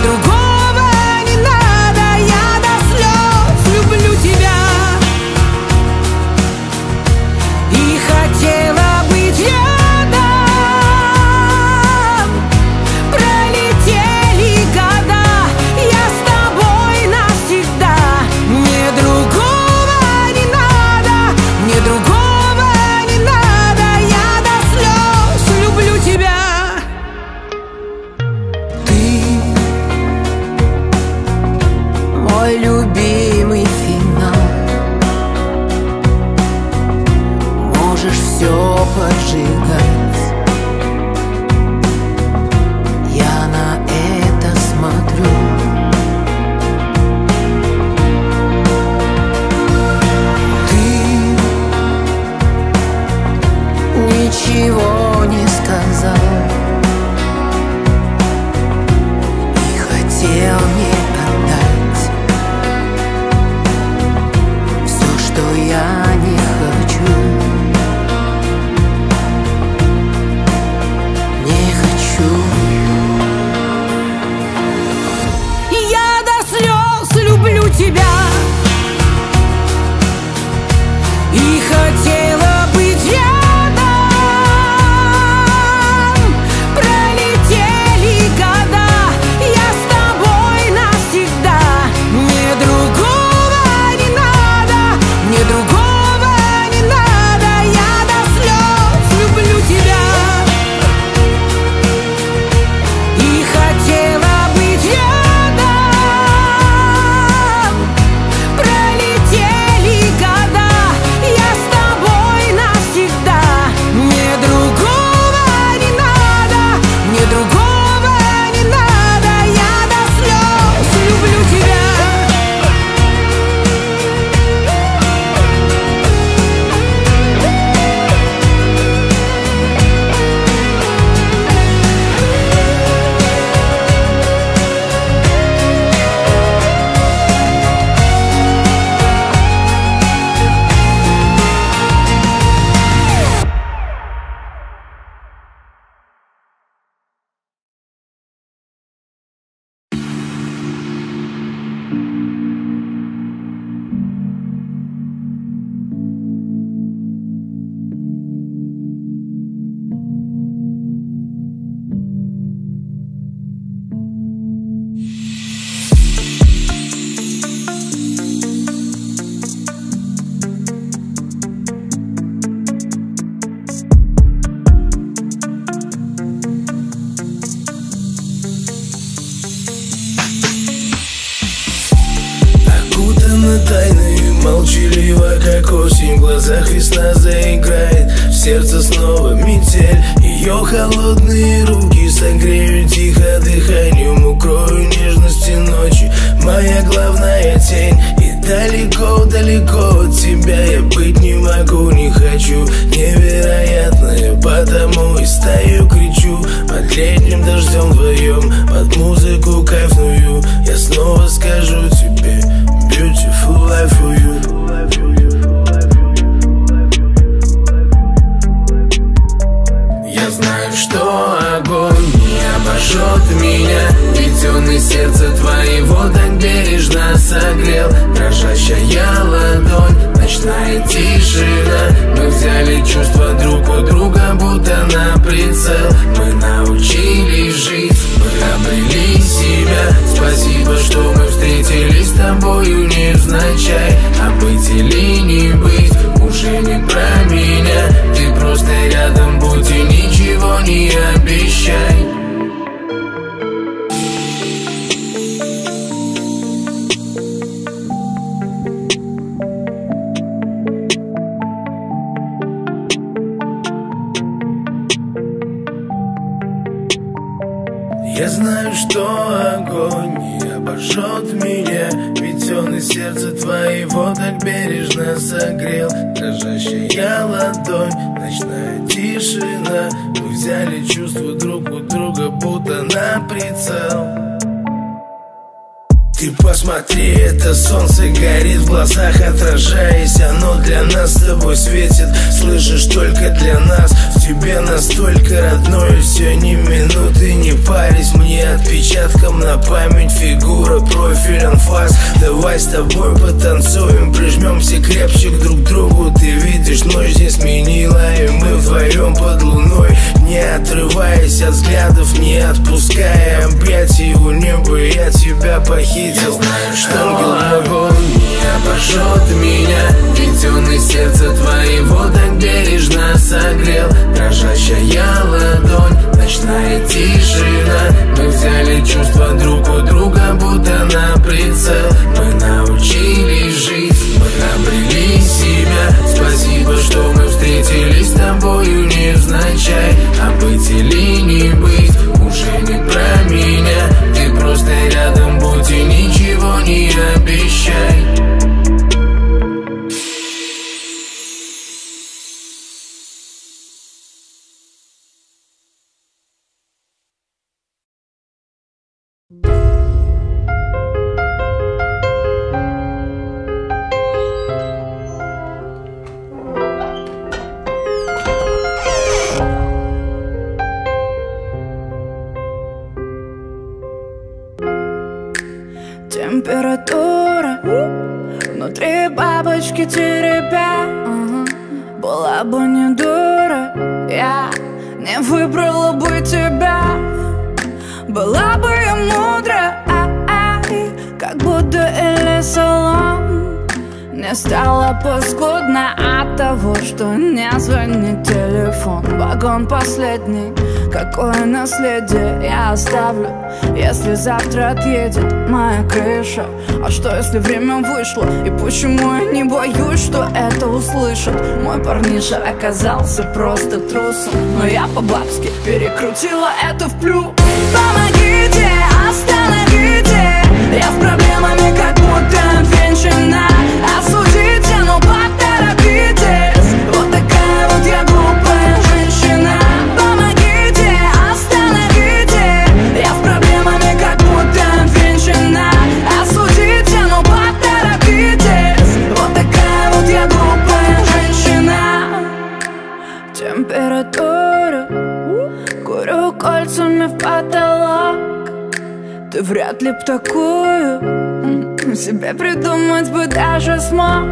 Другого не надо, я до слез люблю тебя и хотела быть рядом. Пролетели года, я стала тайны, молчаливо, как осень, в глазах весна заиграет, в сердце снова метель. Ее холодные руки согреют тихо дыханием, укрою нежности ночи, моя главная тень. И далеко, далеко от тебя я быть не могу, не хочу, невероятное, потому и стою, кричу под летним дождем вдвоем, под музыку кайфную. Я снова скажу тебе beautiful life for you. Я знаю, что огонь не обожжет меня, ведь он и сердце твоего так бережно согрел. Дрожащая ладонь, ночная тишина, мы взяли чувства друг у друга будто на прицел. Мы научились жить, мы обрели себя. Спасибо, что мы встретились с тобою невзначай. А быть или не быть уже не про меня, ты просто рядом будь и ничего не обещай. Я знаю, что огонь не обожжет меня, ведь он и сердце твоего так бережно согрел. Дрожащая ладонь, ночная тишина, мы взяли чувства друг у друга будто на прицел. Ты посмотри, это солнце горит в глазах, отражаясь, оно для нас с тобой светит, слышишь, только для нас. В тебе настолько родное все, ни минуты не парись, мне отпечатком на память фигура, профиль, анфас. Давай с тобой потанцуем, прижмемся крепче друг к другу. Ты видишь, ночь здесь сменила, и мы вдвоем под луной, не отрываясь от взглядов, не отпуская объятий у неба, я тебя похитил. Я знаю, что огонь не обожжет меня, ведь он и сердце твоего так бережно согрел. Дрожащая ладонь, ночная тишина, мы взяли чувства друг у друга будто на прицел. Мы научились жить, мы обрели себя. Спасибо, что мы встретились с тобою невзначай. А быть или не быть уже не про меня, ты просто рядом будь и ничего не обещай. Температура внутри бабочки теребя, была бы не дура, я не выбрала бы тебя. Была бы я мудра, а -а, как будто Эле Салон. Мне стало поскудно от того, что не звонит телефон. Вагон последний, какое наследие я оставлю, если завтра отъедет моя крыша? А что, если время вышло? И почему я не боюсь, что это услышат? Мой парниша оказался просто трусом, но я по-бабски перекрутила это в плюс. Помогите, остановите, я с проблемами как будто венчана. Осудите, но поторопитесь, вот такая вот я глупая женщина. Курю кольцами в потолок, ты вряд ли б такую себе придумать бы даже смог.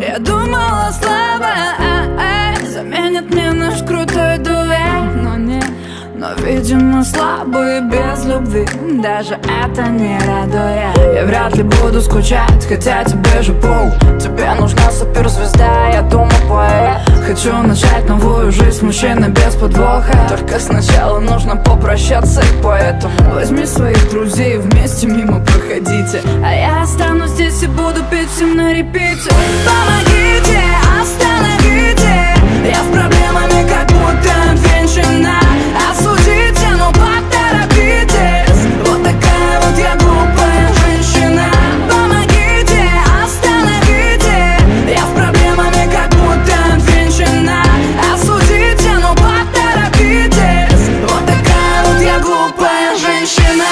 Я думала, слабая заменит мне наш крутой дуэль, но не, но, видимо, слабые без любви, даже это не радует. Я вряд ли буду скучать, хотя тебе же пол, тебе нужна суперзвезда, я думаю, поэт. Хочу начать новую жизнь с мужчиной без подвоха, только сначала нужно попрощаться, и поэтому возьми своих друзей, вместе мимо проходите, а я останусь здесь и буду петь всем на репите. Помогите, остановите, я с проблемами как будто венчана. Осудите, но поторопитесь, вот такая вот я глупая женщина. Помогите, остановите, я с проблемами как будто венчана. Осудите, но поторопитесь, вот такая вот я глупая женщина.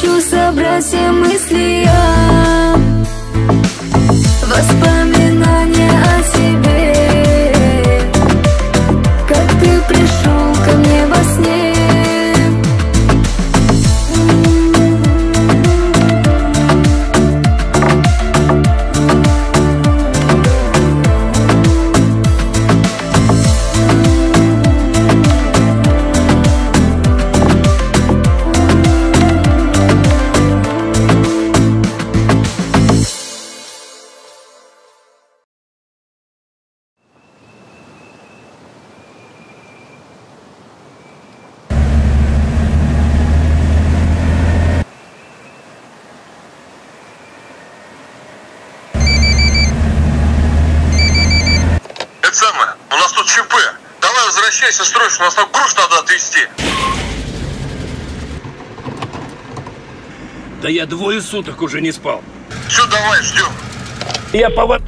хочу собрать все мысли я, воспоминания о себе, как ты пришел ко мне во сне. Возвращайся срочно, у нас там груз надо отвезти. Да я двое суток уже не спал. Все, давай, ждем. Я повод...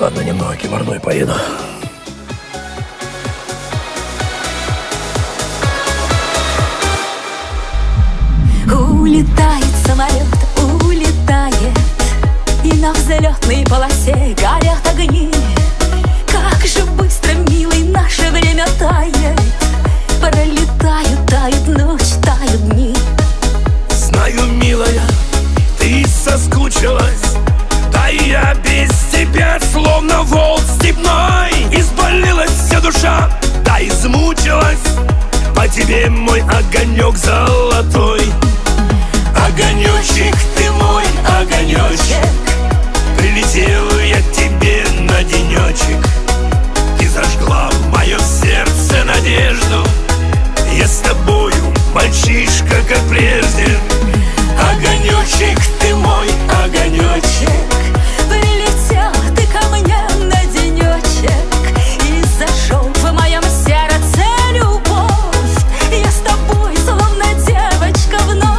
Ладно, немного кимарной поеду. Улетает самолет, улетает, и на взлетной полосе горят огни. Как же быстро, милый, наше время тает. Пролетают, тает ночь, тают дни. Знаю, милая, ты соскучилась, да и я без тебя словно волк степной. Изболелась вся душа, да измучилась по тебе, мой огонек золотой. Огонечек, ты мой огонечек, прилетел я к тебе на денечек. Ты зажгла в моем сердце надежду, я с тобою мальчишка, как прежде. Огонечек, ты мой огонечек, прилетел ты ко мне на денечек. И зашел в моем сердце любовь, я с тобой словно девочка вновь.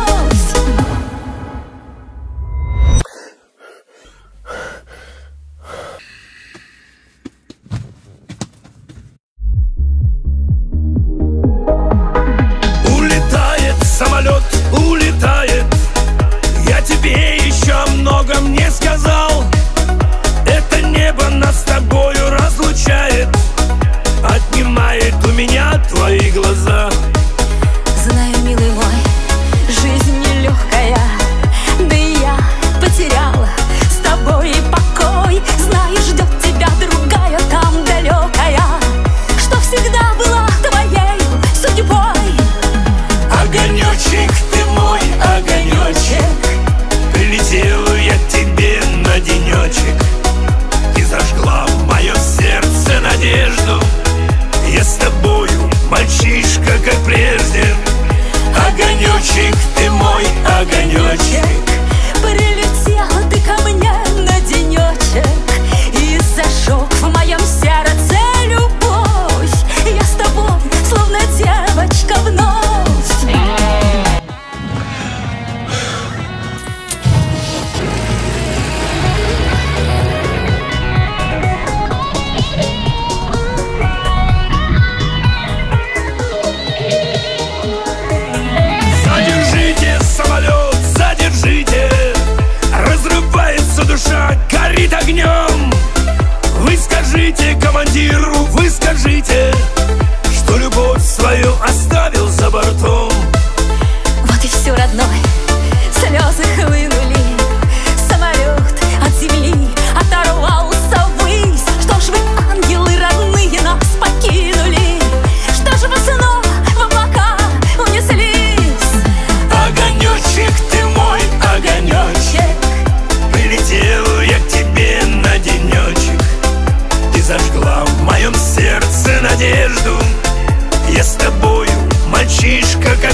Мальчишка, как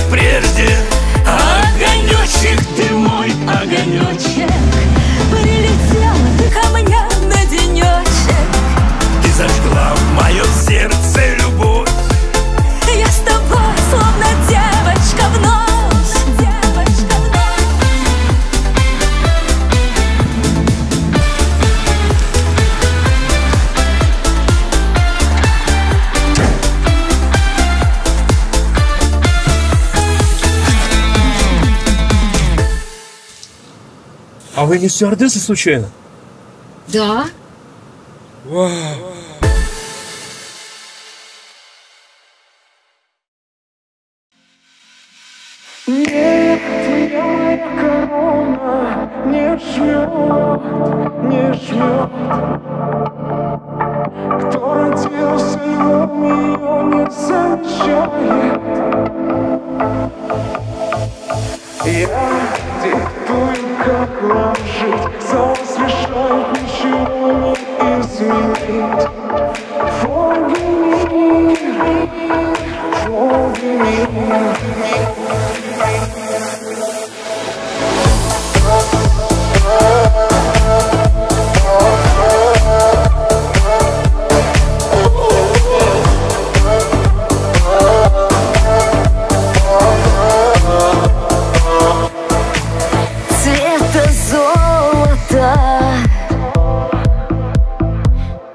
А вы не стюардесса случайно? Да. Вау. Нет, твоя корона не жмет, не жмет. Кто родился львом, ее не замечает. Я диктую, как нам жить, сам решает, ничего не изменить. Фоби мир, фоби мир.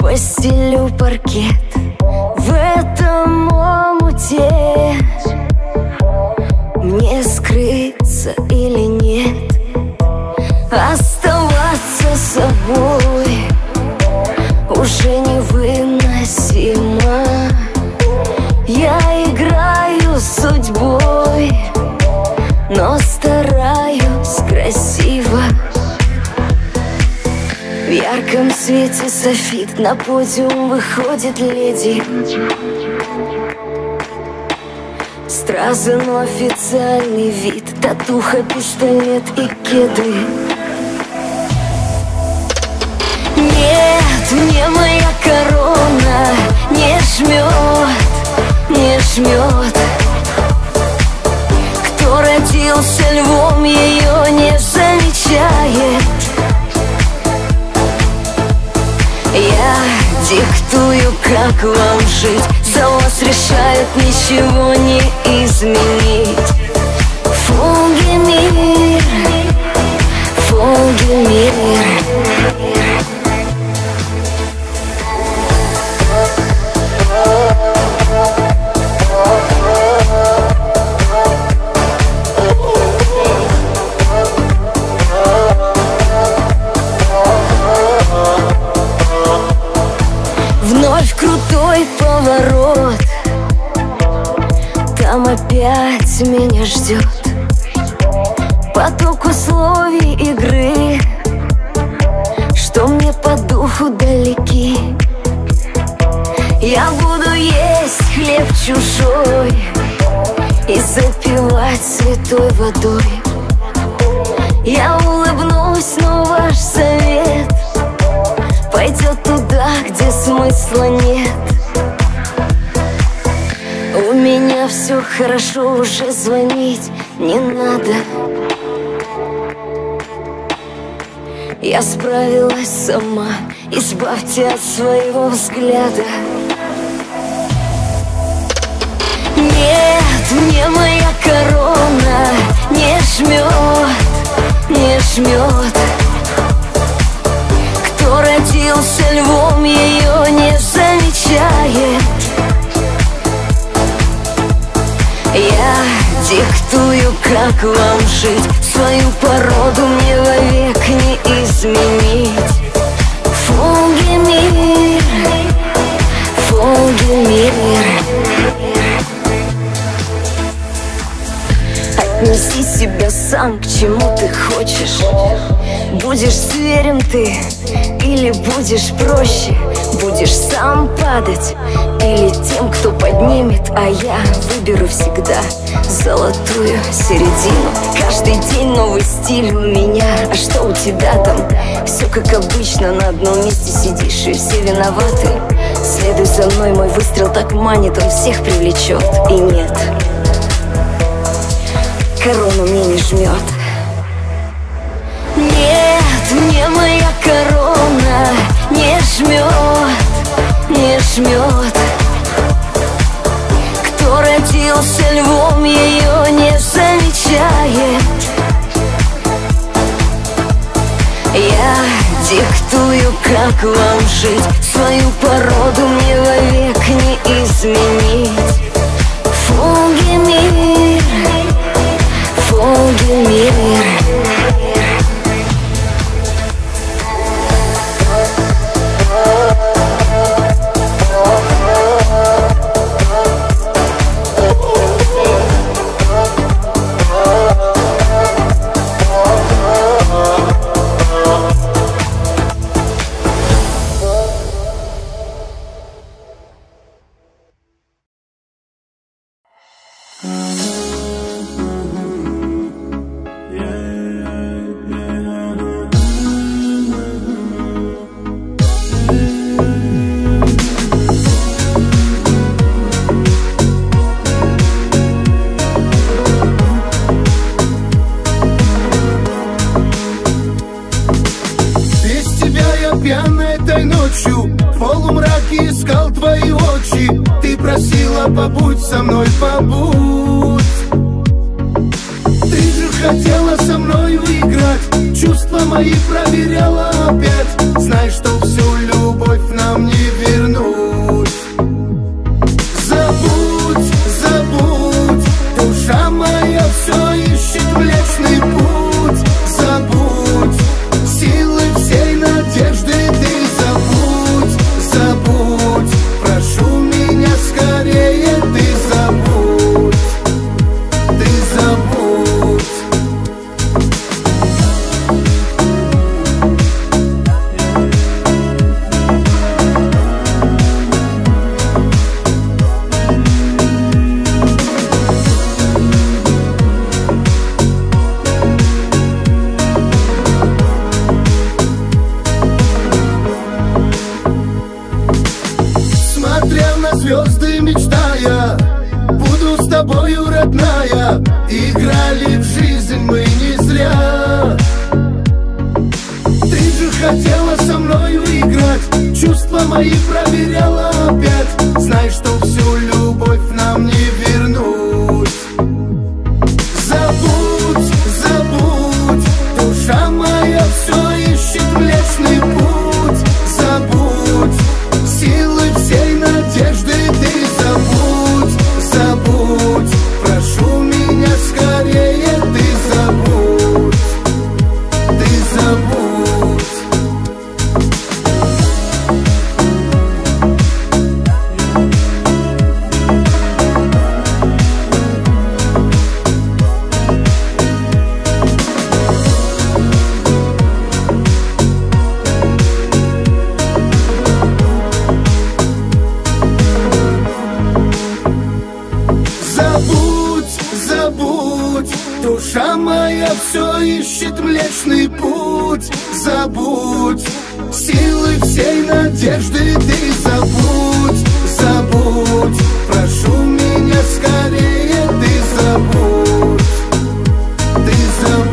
Постелю паркет в этом омуте. Мне скрыться или нет, оставаться собой уже невыносимо. Я играю с судьбой, но стараюсь красиво. В ярком свете софит на подиум выходит леди. Стразы, но официальный вид, татуха, пистолет и кеды. Нет, мне моя корона не жмет, не жмет. Кто родился львом, ее не замечает. Я диктую, как вам жить, за вас решает, ничего не изменить. Фуги мир, фуги мир. Поворот, там опять меня ждет поток условий игры, что мне по духу далеки. Я буду есть хлеб чужой и запивать святой водой. Я улыбнусь, но ваш совет пойдет туда, где смысла нет. У меня все хорошо, уже звонить не надо. Я справилась сама, избавьте от своего взгляда. Нет, мне моя корона не жмет, не жмет. Кто родился львом, ее не замечает. Я диктую, как вам жить, свою породу мне вовек не изменить. Фуги мир, фуги мир. Отнеси себя сам к чему ты хочешь. Будешь зверем ты или будешь проще. Будешь сам падать или тем, кто поднимет. А я выберу всегда золотую середину. Каждый день новый стиль у меня. А что у тебя там? Все как обычно, на одном месте сидишь и все виноваты. Следуй за мной, мой выстрел так манит, он всех привлечет. И нет, корона мне не жмет. Нет, мне моя корона не жмет, не жмет. Кто родился львом, ее не замечает. Я диктую, как вам жить, свою породу мне вовек не изменить. Фуги мир, фуги мир. ночью в полумраке искал твои очи. Ты просила, побудь со мной, побудь. Ты же хотела со мною играть, чувства мои проверяла опять. Знай, что всю любовь нам не вернуть. Забудь, забудь, душа моя все ищет млечный путь. Забудь, силы всей надежды ты забудь, забудь. Прошу меня скорее, ты забудь, ты забудь. И проверяла опять. Знай, что всю любовь нам не вернуть. Забудь, забудь, душа моя все ищет млечный путь. Забудь, силы всей надежды ты забудь, забудь. Прошу меня скорее, ты забудь, ты забудь. Все ищет млечный путь. Забудь, силы всей надежды ты забудь, забудь. Прошу меня скорее, ты забудь, ты забудь.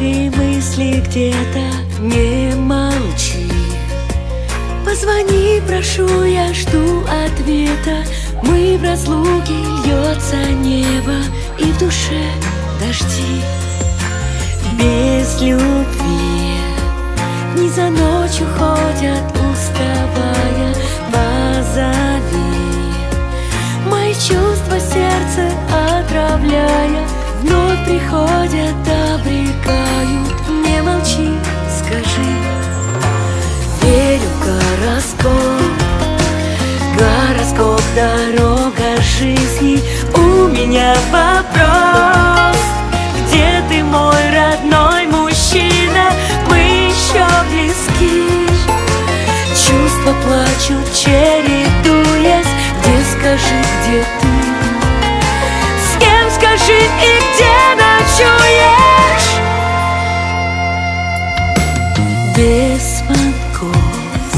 И мысли где-то не молчи. Позвони, прошу, я жду ответа. Мы в разлуке, льется небо, и в душе дожди. Без любви дни за ночь уходят, уставая, позови. Мои чувства сердце отравляя, вновь приходят, обрекают. Не молчи, скажи. Верю в гороскоп, гороскоп дорога жизни. У меня вопрос: где ты, мой родной мужчина? Мы еще близки. Чувства плачут, чередуясь. Где, скажи, где ты? С кем, скажи, и где ночуешь? Без звонков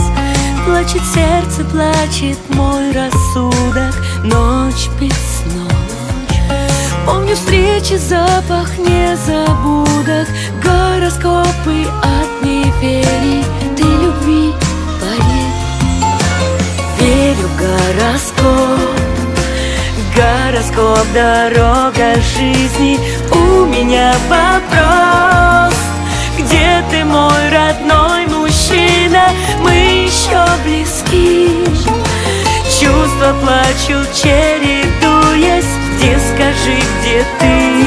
плачет сердце, плачет мой рассудок. Ночь без сна. Помню встречи, запах незабудок, гороскопы от неверий. Ты любви пари. Верю в гороскоп, гороскоп дорога жизни. У меня вопрос: где ты, мой родной мужчина? Мы еще близки. Чувства плачут, чередуясь. Где, скажи, где ты?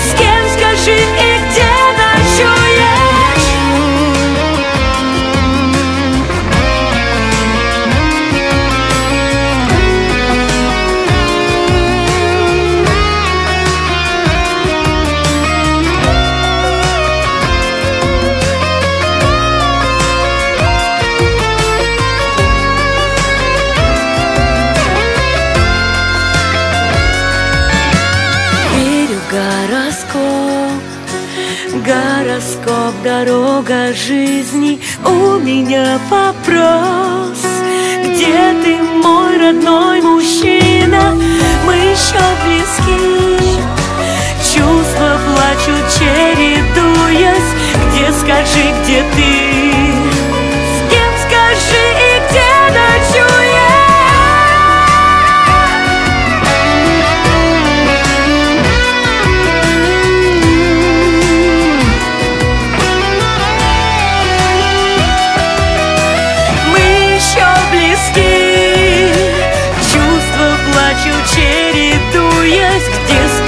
С кем, скажи, и где ночуешь? дорога жизни. У меня вопрос: где ты, мой родной мужчина? Мы еще близки, чувства плачут, чередуясь. Где, скажи, где ты? С кем, скажи, и где ночуешь?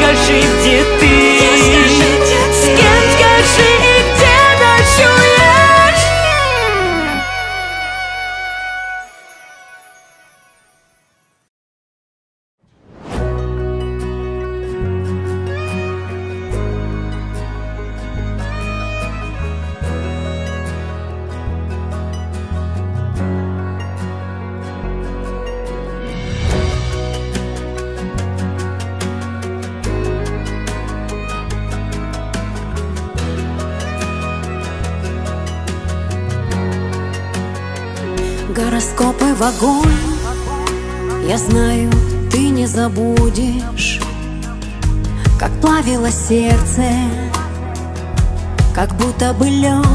Скажи, где ты? С кем, скажи, и где ночуешь? Гороскопы в огонь, я знаю, ты не забудешь, как плавило сердце, как будто бы лед.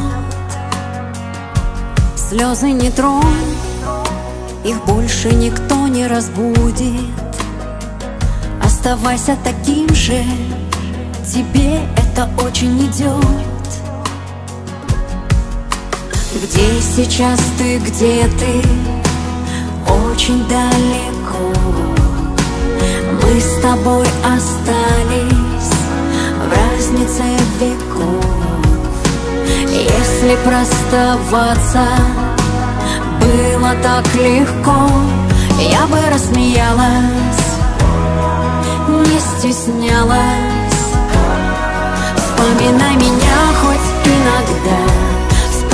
Слезы не тронь, их больше никто не разбудит. Оставайся таким же, тебе это очень идет. Где сейчас ты, где ты? Очень далеко. Мы с тобой остались в разнице веков. Если простоваться было так легко, я бы рассмеялась, не стеснялась. Вспоминай меня хоть иногда,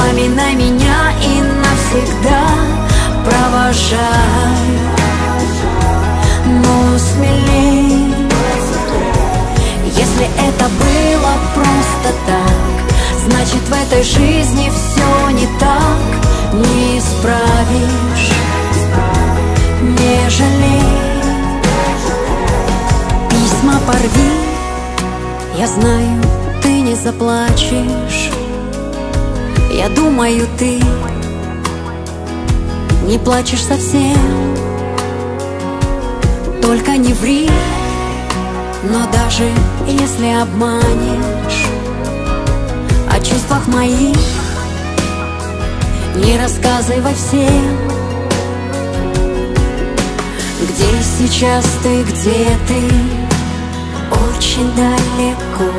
вспоминай меня и навсегда провожай. Ну смелей, если это было просто так, значит в этой жизни все не так. Не исправишь, не жалей. Письма порви, я знаю, ты не заплачешь. Я думаю, ты не плачешь совсем. Только не ври, но даже если обманешь, о чувствах моих не рассказывай всем. Где сейчас ты, где ты? Очень далеко.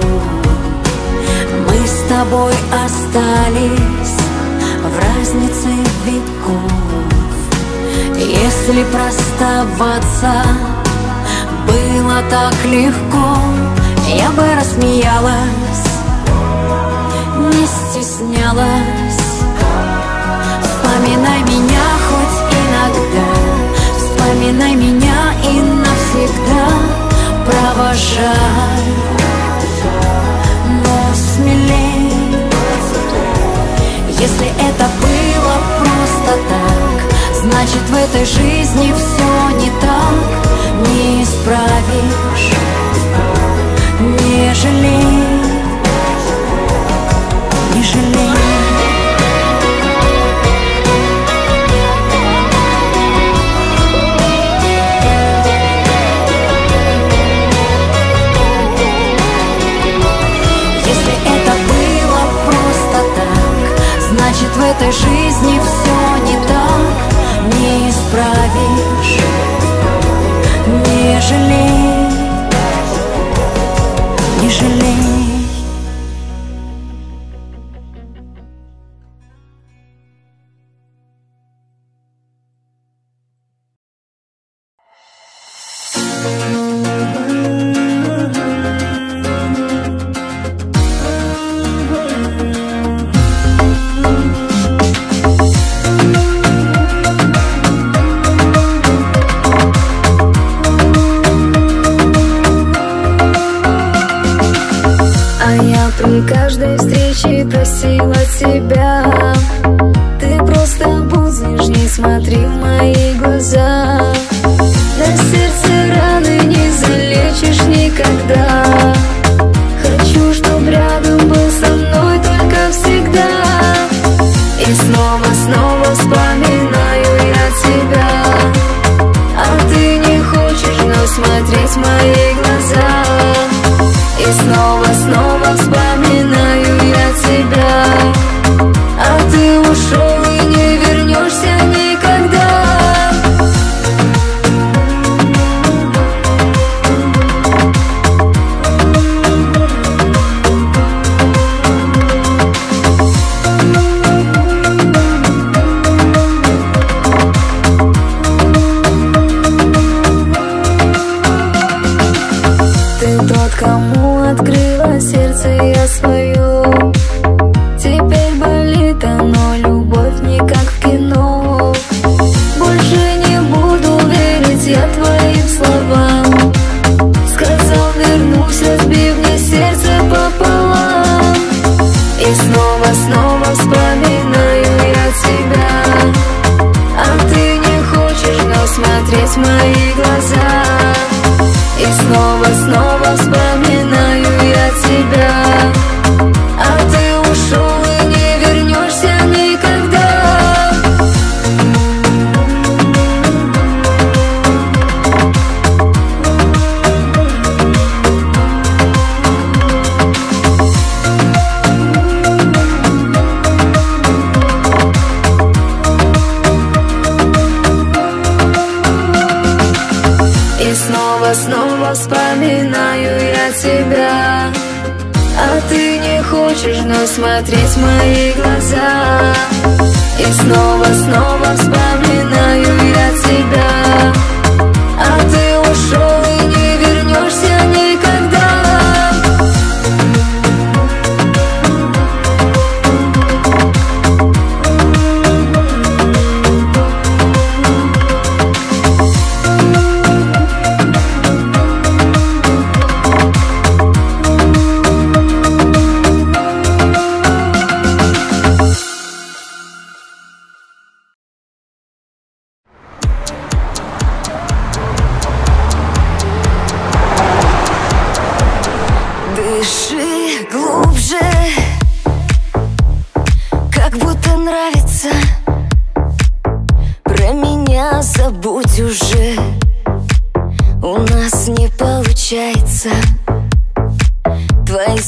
Мы с тобой остались в разнице веков. Если простоваться было так легко, я бы рассмеялась, не стеснялась. Вспоминай меня хоть иногда, вспоминай меня и навсегда провожай. Смелей, если это было просто так, значит в этой жизни все не так. Не исправишь, не жалей, не жалей. Значит, в этой жизни все не так, не исправишь, не жалей, не жалей. посмотри в мои глаза. На сердце раны не залечишь никогда. Хочу, чтоб рядом был со мной только всегда. И снова, снова вспоминаю я тебя. А ты не хочешь но смотреть в мои глаза. И снова, снова вспоминаю я тебя. А ты ушел и не вернешься никогда. Ты тот, кому открыла сердце я свое. Теперь болит оно, любовь не как в кино. Больше не буду верить я твоим словам. Сказал, вернусь, разбив мне сердце пополам. И снова, снова вспоминаю я тебя. А ты не хочешь, но смотреть в мои глаза. И снова, снова вспоминаю я тебя. А ты ушел и не вернешься никогда. И снова, снова вспоминаю я тебя. А ты не хочешь, но смотреть в мои глаза. И снова, снова вспоминаю я тебя. А ты ушел и не вернешься никогда.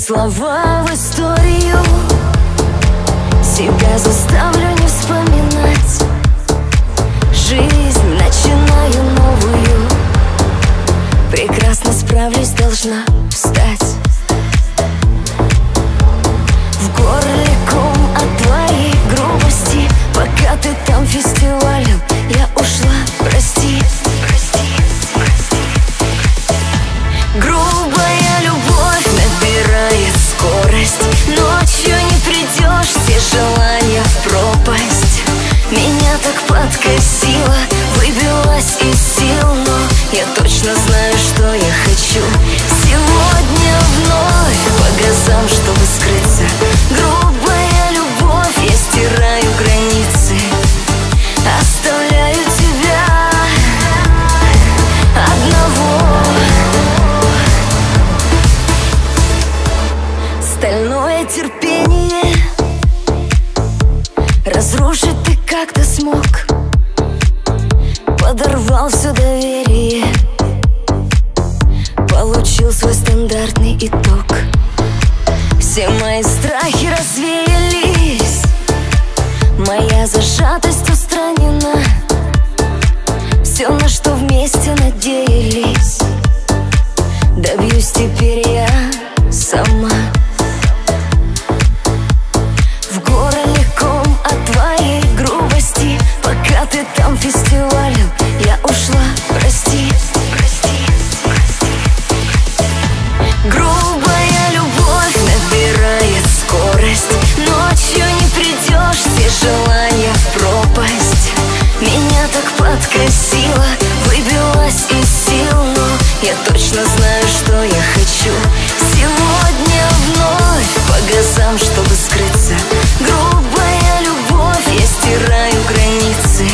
Слова в историю себя заставлю не вспоминать. Жизнь начинаю новую. Прекрасно справлюсь, должна встать. В горле ком от твоей грубости. Пока ты там фестивалил, я ушла, прости. Прости, прости, прости. Грубая любовь набирает скорость. Ночью не придешь, все желания в пропасть. Меня так подкосило, выбилась из сил. Но я точно знаю, что я хочу. Сегодня вновь по газам, чтобы скрыться. Грубая любовь, я стираю границы. Оставляю тебя одного. Стальное терпение разрушить ты как-то смог. Подорвал все доверие. Получил свой стандартный итог. Все мои страхи развеялись. Моя зажатость устранена. Все, на что вместе надеялись, добьюсь теперь я сама. Пока ты там фестивалил, я ушла, прости, прости, прости. Грубая любовь набирает скорость. Ночью не придешь, все желания в пропасть. Меня так подкосило, выбилась из сил. Но я точно знаю, что я хочу. Сегодня вновь по газам, чтобы скрыться. Грубая любовь, я стираю границы.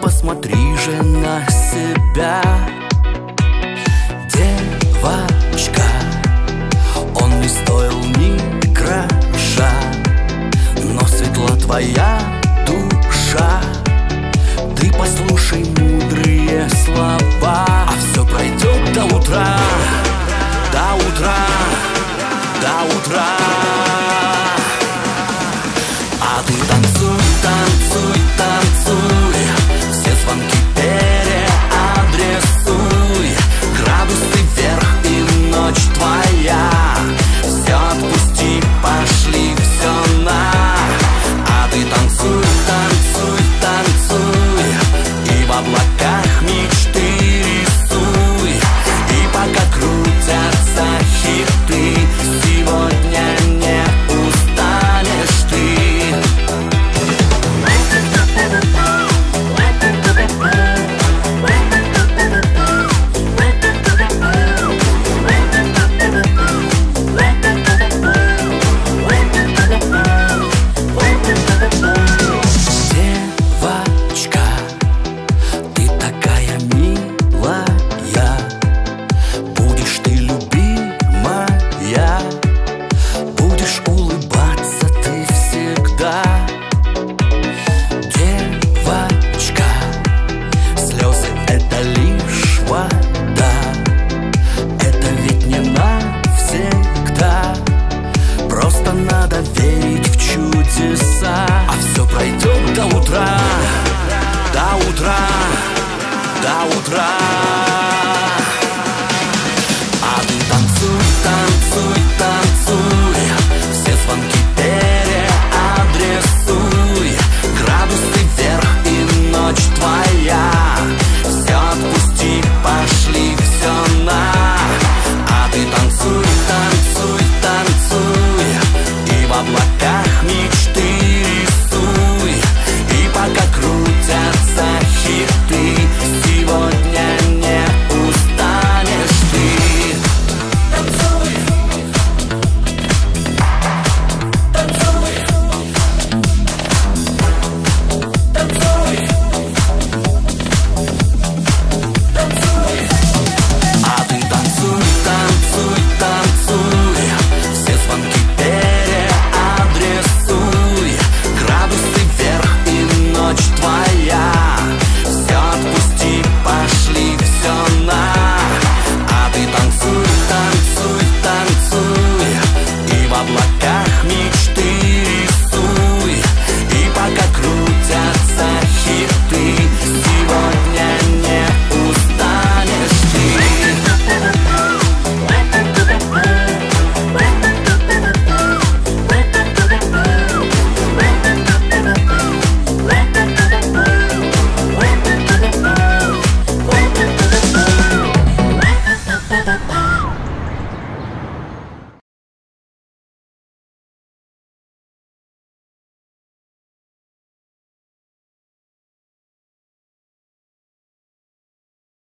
посмотри же на себя, девочка. Он не стоил ни гроша, но светла твоя душа. Ты послушай мудрые слова, а все пройдет до утра, до утра, до утра. А ты танцуй, танцуй, танцуй, все звонки переадресуй. Градусы вверх и ночь твоя, все отпусти, пошли все на. А ты танцуй, танцуй, танцуй, и в облаках мечты рисуй. И пока крутятся хиты, сегодня не устанешь ты. До утра, до утра.